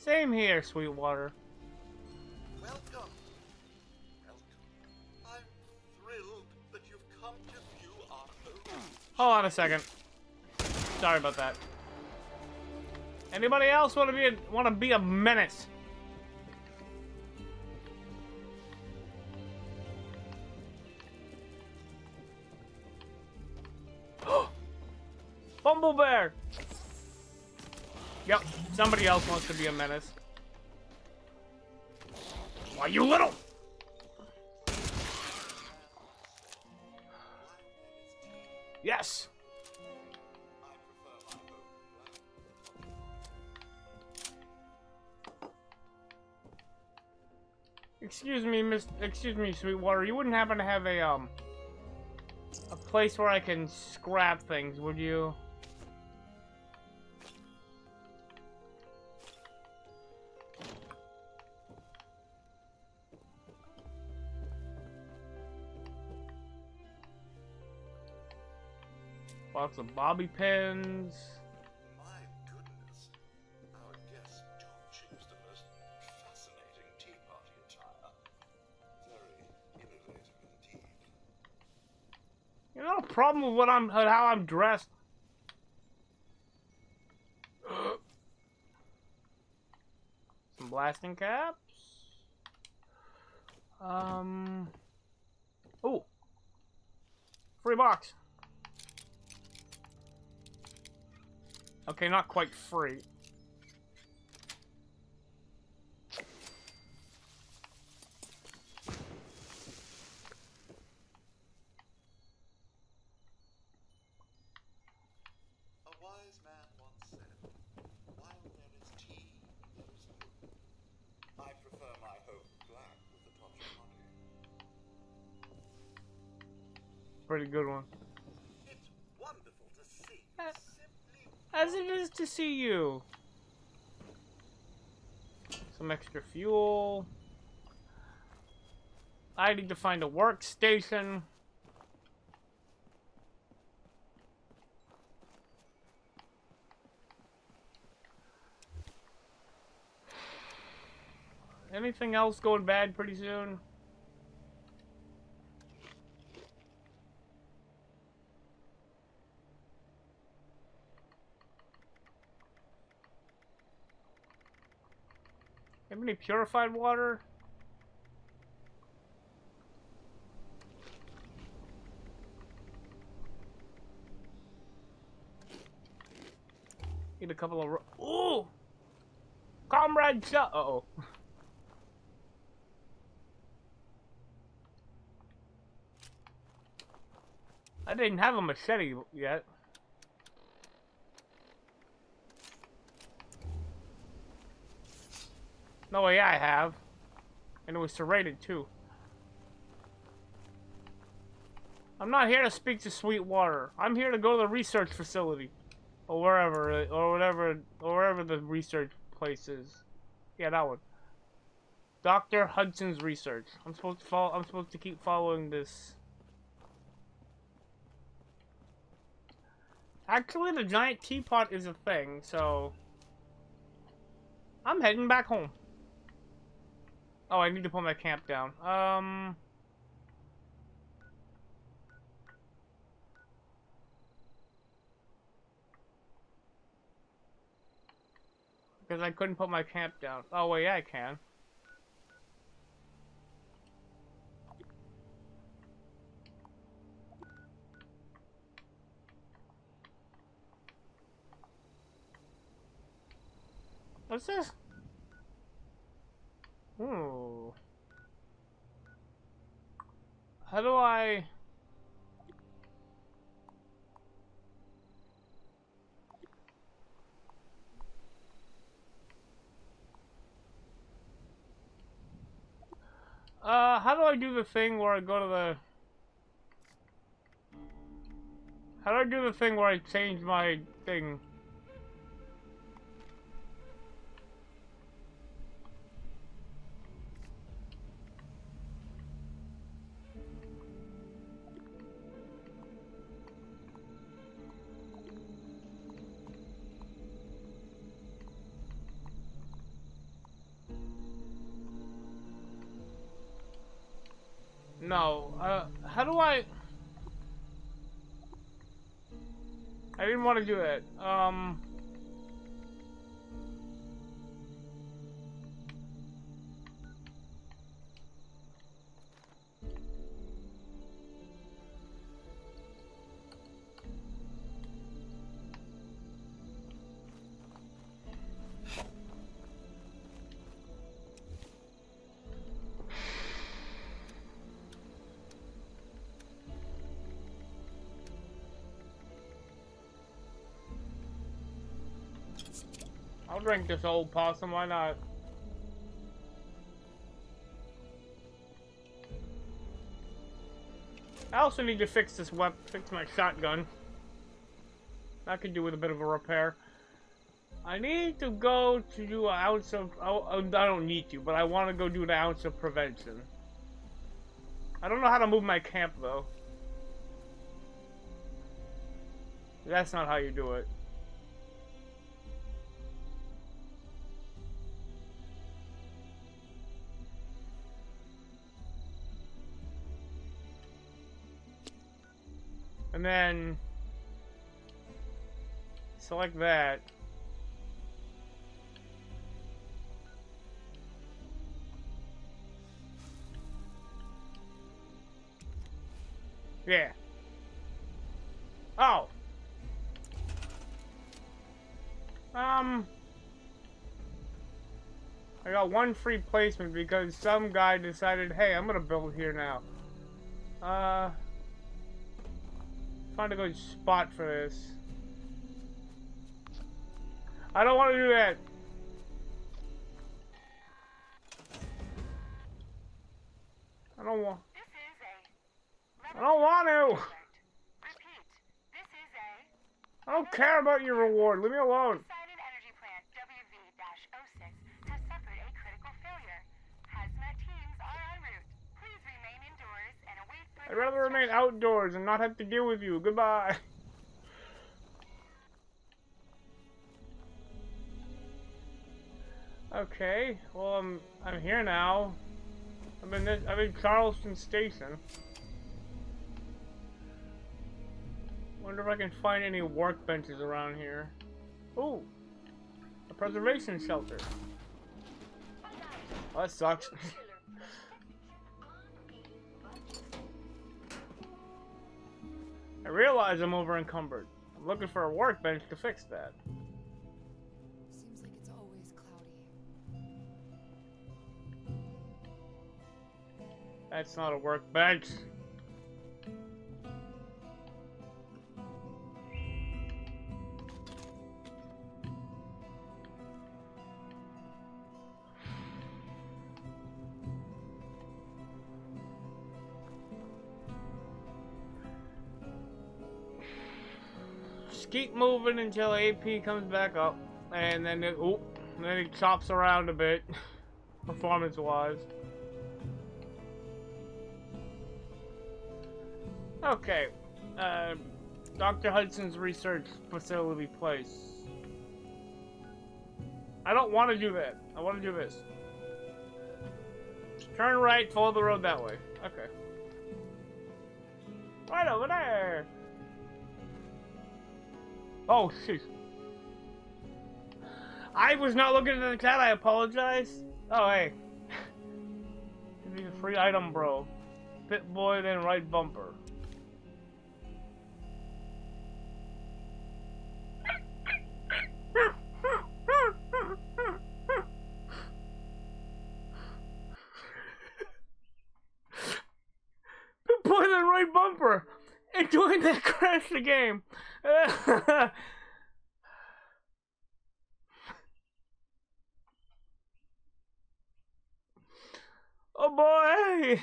Same here, Sweetwater. Welcome. Welcome. I'm thrilled that you've come to view our own. Hold on a second. Sorry about that. Anybody else want to be a menace? Bumble Bear. Yep, somebody else wants to be a menace. Why, you little! Yes! Excuse me, Sweetwater, you wouldn't happen to have a place where I can scrap things, would you? Bought some bobby pins. My goodness, our guest Tom chose the most fascinating tea party attire. Very innovative indeed. You know, the problem with what I'm, how I'm dressed. Some blasting caps. Oh, free box. Okay, not quite free. Pretty good one. It's wonderful to see. As it is to see you. Some extra fuel. I need to find a workstation. Anything else going bad pretty soon? Have any purified water? Need a couple of ooh, comrade shot. Uh-oh. I didn't have a machete yet. No way I have. And it was serrated too. I'm not here to speak to Sweetwater. I'm here to go to the research facility. Or wherever, or whatever, or wherever the research place is. Yeah, that one. Dr. Hudson's research. I'm supposed to follow, I'm supposed to keep following this. Actually, the giant teapot is a thing, so I'm heading back home. Oh, I need to put my camp down. Because I couldn't put my camp down. Oh, wait, yeah, I can. What's this? Ooh. How do I? How do I do the thing where I go to the? How do I do the thing where I change my thing? No, how do I? I didn't want to do it. I'll drink this old possum, why not? I also need to fix this weapon, fix my shotgun. That could do with a bit of a repair. I need to go to do an ounce of, I don't need to, but I want to go do an ounce of prevention. I don't know how to move my camp though. That's not how you do it. And then select that. Yeah. Oh. I got one free placement because some guy decided, hey, I'm gonna build here now. Find a good spot for this. I don't want to do that. I don't want to. I don't care about your reward. Leave me alone. Sidon Energy Plant WV-06 has suffered a critical failure. Hazmat teams are en route. Please remain indoors and await further. I'd rather remain outdoors and not have to deal with you. Goodbye. Okay. Well, I'm here now. I'm in Charleston Station. Wonder if I can find any workbenches around here. Ooh! A preservation shelter. Well, that sucks. I realize I'm over encumbered. I'm looking for a workbench to fix that. Seems like it's always cloudy. That's not a workbench. Keep moving until AP comes back up, and then it chops around a bit, performance-wise. Okay, Dr. Hudson's research facility place. I don't want to do that. I want to do this. Turn right, follow the road that way. Okay. Right over there. Oh, jeez. I was not looking at the chat, I apologize. Oh, hey. Give me a free item, bro. Pit boy, then right bumper. Pit boy, then right bumper. Enjoying that crash the game. Oh boy.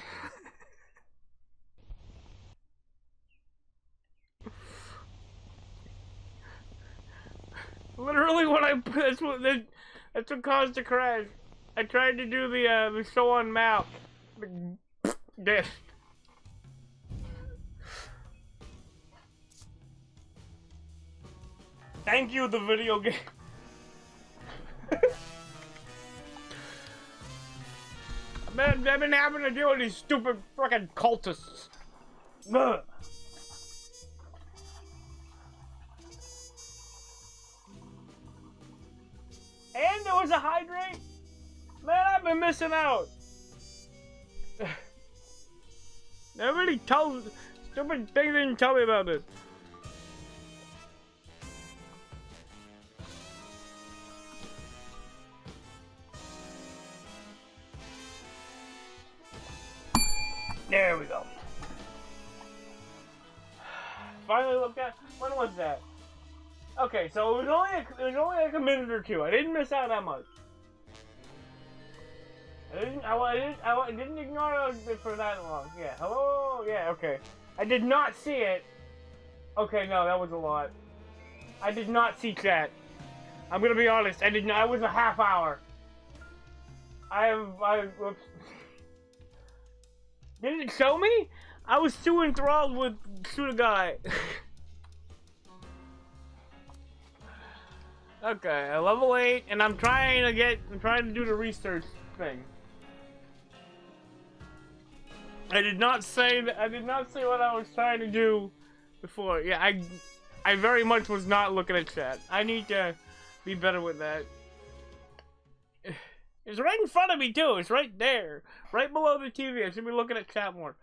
Literally when that's what caused the crash. I tried to do the show on map. Death. Thank you, the video game. I've been having to deal with these stupid frickin' cultists. Ugh. And there was a hydrate? Man, I've been missing out. Nobody tells stupid things didn't tell me about this. There we go. Finally looked at. When was that? Okay, so it was only like a minute or two. I didn't miss out that much. I didn't ignore it for that long. Yeah. Hello. Yeah. Okay. I did not see it. Okay. No, that was a lot. I did not see chat. I'm gonna be honest. I did not. It was a half hour. Oops. Did it show me? I was too enthralled with shoot a guy. Okay, a level 8, and I'm trying to do the research thing. I did not say what I was trying to do before. Yeah, I very much was not looking at chat. I need to be better with that. It's right in front of me too. It's right there, right below the TV. I should be looking at chat more.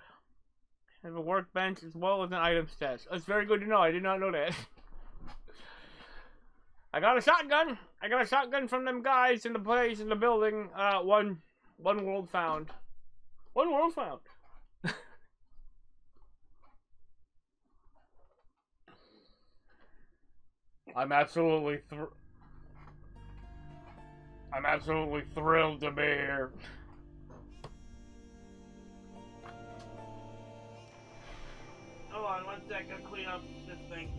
I have a workbench as well as an item stash. That's very good to know. I did not know that. I got a shotgun. I got a shotgun from them guys in the place in the building. One world found. One world found. I'm absolutely thrilled to be here. Hold on, one second. I'll clean up this thing.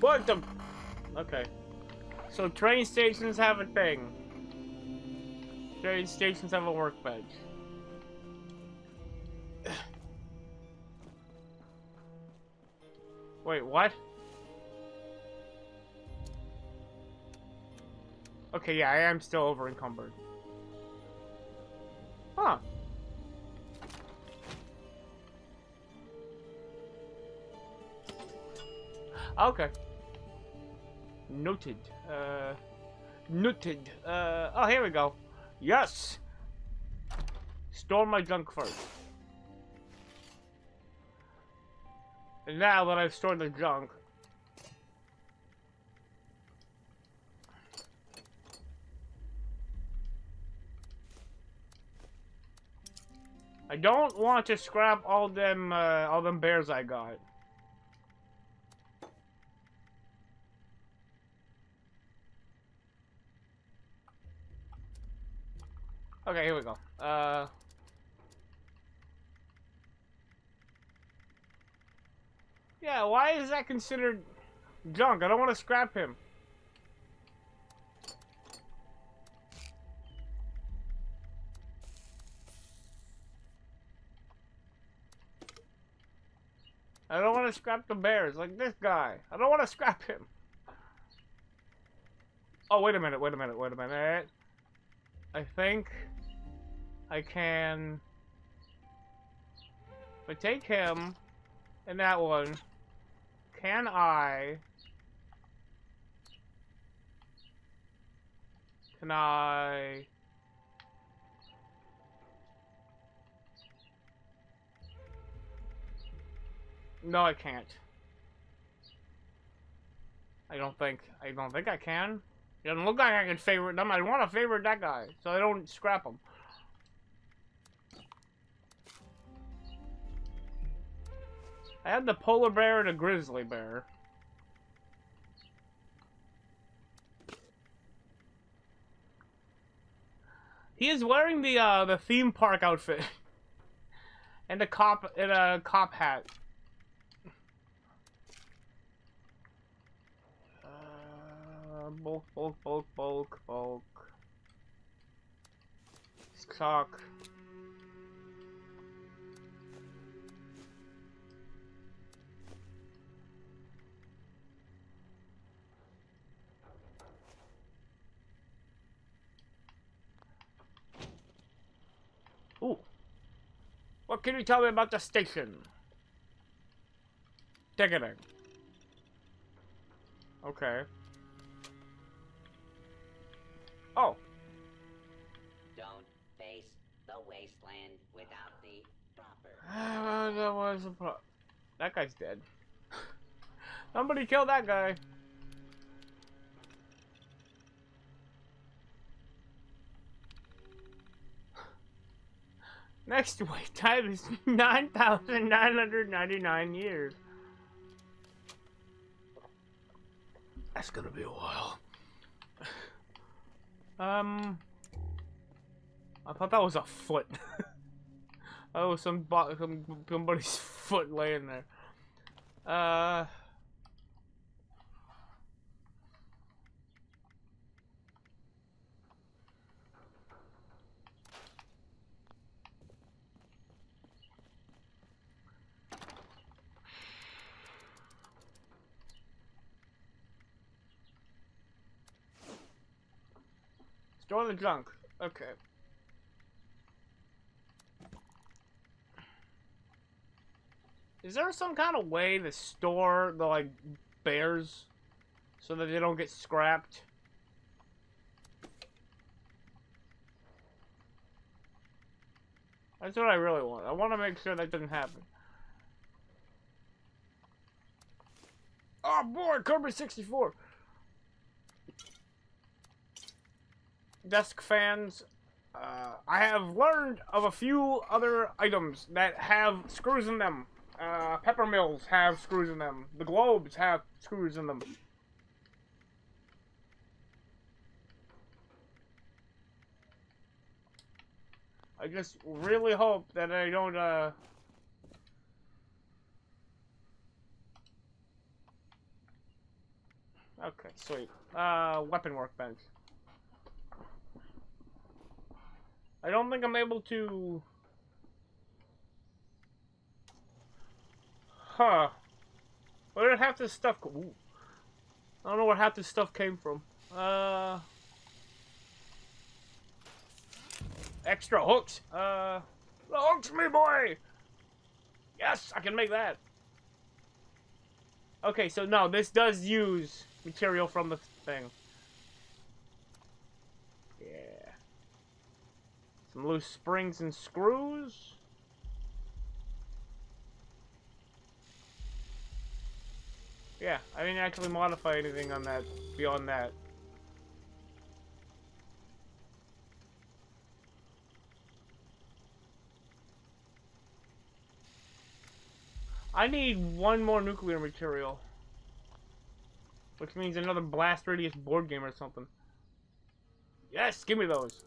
What the? Okay. So train stations have a thing. Train stations have a workbench. Wait, what? Okay, yeah, I am still over encumbered. Huh. Okay. Noted. Noted. Oh, here we go. Yes! Store my junk first. And now that I've stored the junk. I don't want to scrap all them bears I got. Okay, here we go. Yeah, why is that considered junk? I don't want to scrap him. I don't want to scrap the bears, like this guy. I don't want to scrap him. Oh, wait a minute, wait a minute, wait a minute. I think I can... If I take him and that one, can I... Can I... No, I can't. I don't think I can. It doesn't look like I can favorite them. I want to favorite that guy, so I don't scrap him. I had the polar bear and a grizzly bear. He is wearing the theme park outfit and a cop hat. Bulk, bulk, bulk, bulk, bulk. Stock. Ooh. What can you tell me about the station? Take it in. Okay. Oh. Don't face the wasteland without the proper. That was a pro. That guy's dead. Somebody killed that guy. Next wait time is 9,999 years. That's gonna be a while. I thought that was a foot. Oh, somebody's foot laying there. Go in the junk. Okay. Is there some kind of way to store the, like, bears so that they don't get scrapped? That's what I really want. I want to make sure that doesn't happen. Oh boy, Cobra 64! Desk fans, I have learned of a few other items that have screws in them. Pepper mills have screws in them. The globes have screws in them. I just really hope that I don't, Okay, sweet. Weapon workbench. I don't think I'm able to... Huh. Where did half this stuff go? Ooh. I don't know where half this stuff came from. Extra hooks. The hooks, me boy! Yes, I can make that. Okay, so no, this does use material from the thing. Yeah. Some loose springs and screws. Yeah, I didn't actually modify anything on that beyond that. I need one more nuclear material. Which means another blast radius board game or something. Yes, give me those.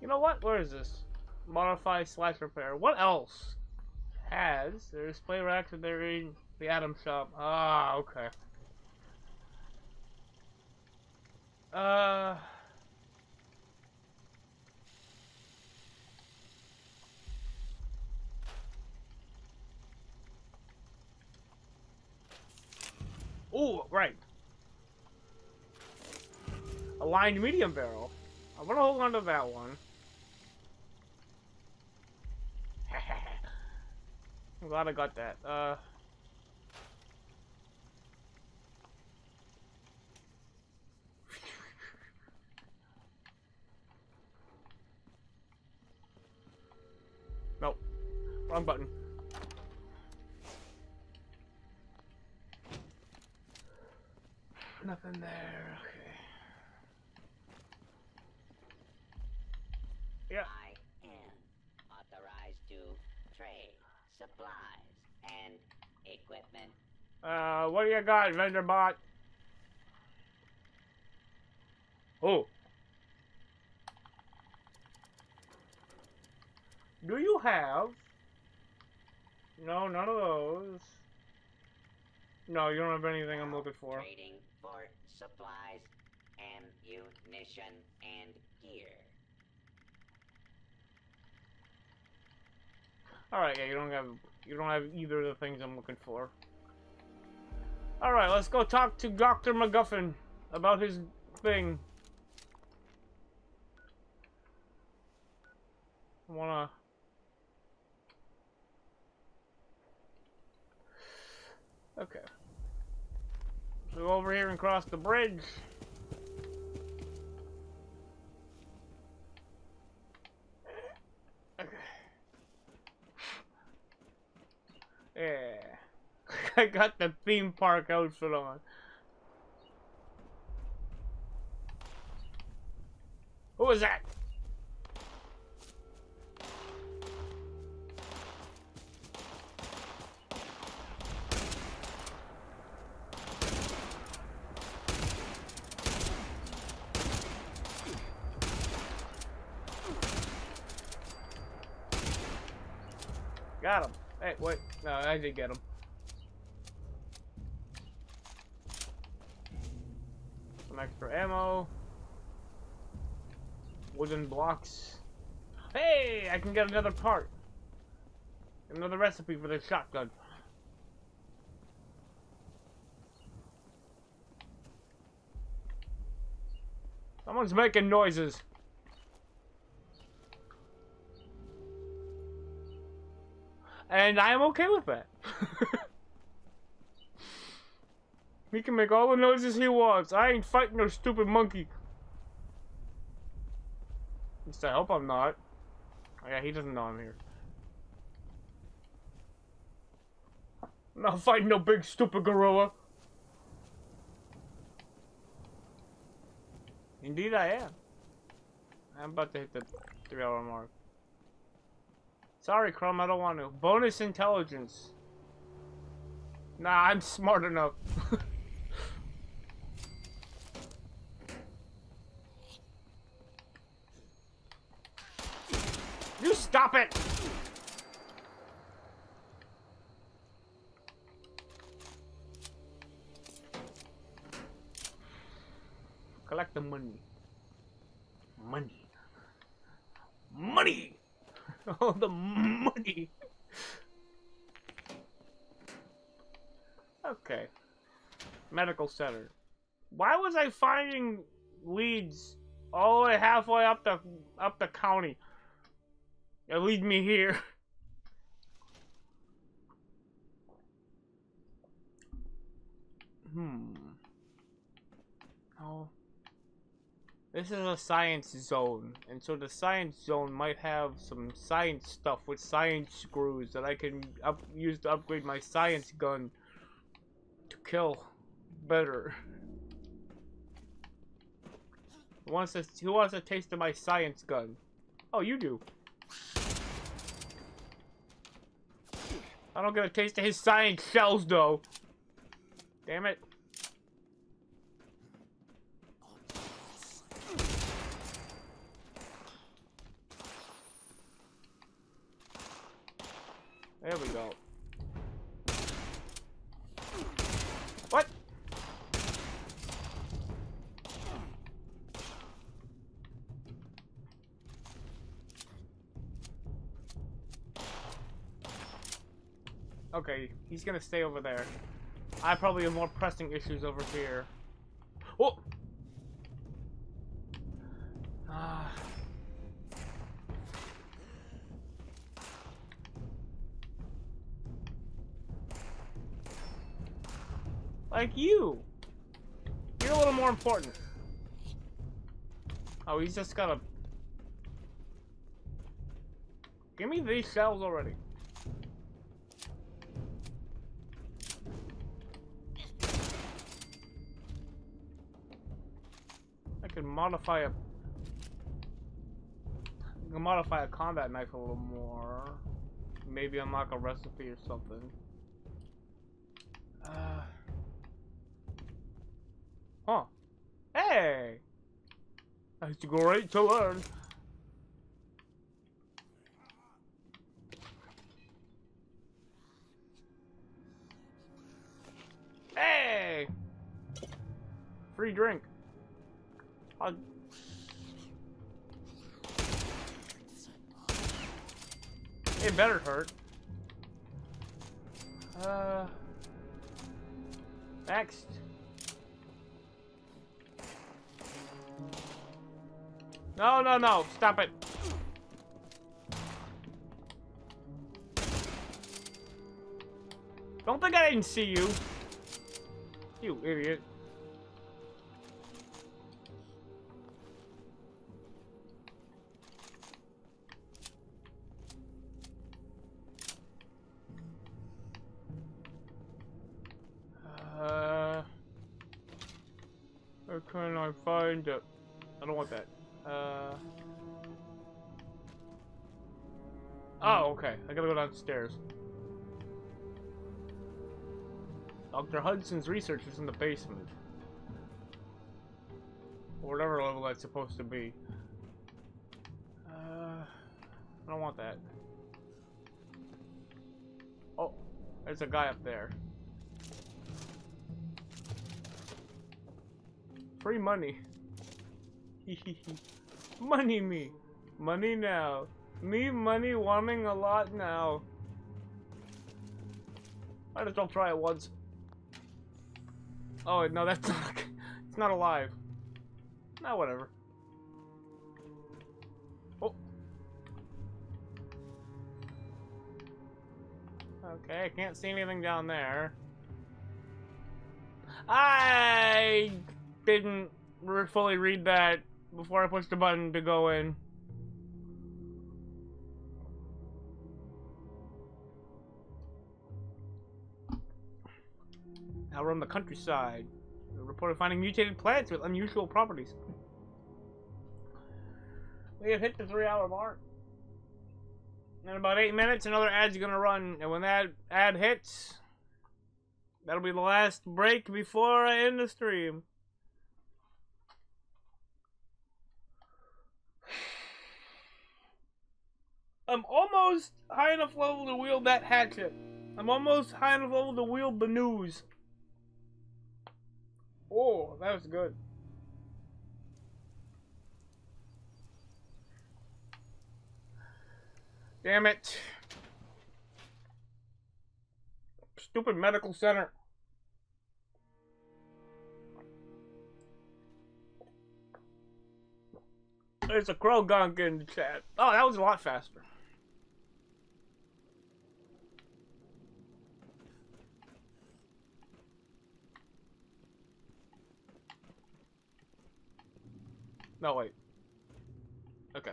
You know what? Where is this? Modify slash repair. What else? Has their display racks that they're in the Atom Shop. Ah, okay. Ooh, right. Aligned medium barrel. I want to hold on to that one. I'm glad I got that. Nope. Wrong button. Nothing there. Okay. Yeah. I am authorized to trade. Supplies and equipment. What do you got, vendor bot? Oh. Do you have... No, none of those. No, you don't have anything I'm looking for. Trading for supplies, ammunition, and gear. Alright, yeah, you don't have either of the things I'm looking for. Alright, let's go talk to Dr. McGuffin about his thing. I wanna... Okay. So go over here and cross the bridge. Yeah, I got the theme park outfit on. Who was that? Got him. Hey, wait. No, I did get him. Some extra ammo. Wooden blocks. Hey, I can get another part. Another recipe for the shotgun. Someone's making noises. And I am okay with that. He can make all the noises he wants. I ain't fighting no stupid monkey. At least I hope I'm not. Oh yeah, he doesn't know I'm here. I'm not fighting no big stupid gorilla. Indeed I am. I'm about to hit the 3-hour mark. Sorry, Chrome, I don't want to. Bonus intelligence. Nah, I'm smart enough. You stop it! Collect the money. Money. Money! All the money. Okay. Medical center. Why was I finding leads all the way halfway up the county? It lead me here. Oh. This is a science zone, and so the science zone might have some science stuff with science screws that I can use to upgrade my science gun to kill better. Who wants a taste of my science gun? Oh, you do. I don't get a taste of his science shells, though. Damn it. There we go. What? Okay, he's gonna stay over there. I probably have more pressing issues over here. Oh! Like you! You're a little more important. Oh, he's just gotta... Give me these shells already. I can modify a... I can modify a combat knife a little more. Maybe unlock a recipe or something. Huh. Hey! That's great to learn. Hey! Free drink. It better hurt. Next. No, no, no. Stop it. Don't think I didn't see you. You idiot. Where can I find it? I don't want that. Oh, okay. I gotta go downstairs. Dr. Hudson's research is in the basement. Or whatever level that's supposed to be. I don't want that. Oh, there's a guy up there. Free money. Money me. Money now. Me money wanting a lot now. Might as well try it once. Oh, no, that's not... It's not alive. Nah, whatever. Okay, I can't see anything down there. I didn't fully read that before I pushed the button to go in. Now we're on the countryside. We're reported finding mutated plants with unusual properties. We have hit the 3-hour mark. In about 8 minutes, another ad's gonna run, and when that ad hits, that'll be the last break before I end the stream. I'm almost high enough level to wield that hatchet. I'm almost high enough level to wield the news. Oh, that was good. Damn it. Stupid medical center. There's a crow gunk in the chat. Oh, that was a lot faster. No, wait. Okay.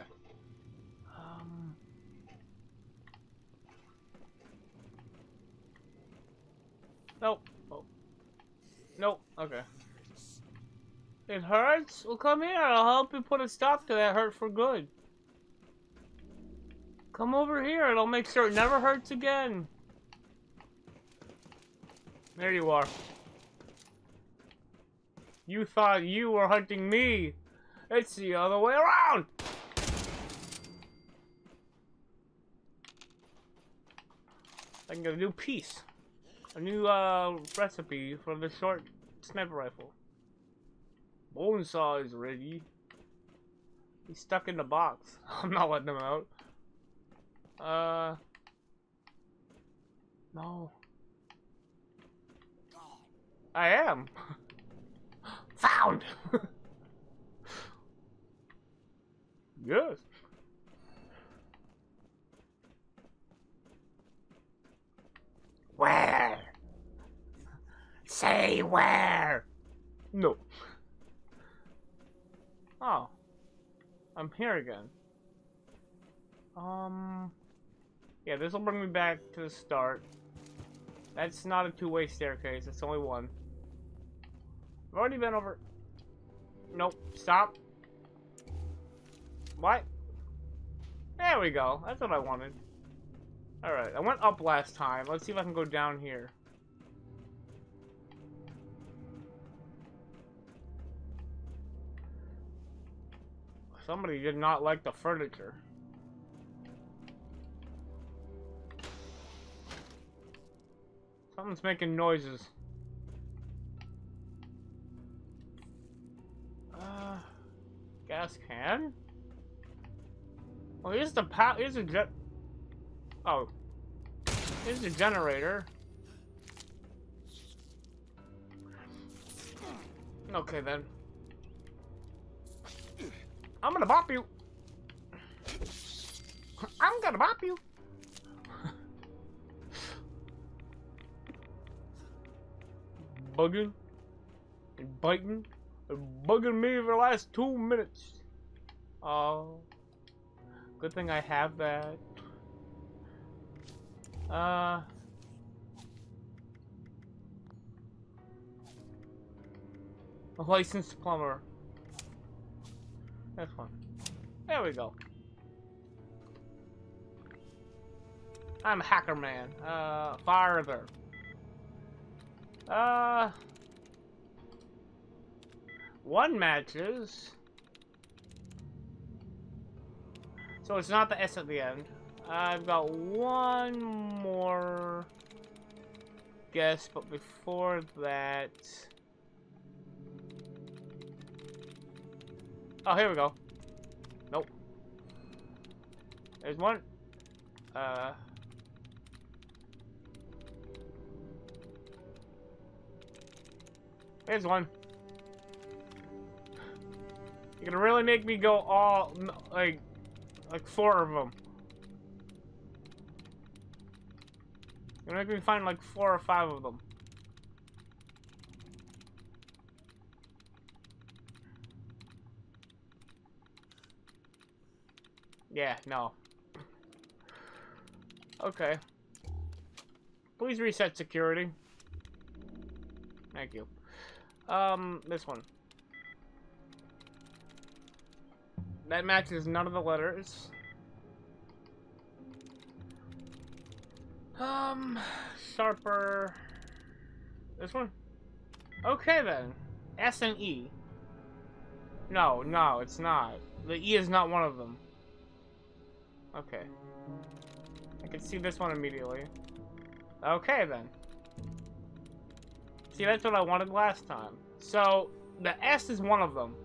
Nope. Oh. Nope. Okay. It hurts? Well, come here. I'll help you put a stop to that hurt for good. Come over here and I'll make sure it never hurts again. There you are. You thought you were hunting me. It's the other way around! I can get a new piece. A new recipe for the short sniper rifle. Bonesaw is ready. He's stuck in the box. I'm not letting him out. No. I am. Found! Yes. Where? Say where? No. Oh. I'm here again. Yeah, this will bring me back to the start. That's not a two-way staircase. It's only one. I've already been over... Nope. Stop. What? There we go. That's what I wanted. Alright, I went up last time. Let's see if I can go down here. Somebody did not like the furniture. Something's making noises. Gas can? Well, here's the power. Here's a jet. Oh, here's the generator. Okay then. I'm gonna bop you. I'm gonna bop you. Bugging and biting and bugging me for the last 2 minutes. Oh. Good thing I have that. A licensed plumber. That's one. There we go. I'm a hacker man. Farther. One matches. So it's not the S at the end. I've got one more guess, but before that... Oh, here we go. Nope. There's one. There's one. You're gonna really make me go all, like 4 of them. And I can find like 4 or 5 of them. Yeah, no. Okay. Please reset security. Thank you. This one. That matches none of the letters. Sharper. This one? Okay then. S and E. No, no, it's not. The E is not one of them. Okay. I can see this one immediately. Okay then. See, that's what I wanted last time. So, the S is one of them.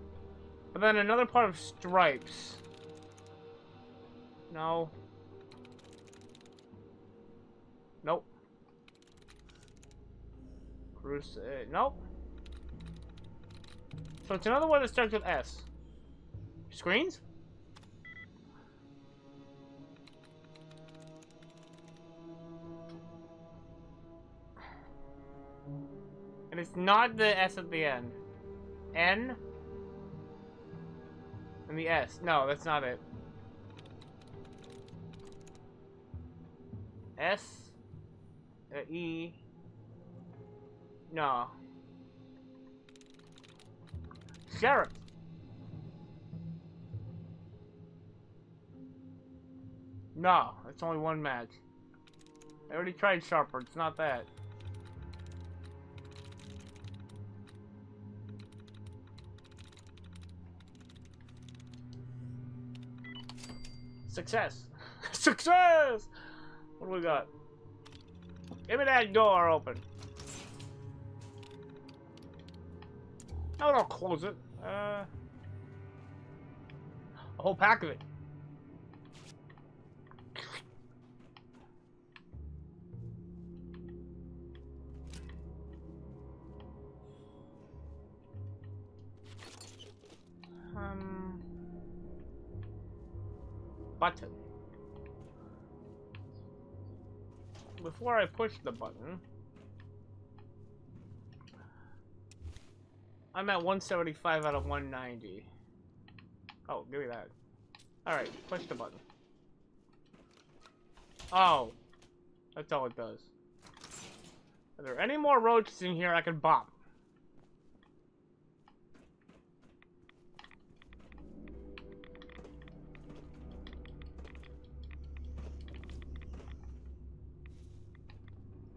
But then another part of stripes. No. Nope. Crusade. Nope. So it's another one that starts with S. Screens? And it's not the S at the end. N? And the S. No, that's not it. S? E? No. Sheriff! No, it's only one match. I already tried sharper, it's not that. Success! Success! What do we got? Give me that door open. No, don't close it. A whole pack of it. Button. Before I push the button, I'm at 175 out of 190. Oh, give me that. Alright, push the button. Oh, that's all it does. Are there any more roaches in here I can bop?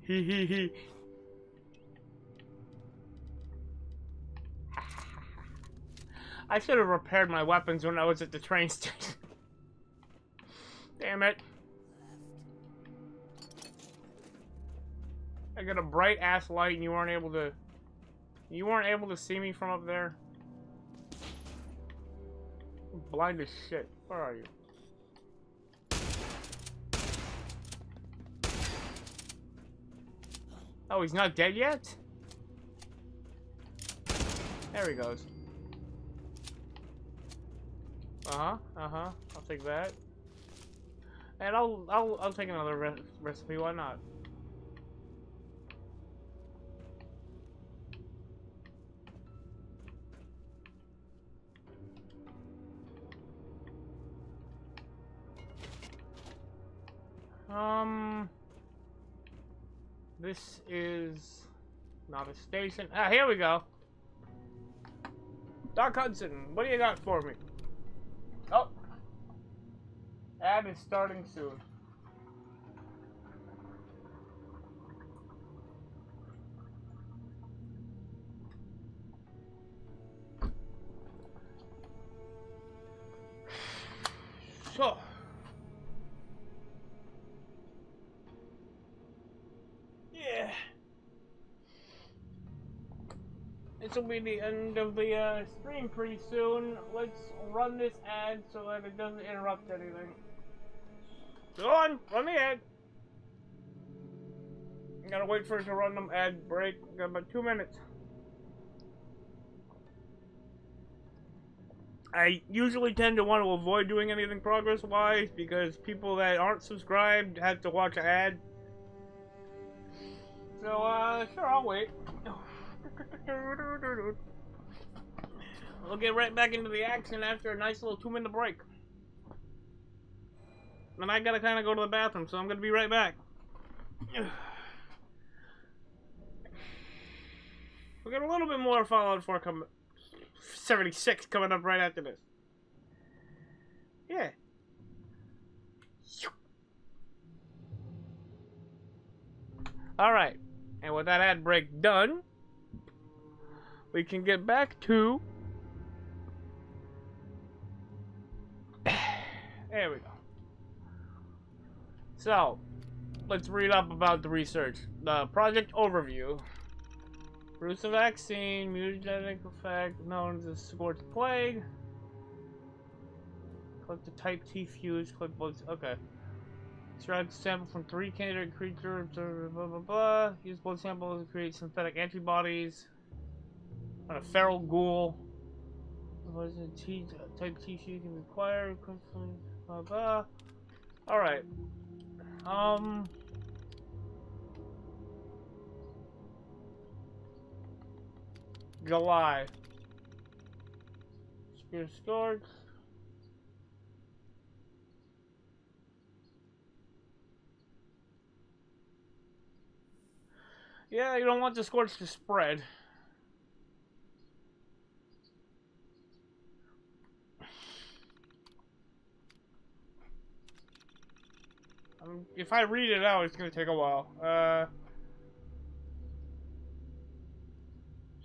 Hee I should have repaired my weapons when I was at the train station. Damn it. I got a bright ass light and you weren't able to see me from up there. I'm blind as shit. Where are you? Oh, he's not dead yet? There he goes. Uh-huh, uh-huh. I'll take that. And I'll take another recipe, why not? This is not a station. Ah, here we go. Doc Hudson, what do you got for me? Oh. Ad is starting soon. So. This will be the end of the stream pretty soon. Let's run this ad so that it doesn't interrupt anything. Go on, run the ad. Gotta wait for it to run them ad break. Got about 2 minutes. I usually tend to want to avoid doing anything progress-wise because people that aren't subscribed have to watch an ad. So, sure, I'll wait. We'll get right back into the action after a nice little 2-minute break. And I gotta kinda go to the bathroom, so I'm gonna be right back. We got a little bit more Fallout 76 coming up right after this. Yeah. Alright, and with that ad break done, we can get back to... There we go. So, let's read up about the research. The project overview. Produce a vaccine, mutagenic effect, known as the scorched plague. Collect the type T fuse, collect bugs, okay. Extract sample from 3 candidate creatures, blah, blah, blah. Use blood samples to create synthetic antibodies. On a feral ghoul. What is the type T you can require? Blah, blah. Alright. July. Spear Scorch. Yeah, you don't want the scorch to spread. If I read it out, it's gonna take a while.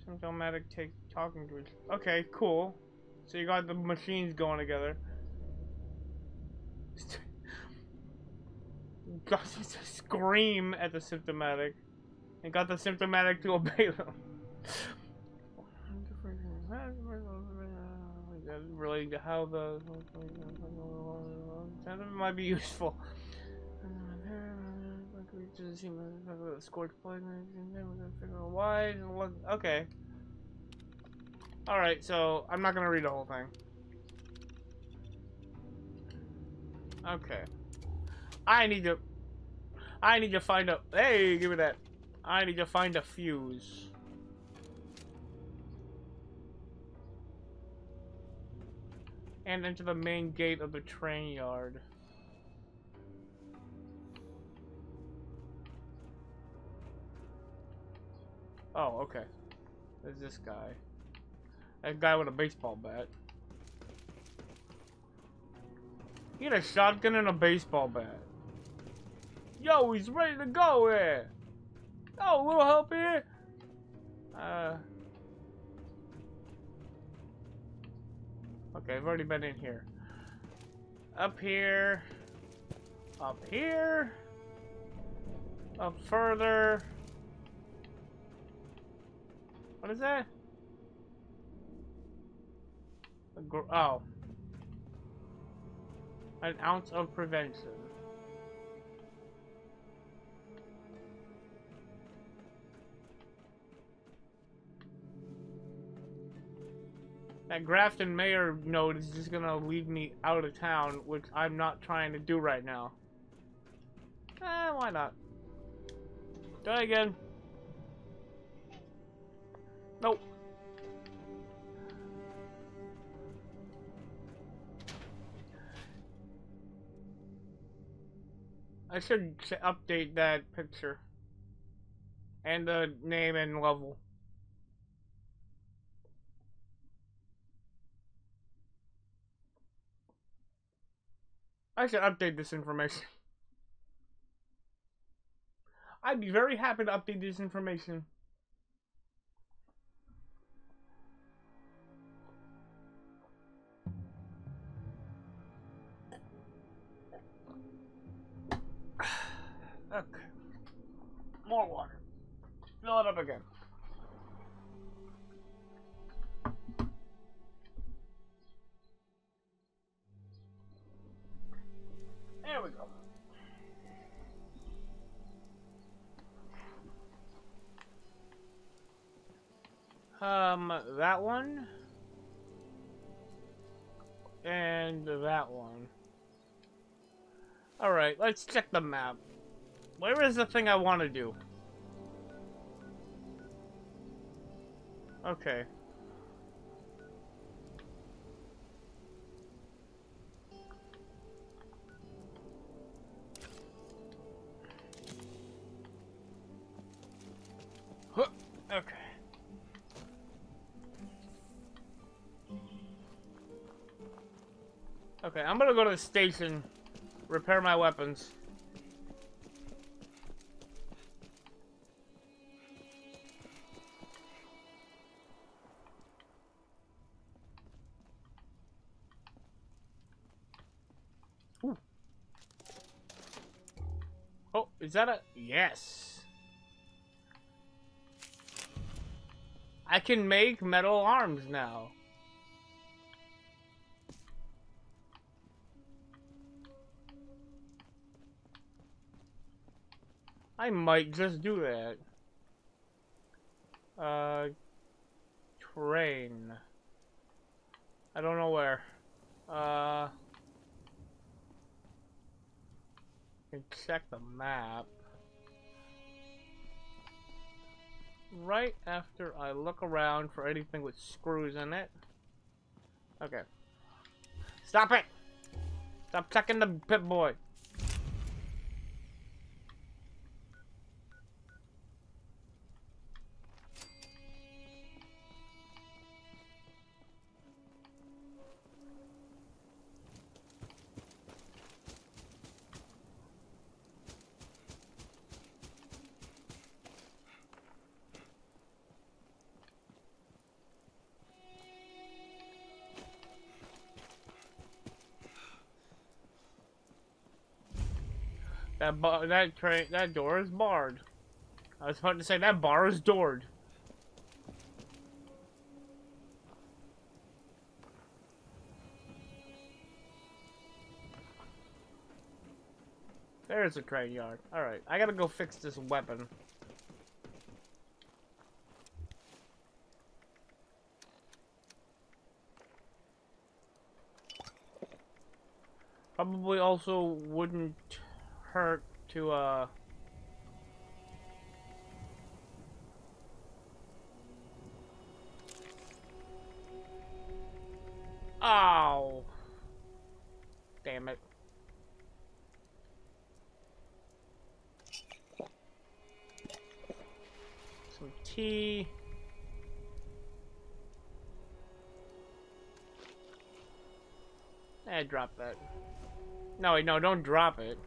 Symptomatic take talking to each other. Okay, cool. So you got the machines going together. Got to scream at the symptomatic. And got the symptomatic to obey them. Relating to how the might be useful. Okay. Alright, so I'm not gonna read the whole thing. Okay. I need to find a... Hey, give me that. I need to find a fuse. And enter the main gate of the train yard. Oh, okay. There's this guy. That guy with a baseball bat. He had a shotgun and a baseball bat. Yo, he's ready to go here. Oh, a little help here. Okay, I've already been in here. Up here. Up here. Up further. What is that? Oh. An ounce of prevention. That Grafton Mayor note is just gonna leave me out of town, which I'm not trying to do right now. Eh, why not? Try again. Nope. I should update that picture. And the name and level. I should update this information. I'd be very happy to update this information. Okay. More water. Fill it up again. There we go. That one. And that one. Alright, let's check the map. Where is the thing I want to do? Okay. Okay. Okay, I'm gonna go to the station, repair my weapons. Ooh. Oh, is that a... Yes! I can make metal arms now. I might just do that. Train. I don't know where. I can check the map. Right after I look around for anything with screws in it. Okay. Stop it! Stop checking the pit boy. That door is barred. I was about to say that bar is doored. There's a train yard. All right, I gotta go fix this weapon. Probably also wouldn't hurt to Ow. Damn it. Some tea. Eh, drop that. No, wait, no, don't drop it.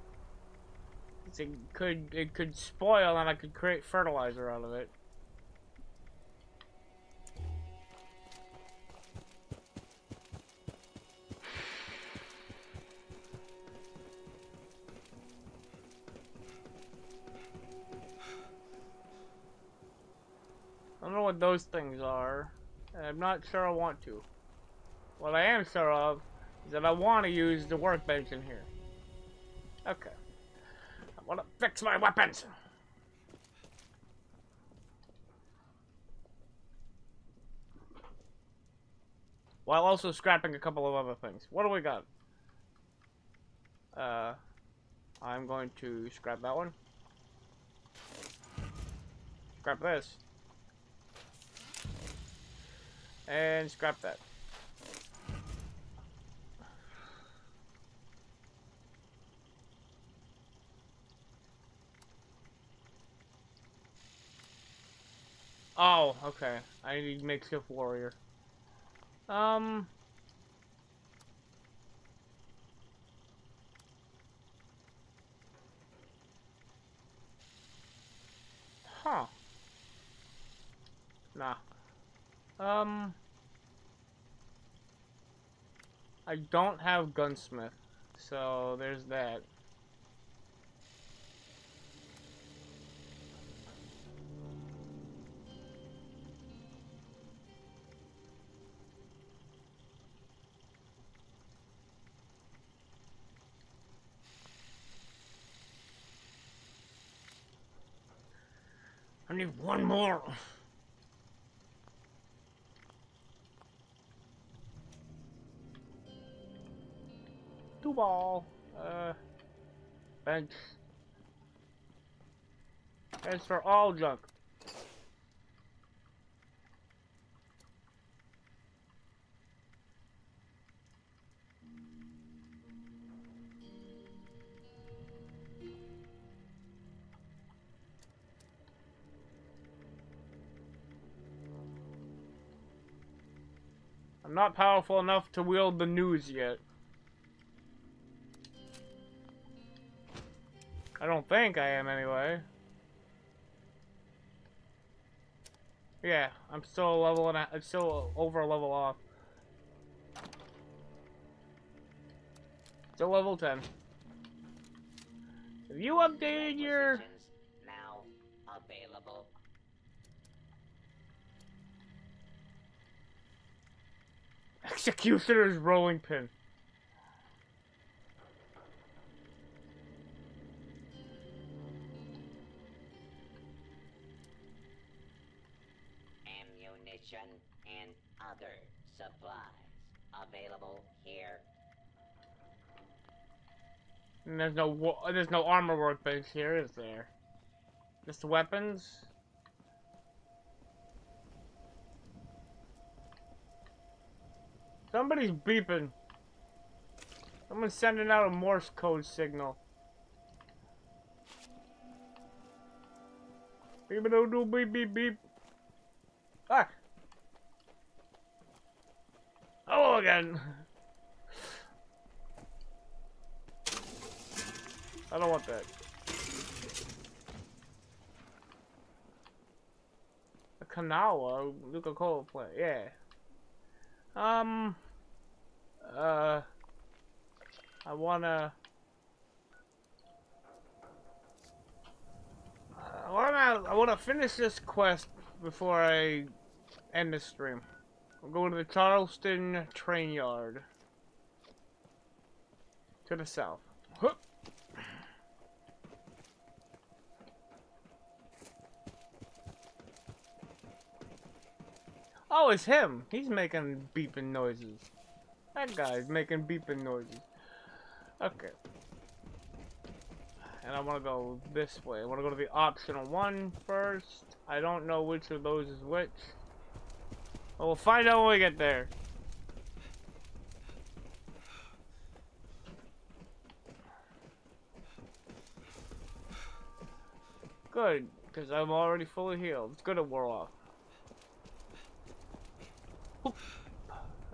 It could spoil, and I could create fertilizer out of it. I don't know what those things are, and I'm not sure I want to. What I am sure of is that I want to use the workbench in here. Okay. I want to fix my weapons. While also scrapping a couple of other things. What do we got? I'm going to scrap that one. Scrap this. And scrap that. Oh, okay. I need makeshift warrior. Huh. Nah. I don't have gunsmith, so there's that. I need one more. Two ball. Bench. Bench for all junk. I'm not powerful enough to wield the news yet. I don't think I am anyway. Yeah, I'm still a level and I'm still over a level off. Still level 10. Have you updated your now available? Executioner's rolling pin. Ammunition and other supplies available here. And there's no armor workbench here, is there? Just weapons. Somebody's beeping. Someone's sending out a Morse code signal. Beep do do beep beep beep. Ah! Hello again. I don't want that. A Kanawa, Nuka-Cola plant, yeah. I wanna... I wanna finish this quest before I end this stream. We'll go to the Charleston train yard. To the south. Huh. Oh, it's him. He's making beeping noises. That guy's making beeping noises. Okay. And I want to go this way. I want to go to the optional one first. I don't know which of those is which. But we'll find out when we get there. Good, because I'm already fully healed. It's good it wore off.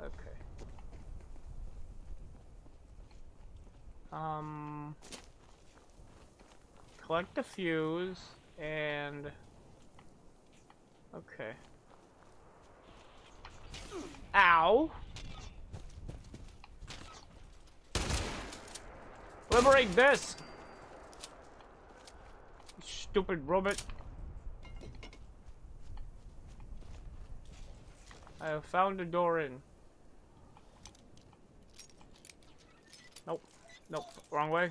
Okay. Collect the fuse and okay. Ow. Liberate this. Stupid robot. I have found a door in. Nope. Nope. Wrong way.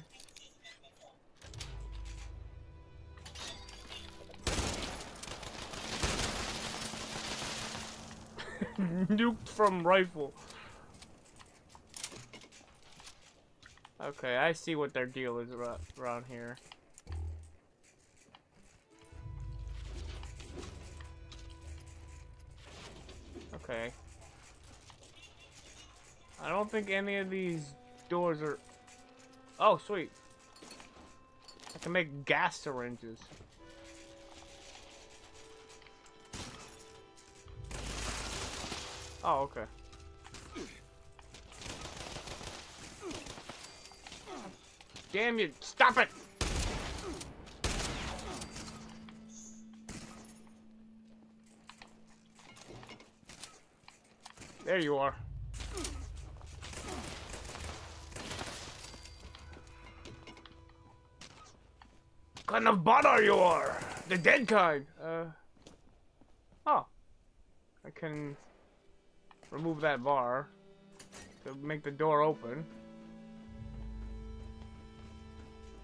Nuked from rifle. Okay, I see what their deal is around here. Okay. I don't think any of these doors are... Oh, sweet. I can make gas syringes. Oh, okay. Damn you. Stop it! There you are. What kind of bot are you are? The dead kind. Oh. I can remove that bar to make the door open.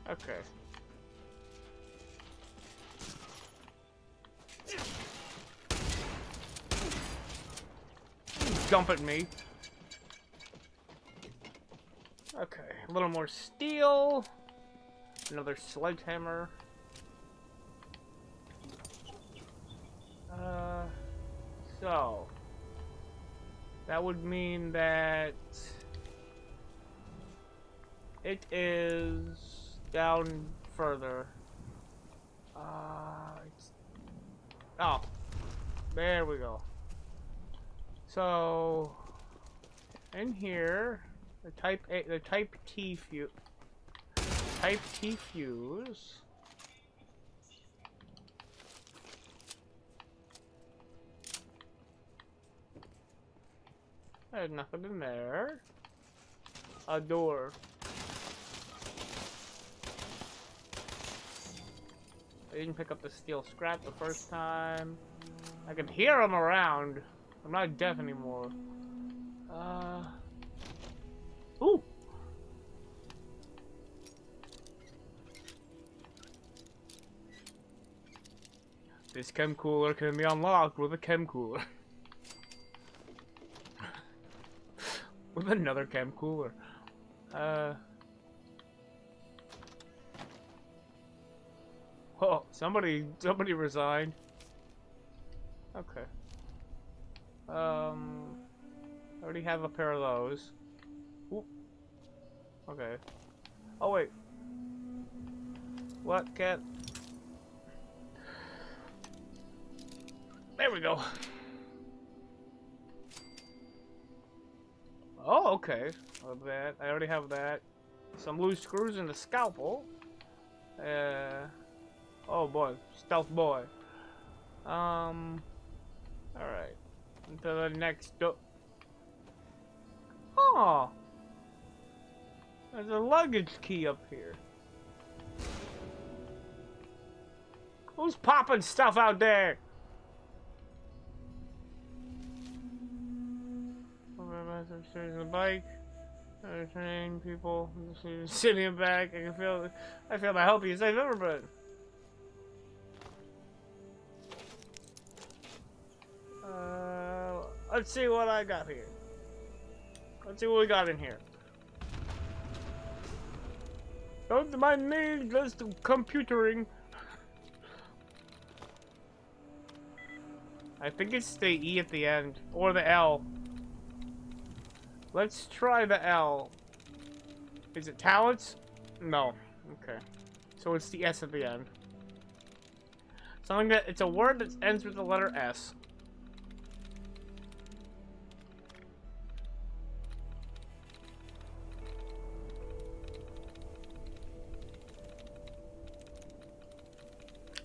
Okay. Dump at me. Okay, a little more steel. Another sledgehammer. So that would mean that it is down further. Oh, there we go. So, in here, the type T fuse. There's nothing in there. A door. I didn't pick up the steel scrap the first time. I can hear them around. I'm not deaf anymore. Ooh! This chem cooler can be unlocked with a chem cooler. With another chem cooler. Oh, somebody resigned. Okay. I already have a pair of those. Ooh. Okay. Oh wait. What can? There we go. Oh, okay. That I already have that. Some loose screws and a scalpel. Oh boy, stealth boy. All right. Into the next door. Oh, there's a luggage key up here. Who's popping stuff out there? Upstairs, the bike. Train people sitting back. I can feel. I feel the healthiest I've ever been. Let's see what I got here. Let's see what we got in here. Don't mind me, just computering. I think it's the E at the end, or the L. Let's try the L. Is it talents? No. Okay. So it's the S at the end. Something that, it's a word that ends with the letter S.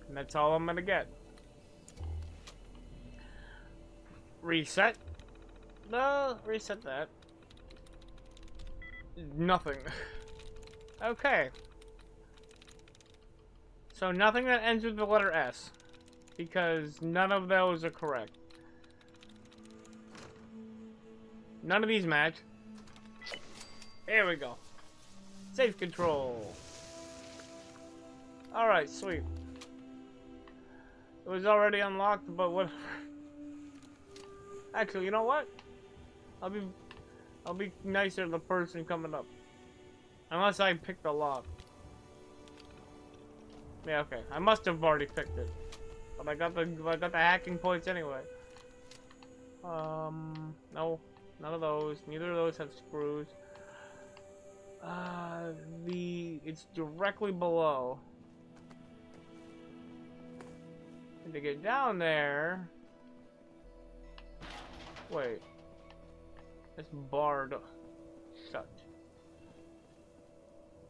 And that's all I'm gonna get. Reset. No, reset that. Nothing. Okay. So nothing that ends with the letter S. Because none of those are correct. None of these match. There we go. Safe control. Alright, sweet. It was already unlocked, but whatever. Actually, you know what? I'll be nicer to the person coming up. Unless I pick the lock. Yeah, okay. I must have already picked it. But I got the hacking points anyway. No. None of those. Neither of those have screws. It's directly below. And to get down there... Wait. It's barred shut.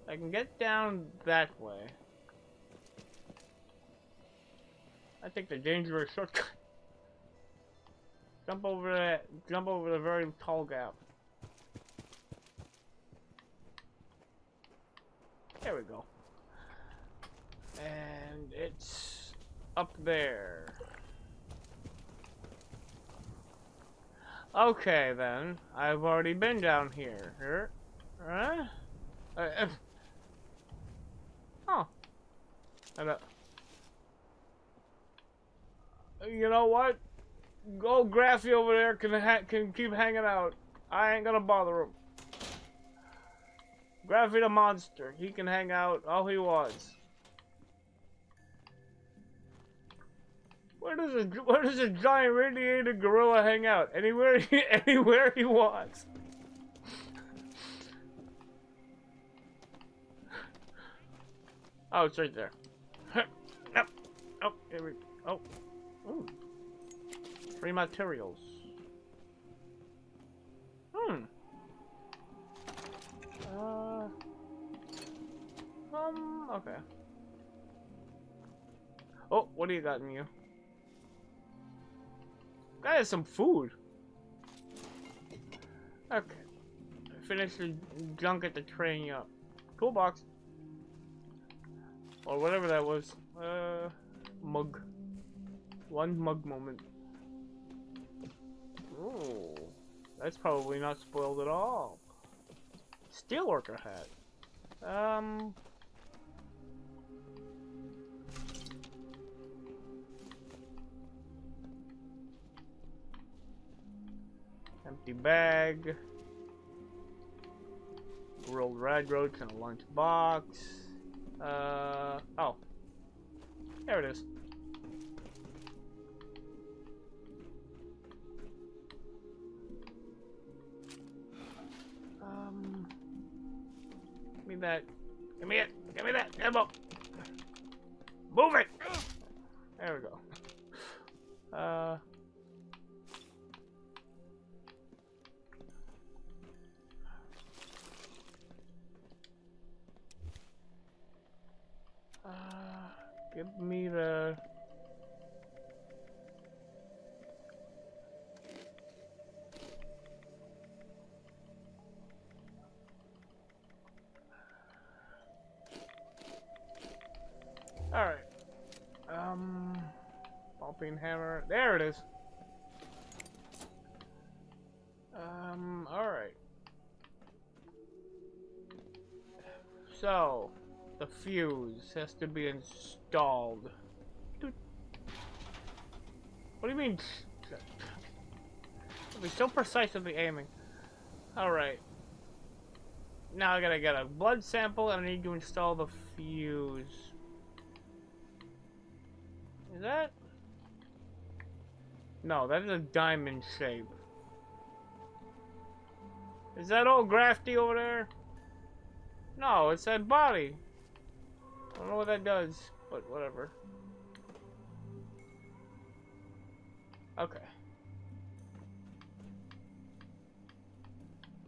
I can get down that way. I take the dangerous shortcut. Jump over the very tall gap. There we go. And it's up there. Okay, then. I've already been down here. Huh? Oh. You know what? Old Graffy over there can keep hanging out. I ain't gonna bother him. Graffy the monster. He can hang out all he wants. Where does a giant radiated gorilla hang out? Anywhere he wants. Oh, it's right there. Nope. Oh, here we. Oh. Ooh. Free materials. Okay. Oh, what do you got in you? That is some food. Okay. Finish the junk at the train up. Toolbox. Or whatever that was. Mug. One mug moment. Ooh. That's probably not spoiled at all. Steelworker hat. Empty bag. Rolled railroads and a lunch box. Oh. There it is. Give me that. Give me it. Give me that. Elbow. Move it. There we go. Give me the. All right. Bumping hammer. There it is. All right. So, the fuse has to be installed. Dude. What do you mean? Be so precise with the aiming. All right. Now I gotta get a blood sample, and I need to install the fuse. Is that? No, that is a diamond shape. Is that old Grafty over there? No, it's that body. I don't know what that does, but whatever. Okay.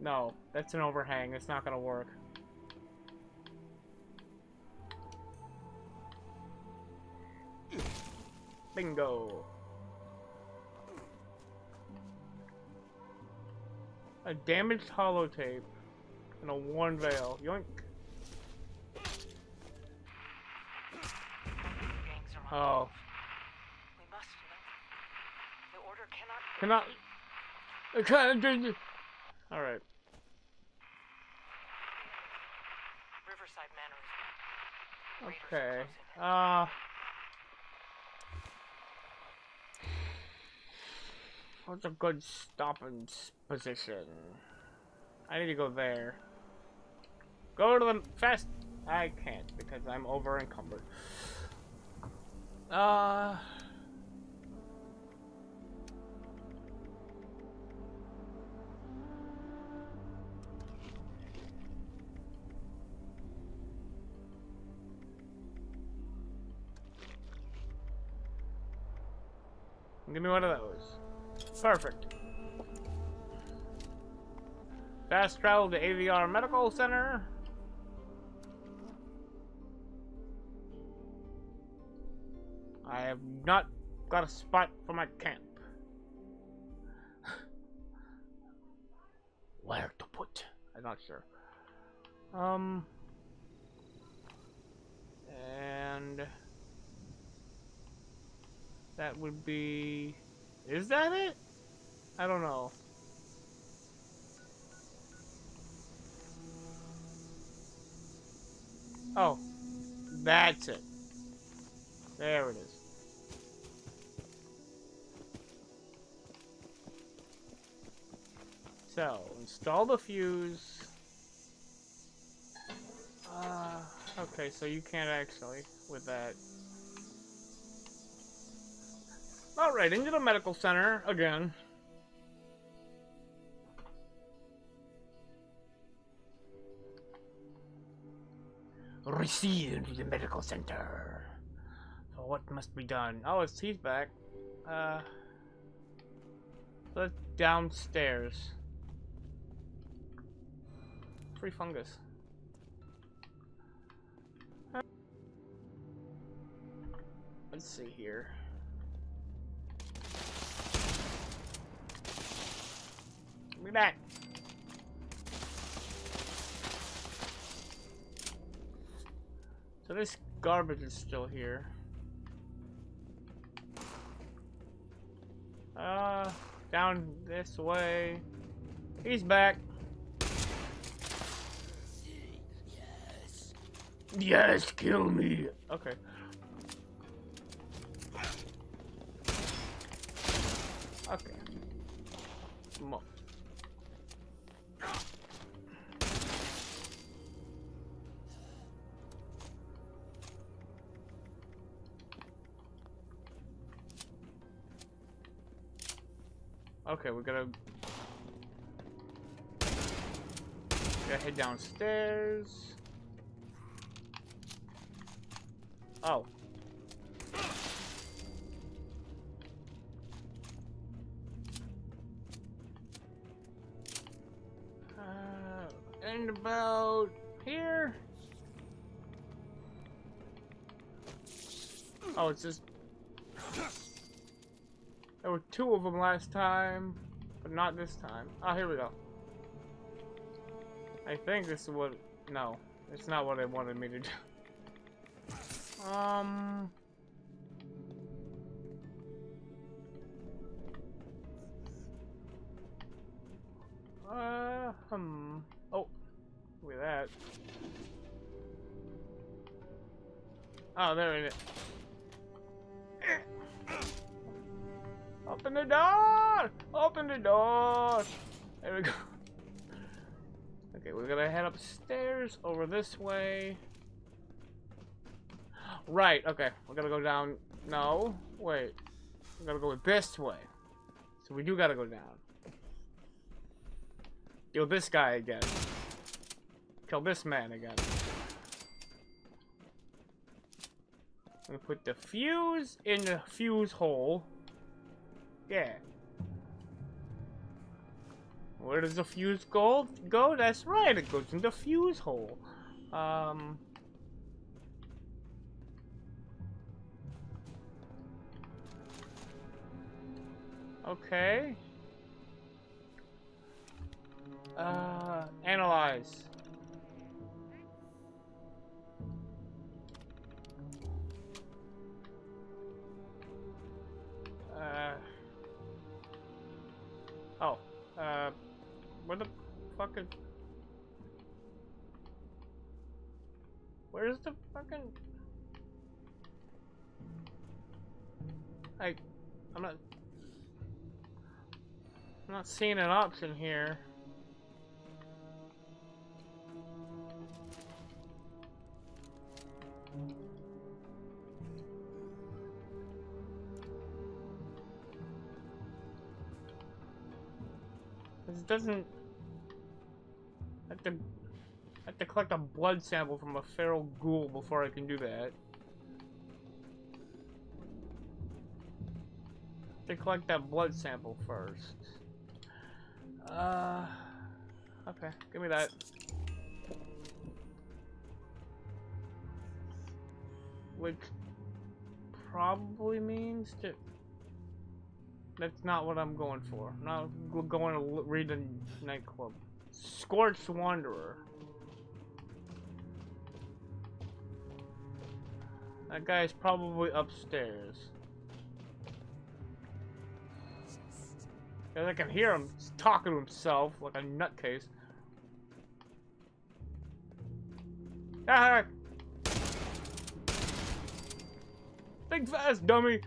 No, that's an overhang. It's not gonna work. Bingo. A damaged holotape and a worn veil. Yoink. Oh. We must, you know. The order cannot. All right. Riverside Manor is back. Okay. What's a good stopping position? I need to go there. Go to the fast. I can't because I'm over encumbered. Give me one of those. Perfect. Fast travel to AVR Medical Center. I have not got a spot for my camp. Where to put? I'm not sure. And that would be... Is that it? I don't know. Oh, that's it. There it is. So, install the fuse. Okay, so you can't actually with that. All right, into the medical center again. Received the medical center. So what must be done? Oh, it's he's back. Let's downstairs. Free fungus. Let's see here. We're back. So this garbage is still here. Down this way. He's back. Yes. Yes, kill me. Okay. Okay. Come on. Okay, we gotta head downstairs. Oh. And about here. Oh, it's just. There were two of them last time, but not this time. Oh, here we go. I think this is what... No, it's not what I wanted me to do. Oh, look at that. Oh, there it is. Open the door! Open the door! There we go. Okay, we're gonna head upstairs over this way. Right, okay. We're gonna go down. No, wait. We're gonna go this way. So we do gotta go down. Kill this guy again. Kill this man again. I'm gonna put the fuse in the fuse hole. Yeah. Where does the fuse go? That's right, it goes in the fuse hole. Okay. Analyze. Where the fucking... Where's the fucking... I'm not seeing an option here. Doesn't I have to collect a blood sample from a feral ghoul before I can do that. I have to collect that blood sample first. Okay, give me that. Which probably means to. That's not what I'm going for. I'm not going to read the nightclub. Scorched Wanderer. That guy's probably upstairs. Because I can hear him talking to himself like a nutcase. Ah! Think fast, dummy!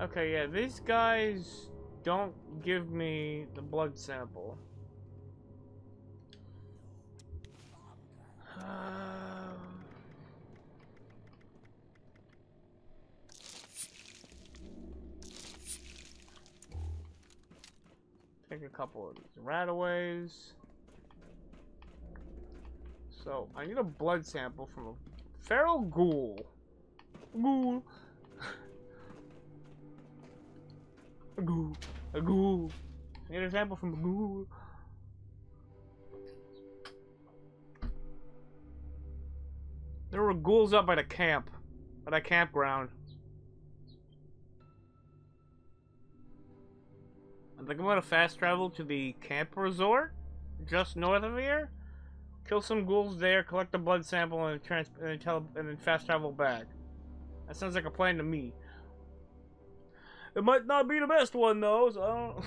Okay, yeah, these guys don't give me the blood sample. Take a couple of these rataways. So, I need a blood sample from a feral ghoul. Ghoul. A ghoul. A ghoul. I need an example from a ghoul. There were ghouls up by the camp. By the campground. I think I'm gonna fast travel to the camp resort just north of here. Kill some ghouls there, collect the blood sample, and then fast travel back. That sounds like a plan to me. It might not be the best one though, so I don't.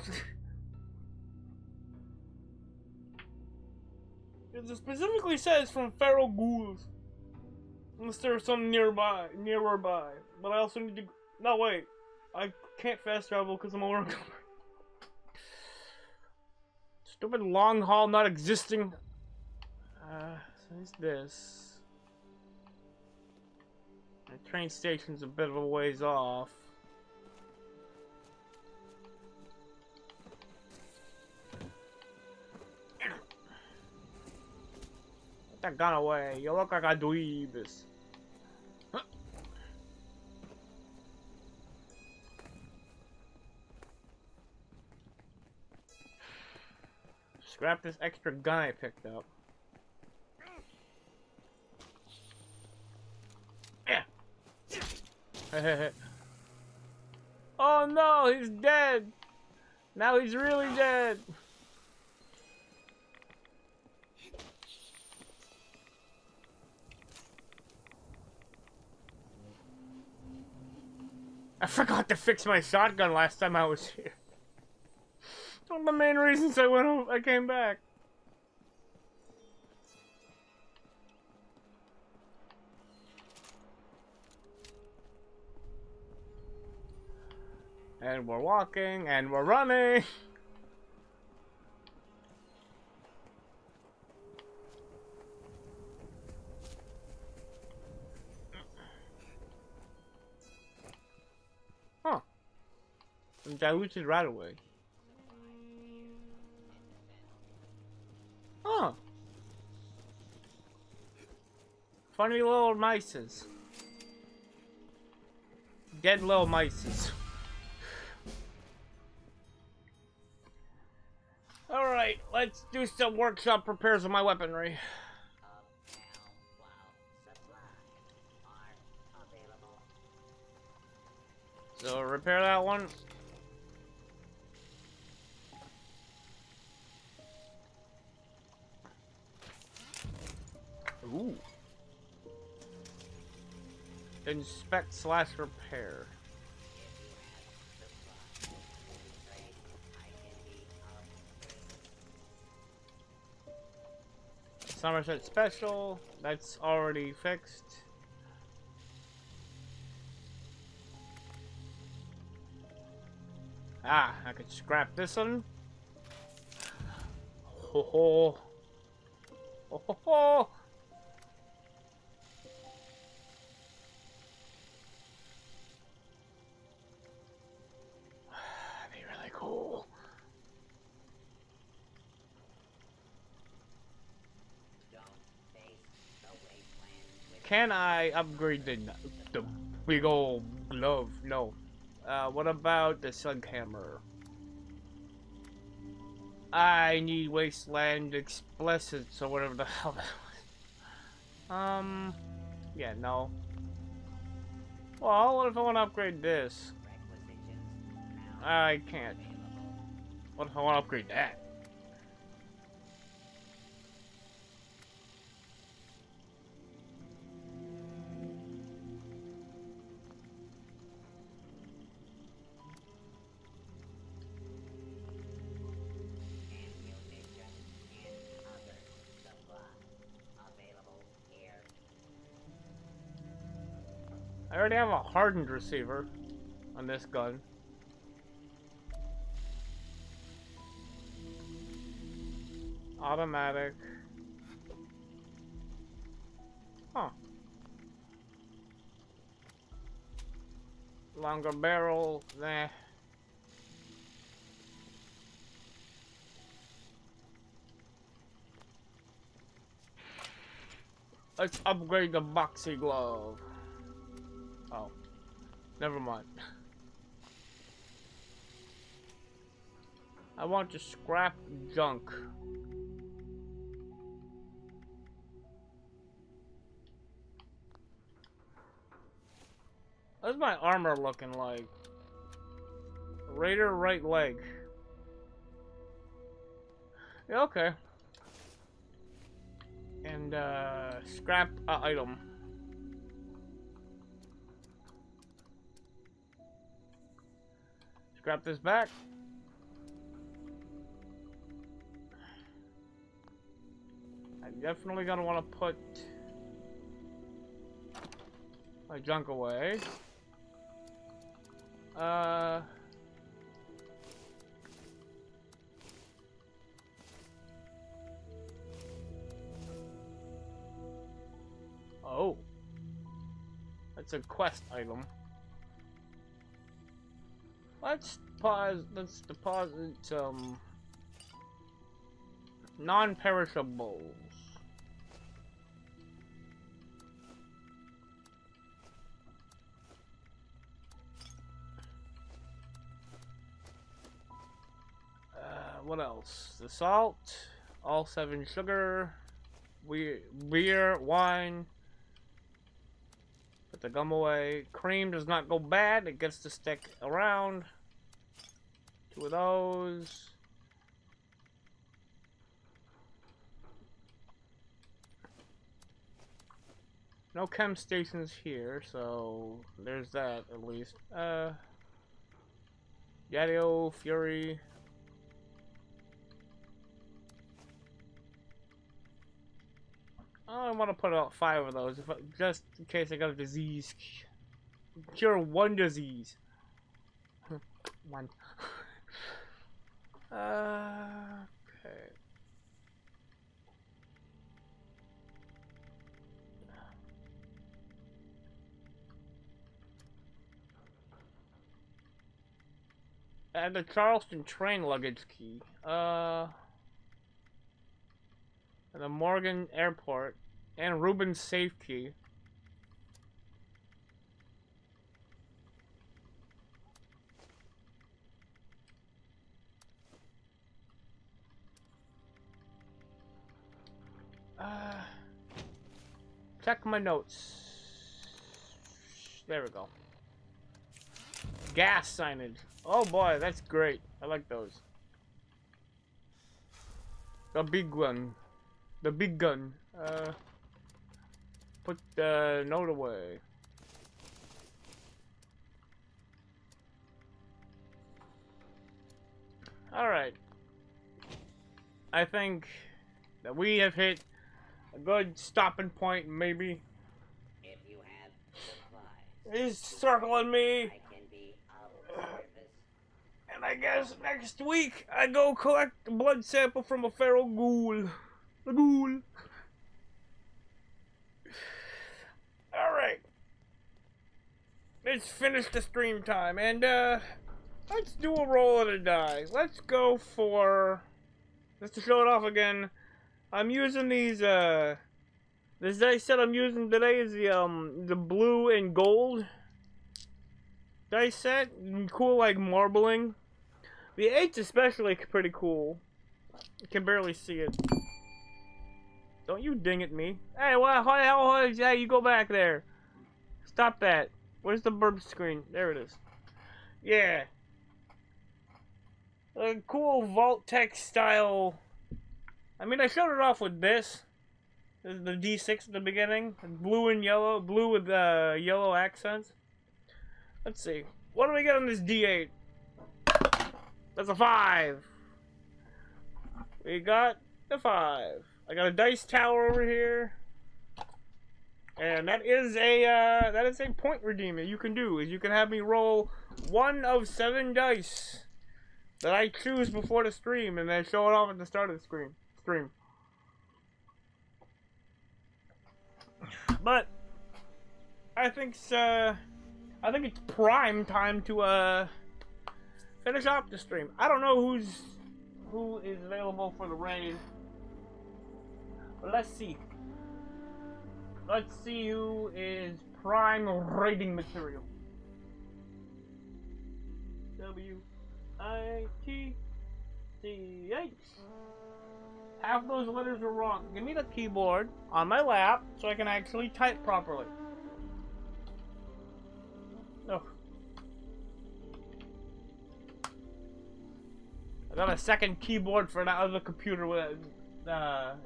It specifically says from feral ghouls, unless there's some nearby. But I also need to. No wait, I can't fast travel because I'm over. Stupid long haul not existing. So it's this. The train station's a bit of a ways off. Get that gun away. You look like a dweeb. Huh. Scrap this extra gun I picked up. Oh no, he's dead! Now he's really dead! I forgot to fix my shotgun last time I was here. One of the main reasons I went home, I came back. And we're walking, and we're running! Huh. I'm diluted right away. Huh. Funny little mices. Dead little mices. Alright, let's do some workshop repairs on my weaponry. So, repair that one. Ooh. Inspect / repair. Somerset Special, that's already fixed. Ah, I could scrap this one. Ho ho. Ho ho ho. Can I upgrade the big old glove? No. What about the sledgehammer? I need wasteland explosives or whatever the hell that was. Yeah, no. Well, what if I want to upgrade this? I can't. What if I want to upgrade that? I already have a hardened receiver on this gun. Automatic. Huh. Longer barrel. Nah. Let's upgrade the boxy glove. Oh, never mind. I want to scrap junk. What's my armor looking like? Raider right leg. Yeah, okay. And, scrap item. Scrap this back. I'm definitely gonna wanna put my junk away. Oh. That's a quest item. Let's deposit some non-perishables. What else? The salt, all 7 sugar, beer, wine. Put the gum away. Cream does not go bad. It gets to stick around. 2 of those. No chem stations here, so there's that at least. Yadio, Fury. I want to put out 5 of those, if I, just in case I got a disease. Cure 1 disease. 1. Okay. And the Charleston train luggage key. The Morgan Airport and Ruben's safe key. Check my notes. There we go. Gas signage. Oh boy, that's great. I like those. The big one. The big gun. Put the note away. Alright. I think that we have hit a good stopping point, maybe. If you have supplies. He's circling me. I can be out of service. And I guess next week I go collect a blood sample from a feral ghoul. All right, let's finish the stream time and let's do a roll of the die. Let's go for just to show it off again. I'm using these. This dice set I'm using today is the blue and gold dice set. Cool, like marbling. The 8's especially pretty cool. You can barely see it. Don't you ding at me. Hey, what the hell is that? You go back there. Stop that. Where's the burp screen? There it is. Yeah. A cool Vault-Tec style. I mean, I showed it off with this. This is the D6 at the beginning. Blue and yellow. Blue with yellow accents. Let's see. What do we get on this D8? That's a 5. We got the 5. I got a dice tower over here, and that is a point redeemer. You can do is you can have me roll 1 of 7 dice that I choose before the stream, and then show it off at the start of the stream. But I think it's prime time to finish up the stream. I don't know who is available for the raid. Let's see. Let's see who is prime raiding material. W-I-T-C-H. Half those letters are wrong. Give me the keyboard on my lap so I can actually type properly. The got a second keyboard for that other computer with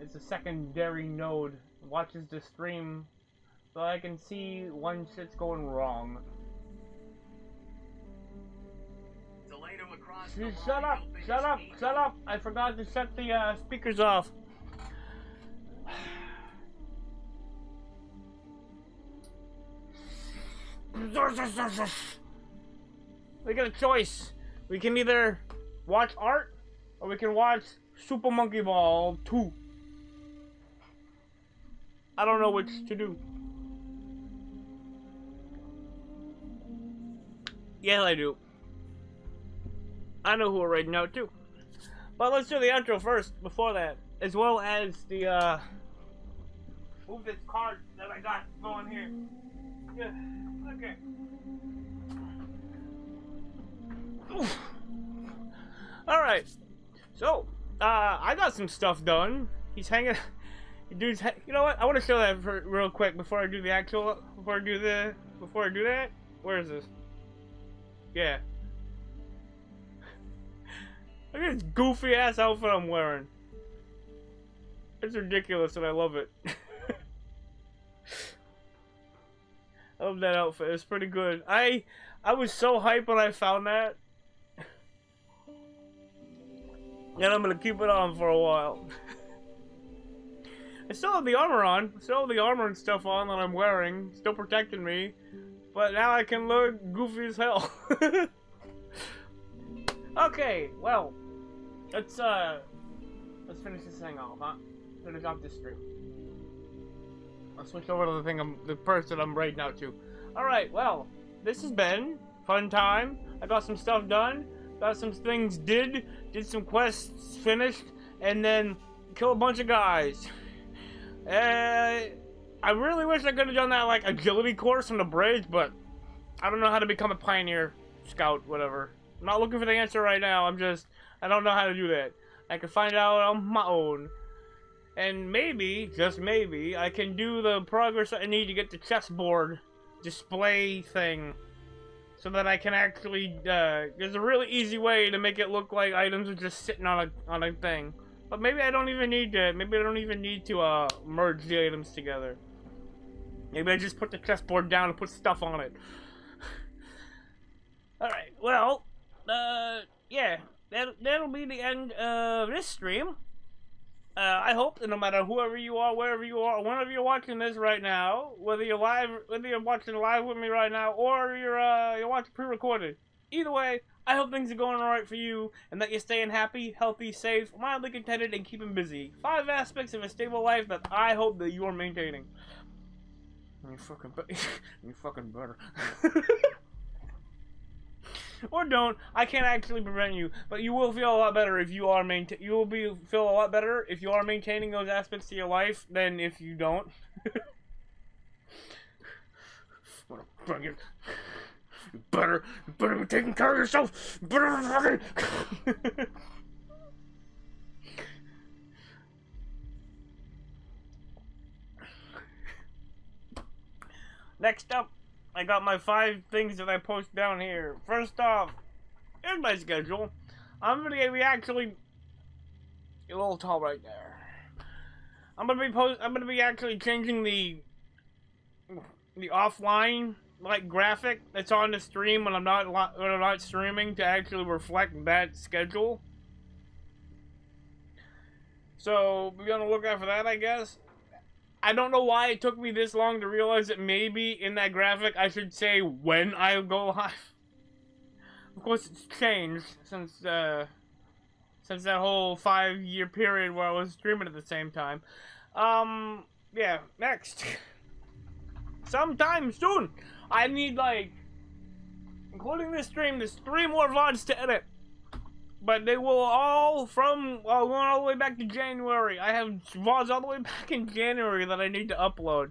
it's a secondary node. Watches the stream so I can see when shit's going wrong. Shut up! I forgot to shut the speakers off. We got a choice. We can either watch art, or we can watch Super Monkey Ball 2. I don't know which to do. Yeah, I do. I know who we're raiding out too. But let's do the outro first, before that. As well as the, move this card that I got going here. Yeah. Okay. Oof. Alright. So, I got some stuff done. He's hanging... Dude's... You know what? I want to show that for real quick before I do the actual... Before I do that. Where is this? Yeah. Look at this goofy ass outfit I'm wearing. It's ridiculous and I love it. I love that outfit. It's pretty good. I was so hyped when I found that. And I'm gonna keep it on for a while. I still have the armor on. I still have the armor and stuff on that I'm wearing. Still protecting me. But now I can look goofy as hell. Okay, well, let's finish this thing off, huh? Finish off this stream. I'll switch over to the thing the person I'm raiding out to. Alright, well, this has been a fun time. I got some stuff done, got some things did some quests finished, and then kill a bunch of guys. I really wish I could have done that, like, agility course on the bridge, but I don't know how to become a pioneer, scout, whatever. I'm not looking for the answer right now. I don't know how to do that. I can find out on my own. And maybe, just maybe, I can do the progress I need to get the chessboard display thing. So that I can actually, there's a really easy way to make it look like items are just sitting on a thing. But maybe I don't even need to, merge the items together. Maybe I just put the chessboard down and put stuff on it. Alright, well... yeah, that'll be the end of this stream. I hope that no matter whoever you are, wherever you are, whenever you're watching this right now, whether you're watching live with me right now, or you're watching pre-recorded, either way, I hope things are going alright for you, and that you're staying happy, healthy, safe, mildly contented, and keeping busy. 5 aspects of a stable life that I hope that you are maintaining. You fucking better. You fucking better. Or don't. I can't actually prevent you, but you will feel a lot better if you are feel a lot better if you are maintaining those aspects to your life than if you don't. What a fucking you better be taking care of yourself. You better be fucking. Next up. I got my 5 things that I post down here. First off, here's my schedule. I'm gonna be actually a little tall right there. I'm gonna be actually changing the offline like graphic that's on the stream when I'm not streaming to actually reflect that schedule. So we're gonna look out for that, I guess. I don't know why it took me this long to realize that maybe in that graphic I should say when I go live. Of course, it's changed since that whole 5-year period where I was streaming at the same time. Yeah, next. Sometime soon, I need, like, including this stream, there's 3 more VODs to edit. But they will all going all the way back to January. I have VODs all the way back in January that I need to upload.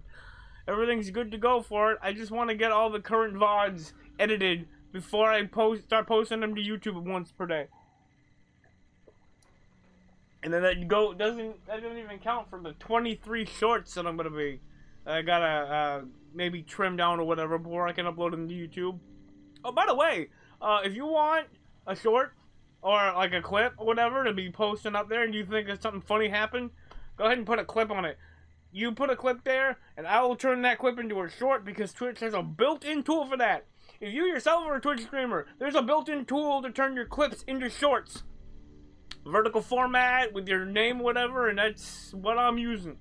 Everything's good to go for it. I just want to get all the current VODs edited before I start posting them to YouTube once per day. And then that doesn't even count for the 23 shorts that I'm gonna be. I gotta maybe trim down or whatever before I can upload them to YouTube. Oh, by the way, if you want a short. or like a clip or whatever to be posting up there and you think there's something funny happened, go ahead and put a clip on it. You put a clip there, and I will turn that clip into a short because Twitch has a built-in tool for that. If you yourself are a Twitch streamer, there's a built-in tool to turn your clips into shorts. Vertical format, with your name, whatever, and that's what I'm using.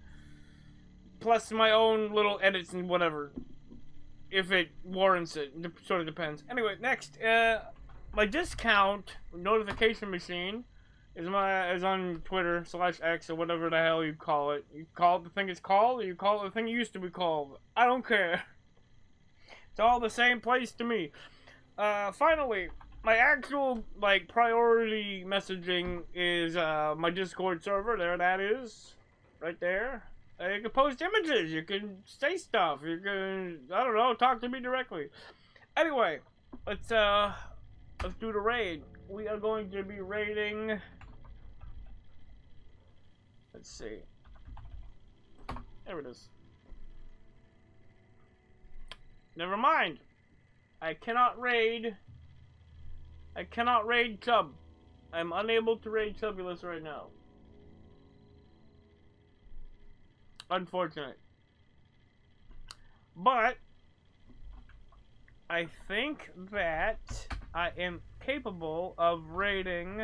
Plus my own little edits and whatever. If it warrants it, sort of depends. Anyway, next, my discount notification machine is on Twitter /X or whatever the hell you call it. You call it the thing it's called, or you call it the thing it used to be called. I don't care. It's all the same place to me. Finally, my actual like priority messaging is my Discord server. There that is, right there. You can post images. You can say stuff. You can, I don't know, talk to me directly. Anyway, let's do the raid. We are going to be raiding. Let's see. There it is. Never mind. I cannot raid. I cannot raid Chub. I'm unable to raid Chubulus right now. Unfortunate. But I think that I am capable of raiding.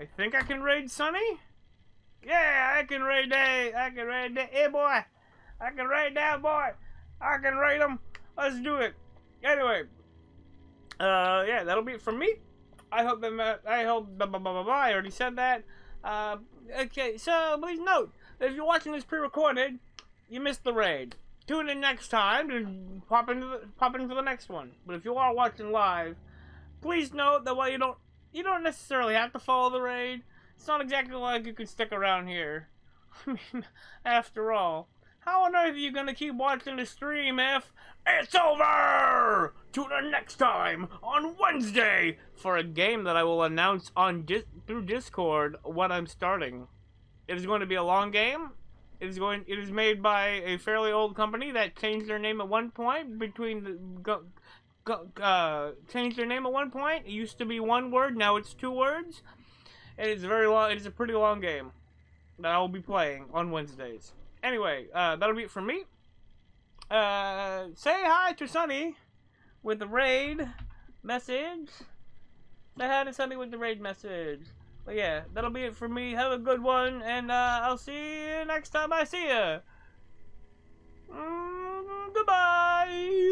I think I can raid Sunny? Yeah, I can raid that. I can raid that. Hey, boy. I can raid that boy. I can raid him. Let's do it. Anyway. Yeah, that'll be it from me. I hope that, I already said that. Okay, so please note that if you're watching this pre-recorded, you missed the raid. Tune in next time and pop into the next one. But if you are watching live, please note that while you don't necessarily have to follow the raid, it's not exactly like you can stick around here. I mean, after all, how on earth are you gonna keep watching the stream if it's over? Tune in next time on Wednesday for a game that I will announce on through Discord when I'm starting. It is going to be a long game. It is made by a fairly old company that changed their name at one point. Changed their name at one point. It used to be one word, now it's two words. And it's very long. It is a pretty long game that I will be playing on Wednesdays. Anyway, that'll be it from me. Say hi to Sunny with the raid message. Say hi to Sunny with the raid message. But yeah, that'll be it for me. Have a good one, and I'll see you next time I see ya. Goodbye!